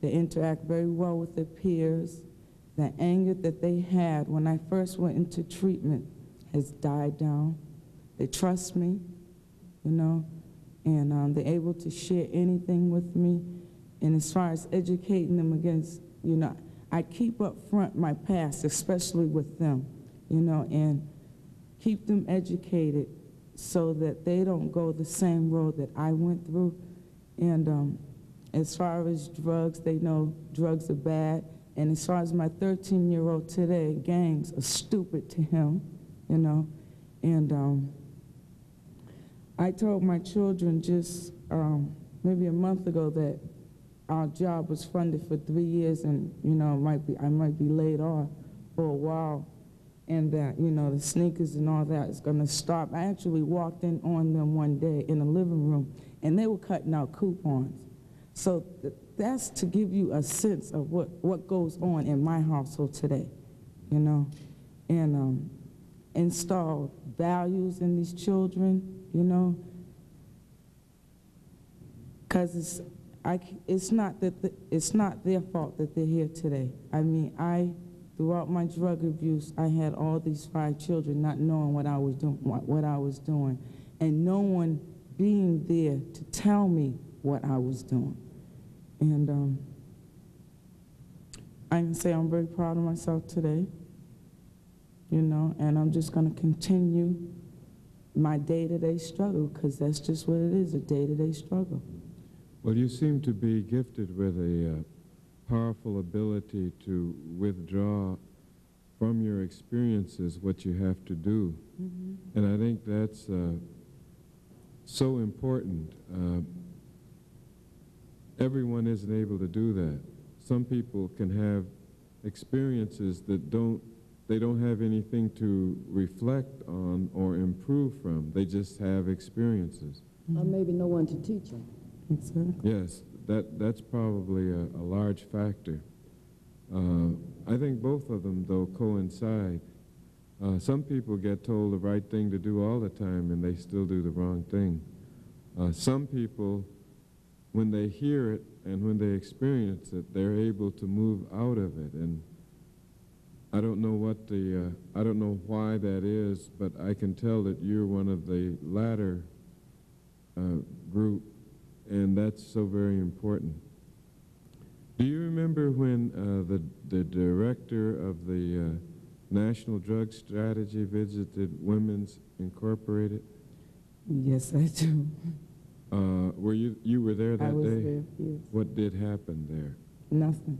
They interact very well with their peers. The anger that they had when I first went into treatment has died down. They trust me, you know, and they're able to share anything with me. And as far as educating them against, you know, I keep up front my past, especially with them, you know, and keep them educated so that they don't go the same road that I went through. And as far as drugs, they know drugs are bad. And as far as my 13-year-old today, gangs are stupid to him, you know. And I told my children just maybe a month ago that our job was funded for 3 years, and you know, I might be laid off for a while, and that, you know, the sneakers and all that is going to stop. I actually walked in on them one day in the living room, and they were cutting out coupons. So that's to give you a sense of what goes on in my household today, you know, and install values in these children, you know, because it's not their fault that they're here today. I mean, I Throughout my drug abuse, I had all these 5 children not knowing what I was doing, and no one being there to tell me what I was doing. And I can say I'm very proud of myself today, you know, and I'm just going to continue my day-to-day struggle, because that's just what it is, a day-to-day struggle. Well, you seem to be gifted with a powerful ability to withdraw from your experiences what you have to do. Mm-hmm. And I think that's so important. Everyone isn't able to do that. Some people can have experiences that they don't have anything to reflect on or improve from. They just have experiences. Or maybe no one to teach them. Exactly. Yes, that's probably a large factor. I think both of them, though, coincide. Some people get told the right thing to do all the time, and they still do the wrong thing. Some people, when they hear it and when they experience it, they're able to move out of it. And I don't know what the, I don't know why that is, but I can tell that you're one of the latter group, and that's so very important. Do you remember when the director of the National Drug Strategy visited Women's Incorporated? Yes, I do. Were you were there that day? I was there, yes. What did happen there? Nothing.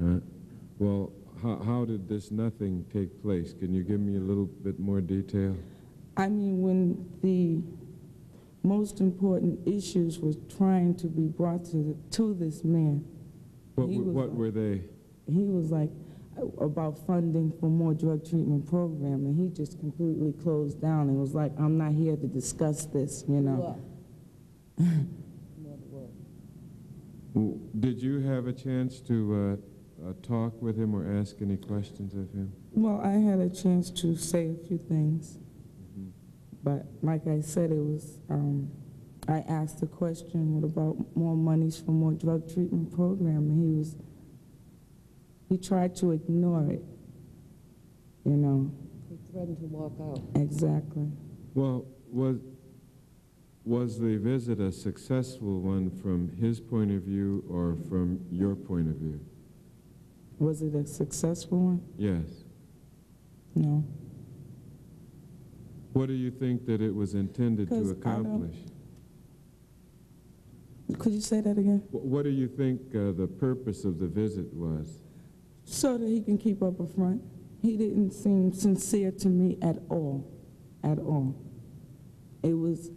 Uh-huh. Well, how did this nothing take place? Can you give me a little bit more detail? I mean, when the most important issues was trying to be brought to this man. What were they? He was like about funding for more drug treatment program, and he just completely closed down and was like, I'm not here to discuss this, you know. Well, did you have a chance to talk with him or ask any questions of him? Well, I had a chance to say a few things. But like I said, it was, I asked the question, what about more monies for more drug treatment program? And he tried to ignore it, you know. He threatened to walk out. Exactly. Well, was the visit a successful one from his point of view or from your point of view? Was it a successful one? Yes. No. What do you think that it was intended to accomplish? Could you say that again? What do you think the purpose of the visit was? So that he can keep up a front. He didn't seem sincere to me at all, at all. It was,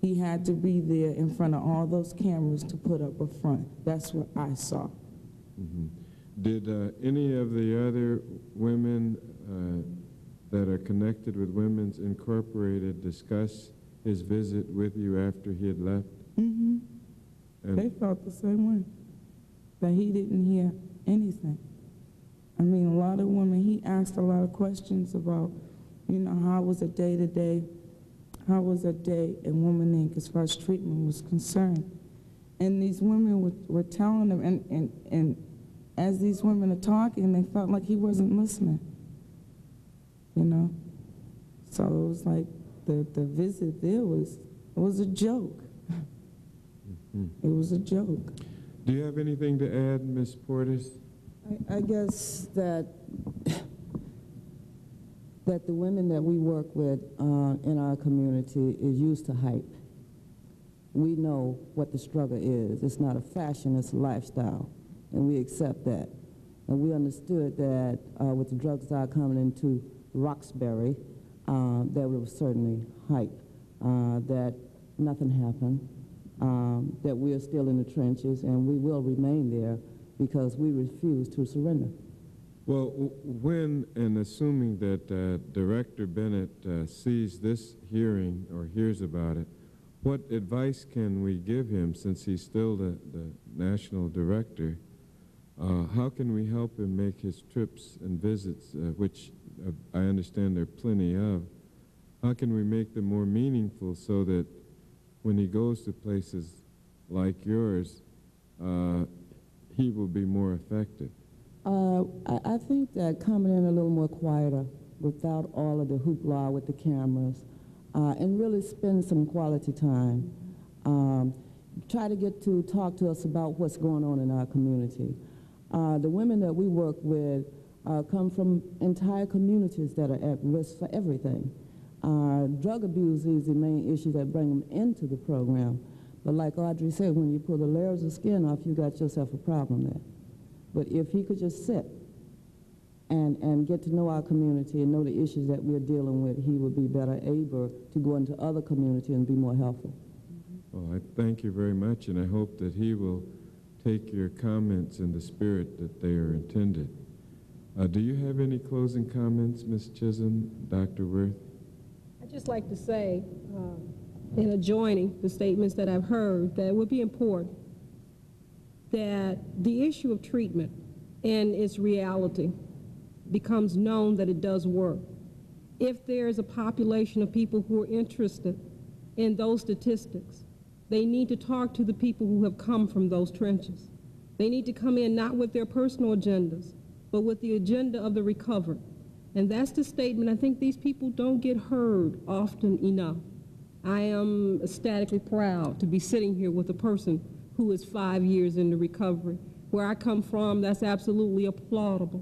he had to be there in front of all those cameras to put up a front. That's what I saw. Mm-hmm. Did any of the other women that are connected with Women's Incorporated discuss his visit with you after he had left? Mm-hmm. They felt the same way, that he didn't hear anything. I mean, a lot of women, he asked a lot of questions about, you know, how was a day in Women's Inc. as far as treatment was concerned. And these women were telling him, and as these women are talking, they felt like he wasn't listening. You know, so it was like the visit there was a joke. Mm-hmm. It was a joke. Do you have anything to add, Ms. Portis? I guess that the women that we work with in our community is used to hype. We know what the struggle is. It's not a fashion, it's a lifestyle, and we accept that. And we understood that with the drugs that are coming into Roxbury, there was certainly hype, that nothing happened, that we are still in the trenches, and we will remain there because we refuse to surrender. Well, when, and assuming that Director Bennett sees this hearing or hears about it, what advice can we give him, since he's still the national director? How can we help him make his trips and visits, which I understand there are plenty of? How can we make them more meaningful so that when he goes to places like yours, he will be more effective? I think that coming in a little more quieter without all of the hoopla with the cameras and really spend some quality time. Try to get to talk to us about what's going on in our community. The women that we work with come from entire communities that are at risk for everything. Drug abuse is the main issue that brings them into the program. But like Audrey said, when you pull the layers of skin off, you got yourself a problem there. But if he could just sit and get to know our community and know the issues that we're dealing with, he would be better able to go into other community and be more helpful. Well, I thank you very much, and I hope that he will take your comments in the spirit that they are intended. Do you have any closing comments, Ms. Chisholm, Dr. Wirth? I'd just like to say, in adjoining the statements that I've heard, that it would be important that the issue of treatment and its reality becomes known that it does work. If there's a population of people who are interested in those statistics, they need to talk to the people who have come from those trenches. They need to come in not with their personal agendas, but with the agenda of the recovered. And that's the statement. I think these people don't get heard often enough. I am ecstatically proud to be sitting here with a person who is 5 years into recovery. Where I come from, that's absolutely applaudable.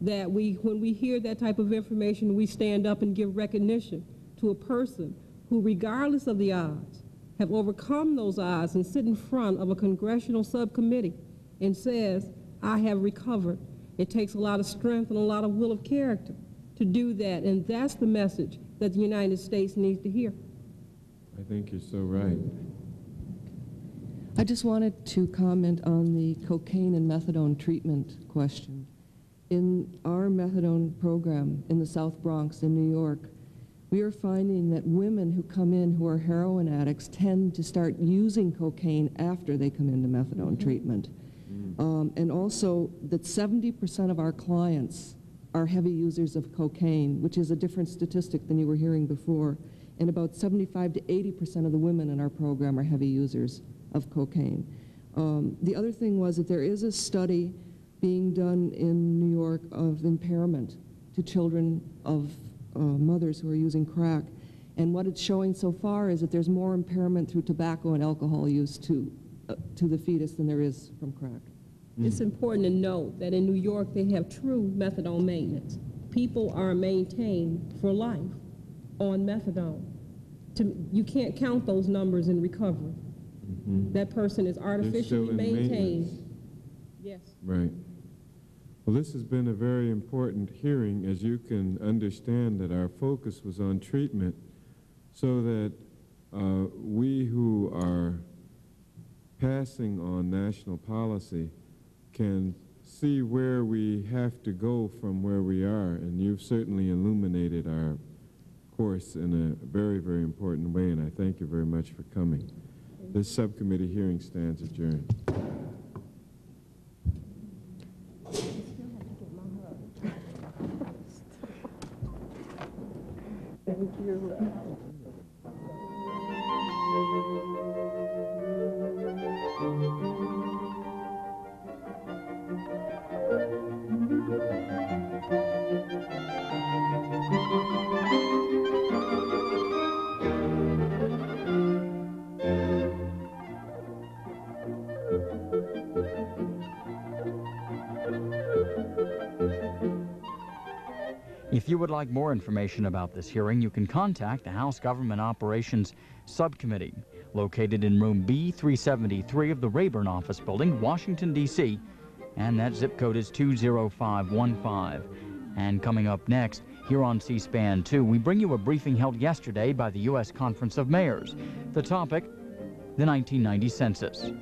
That we, when we hear that type of information, we stand up and give recognition to a person who, regardless of the odds, have overcome those odds and sit in front of a congressional subcommittee and says, I have recovered. It takes a lot of strength and a lot of will of character to do that, and that's the message that the United States needs to hear. I think you're so right. I just wanted to comment on the cocaine and methadone treatment question. In our methadone program in the South Bronx in New York, we are finding that women who come in who are heroin addicts tend to start using cocaine after they come into methadone treatment. And also that 70% of our clients are heavy users of cocaine, which is a different statistic than you were hearing before. And about 75 to 80% of the women in our program are heavy users of cocaine. The other thing was that there is a study being done in New York of impairment to children of mothers who are using crack. And what it's showing so far is that there's more impairment through tobacco and alcohol use to the fetus than there is from crack. It's important to note that in New York they have true methadone maintenance. People are maintained for life on methadone. You can't count those numbers in recovery. That person is artificially maintained. Yes. Right. Well, this has been a very important hearing, as you can understand that our focus was on treatment so that we who are passing on national policy can see where we have to go from where we are, and you've certainly illuminated our course in a very, very important way, and I thank you very much for coming. This subcommittee hearing stands adjourned. Thank you. If you would like more information about this hearing, you can contact the House Government Operations Subcommittee, located in room B373 of the Rayburn Office Building, Washington, D.C., and that zip code is 20515. And coming up next, here on C-SPAN 2, we bring you a briefing held yesterday by the U.S. Conference of Mayors. The topic, the 1990 census.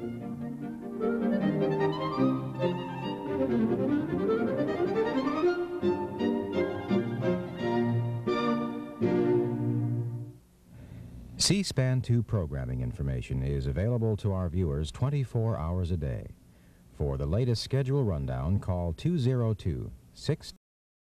C-SPAN 2 programming information is available to our viewers 24 hours a day. For the latest schedule rundown, call 202-622-0000.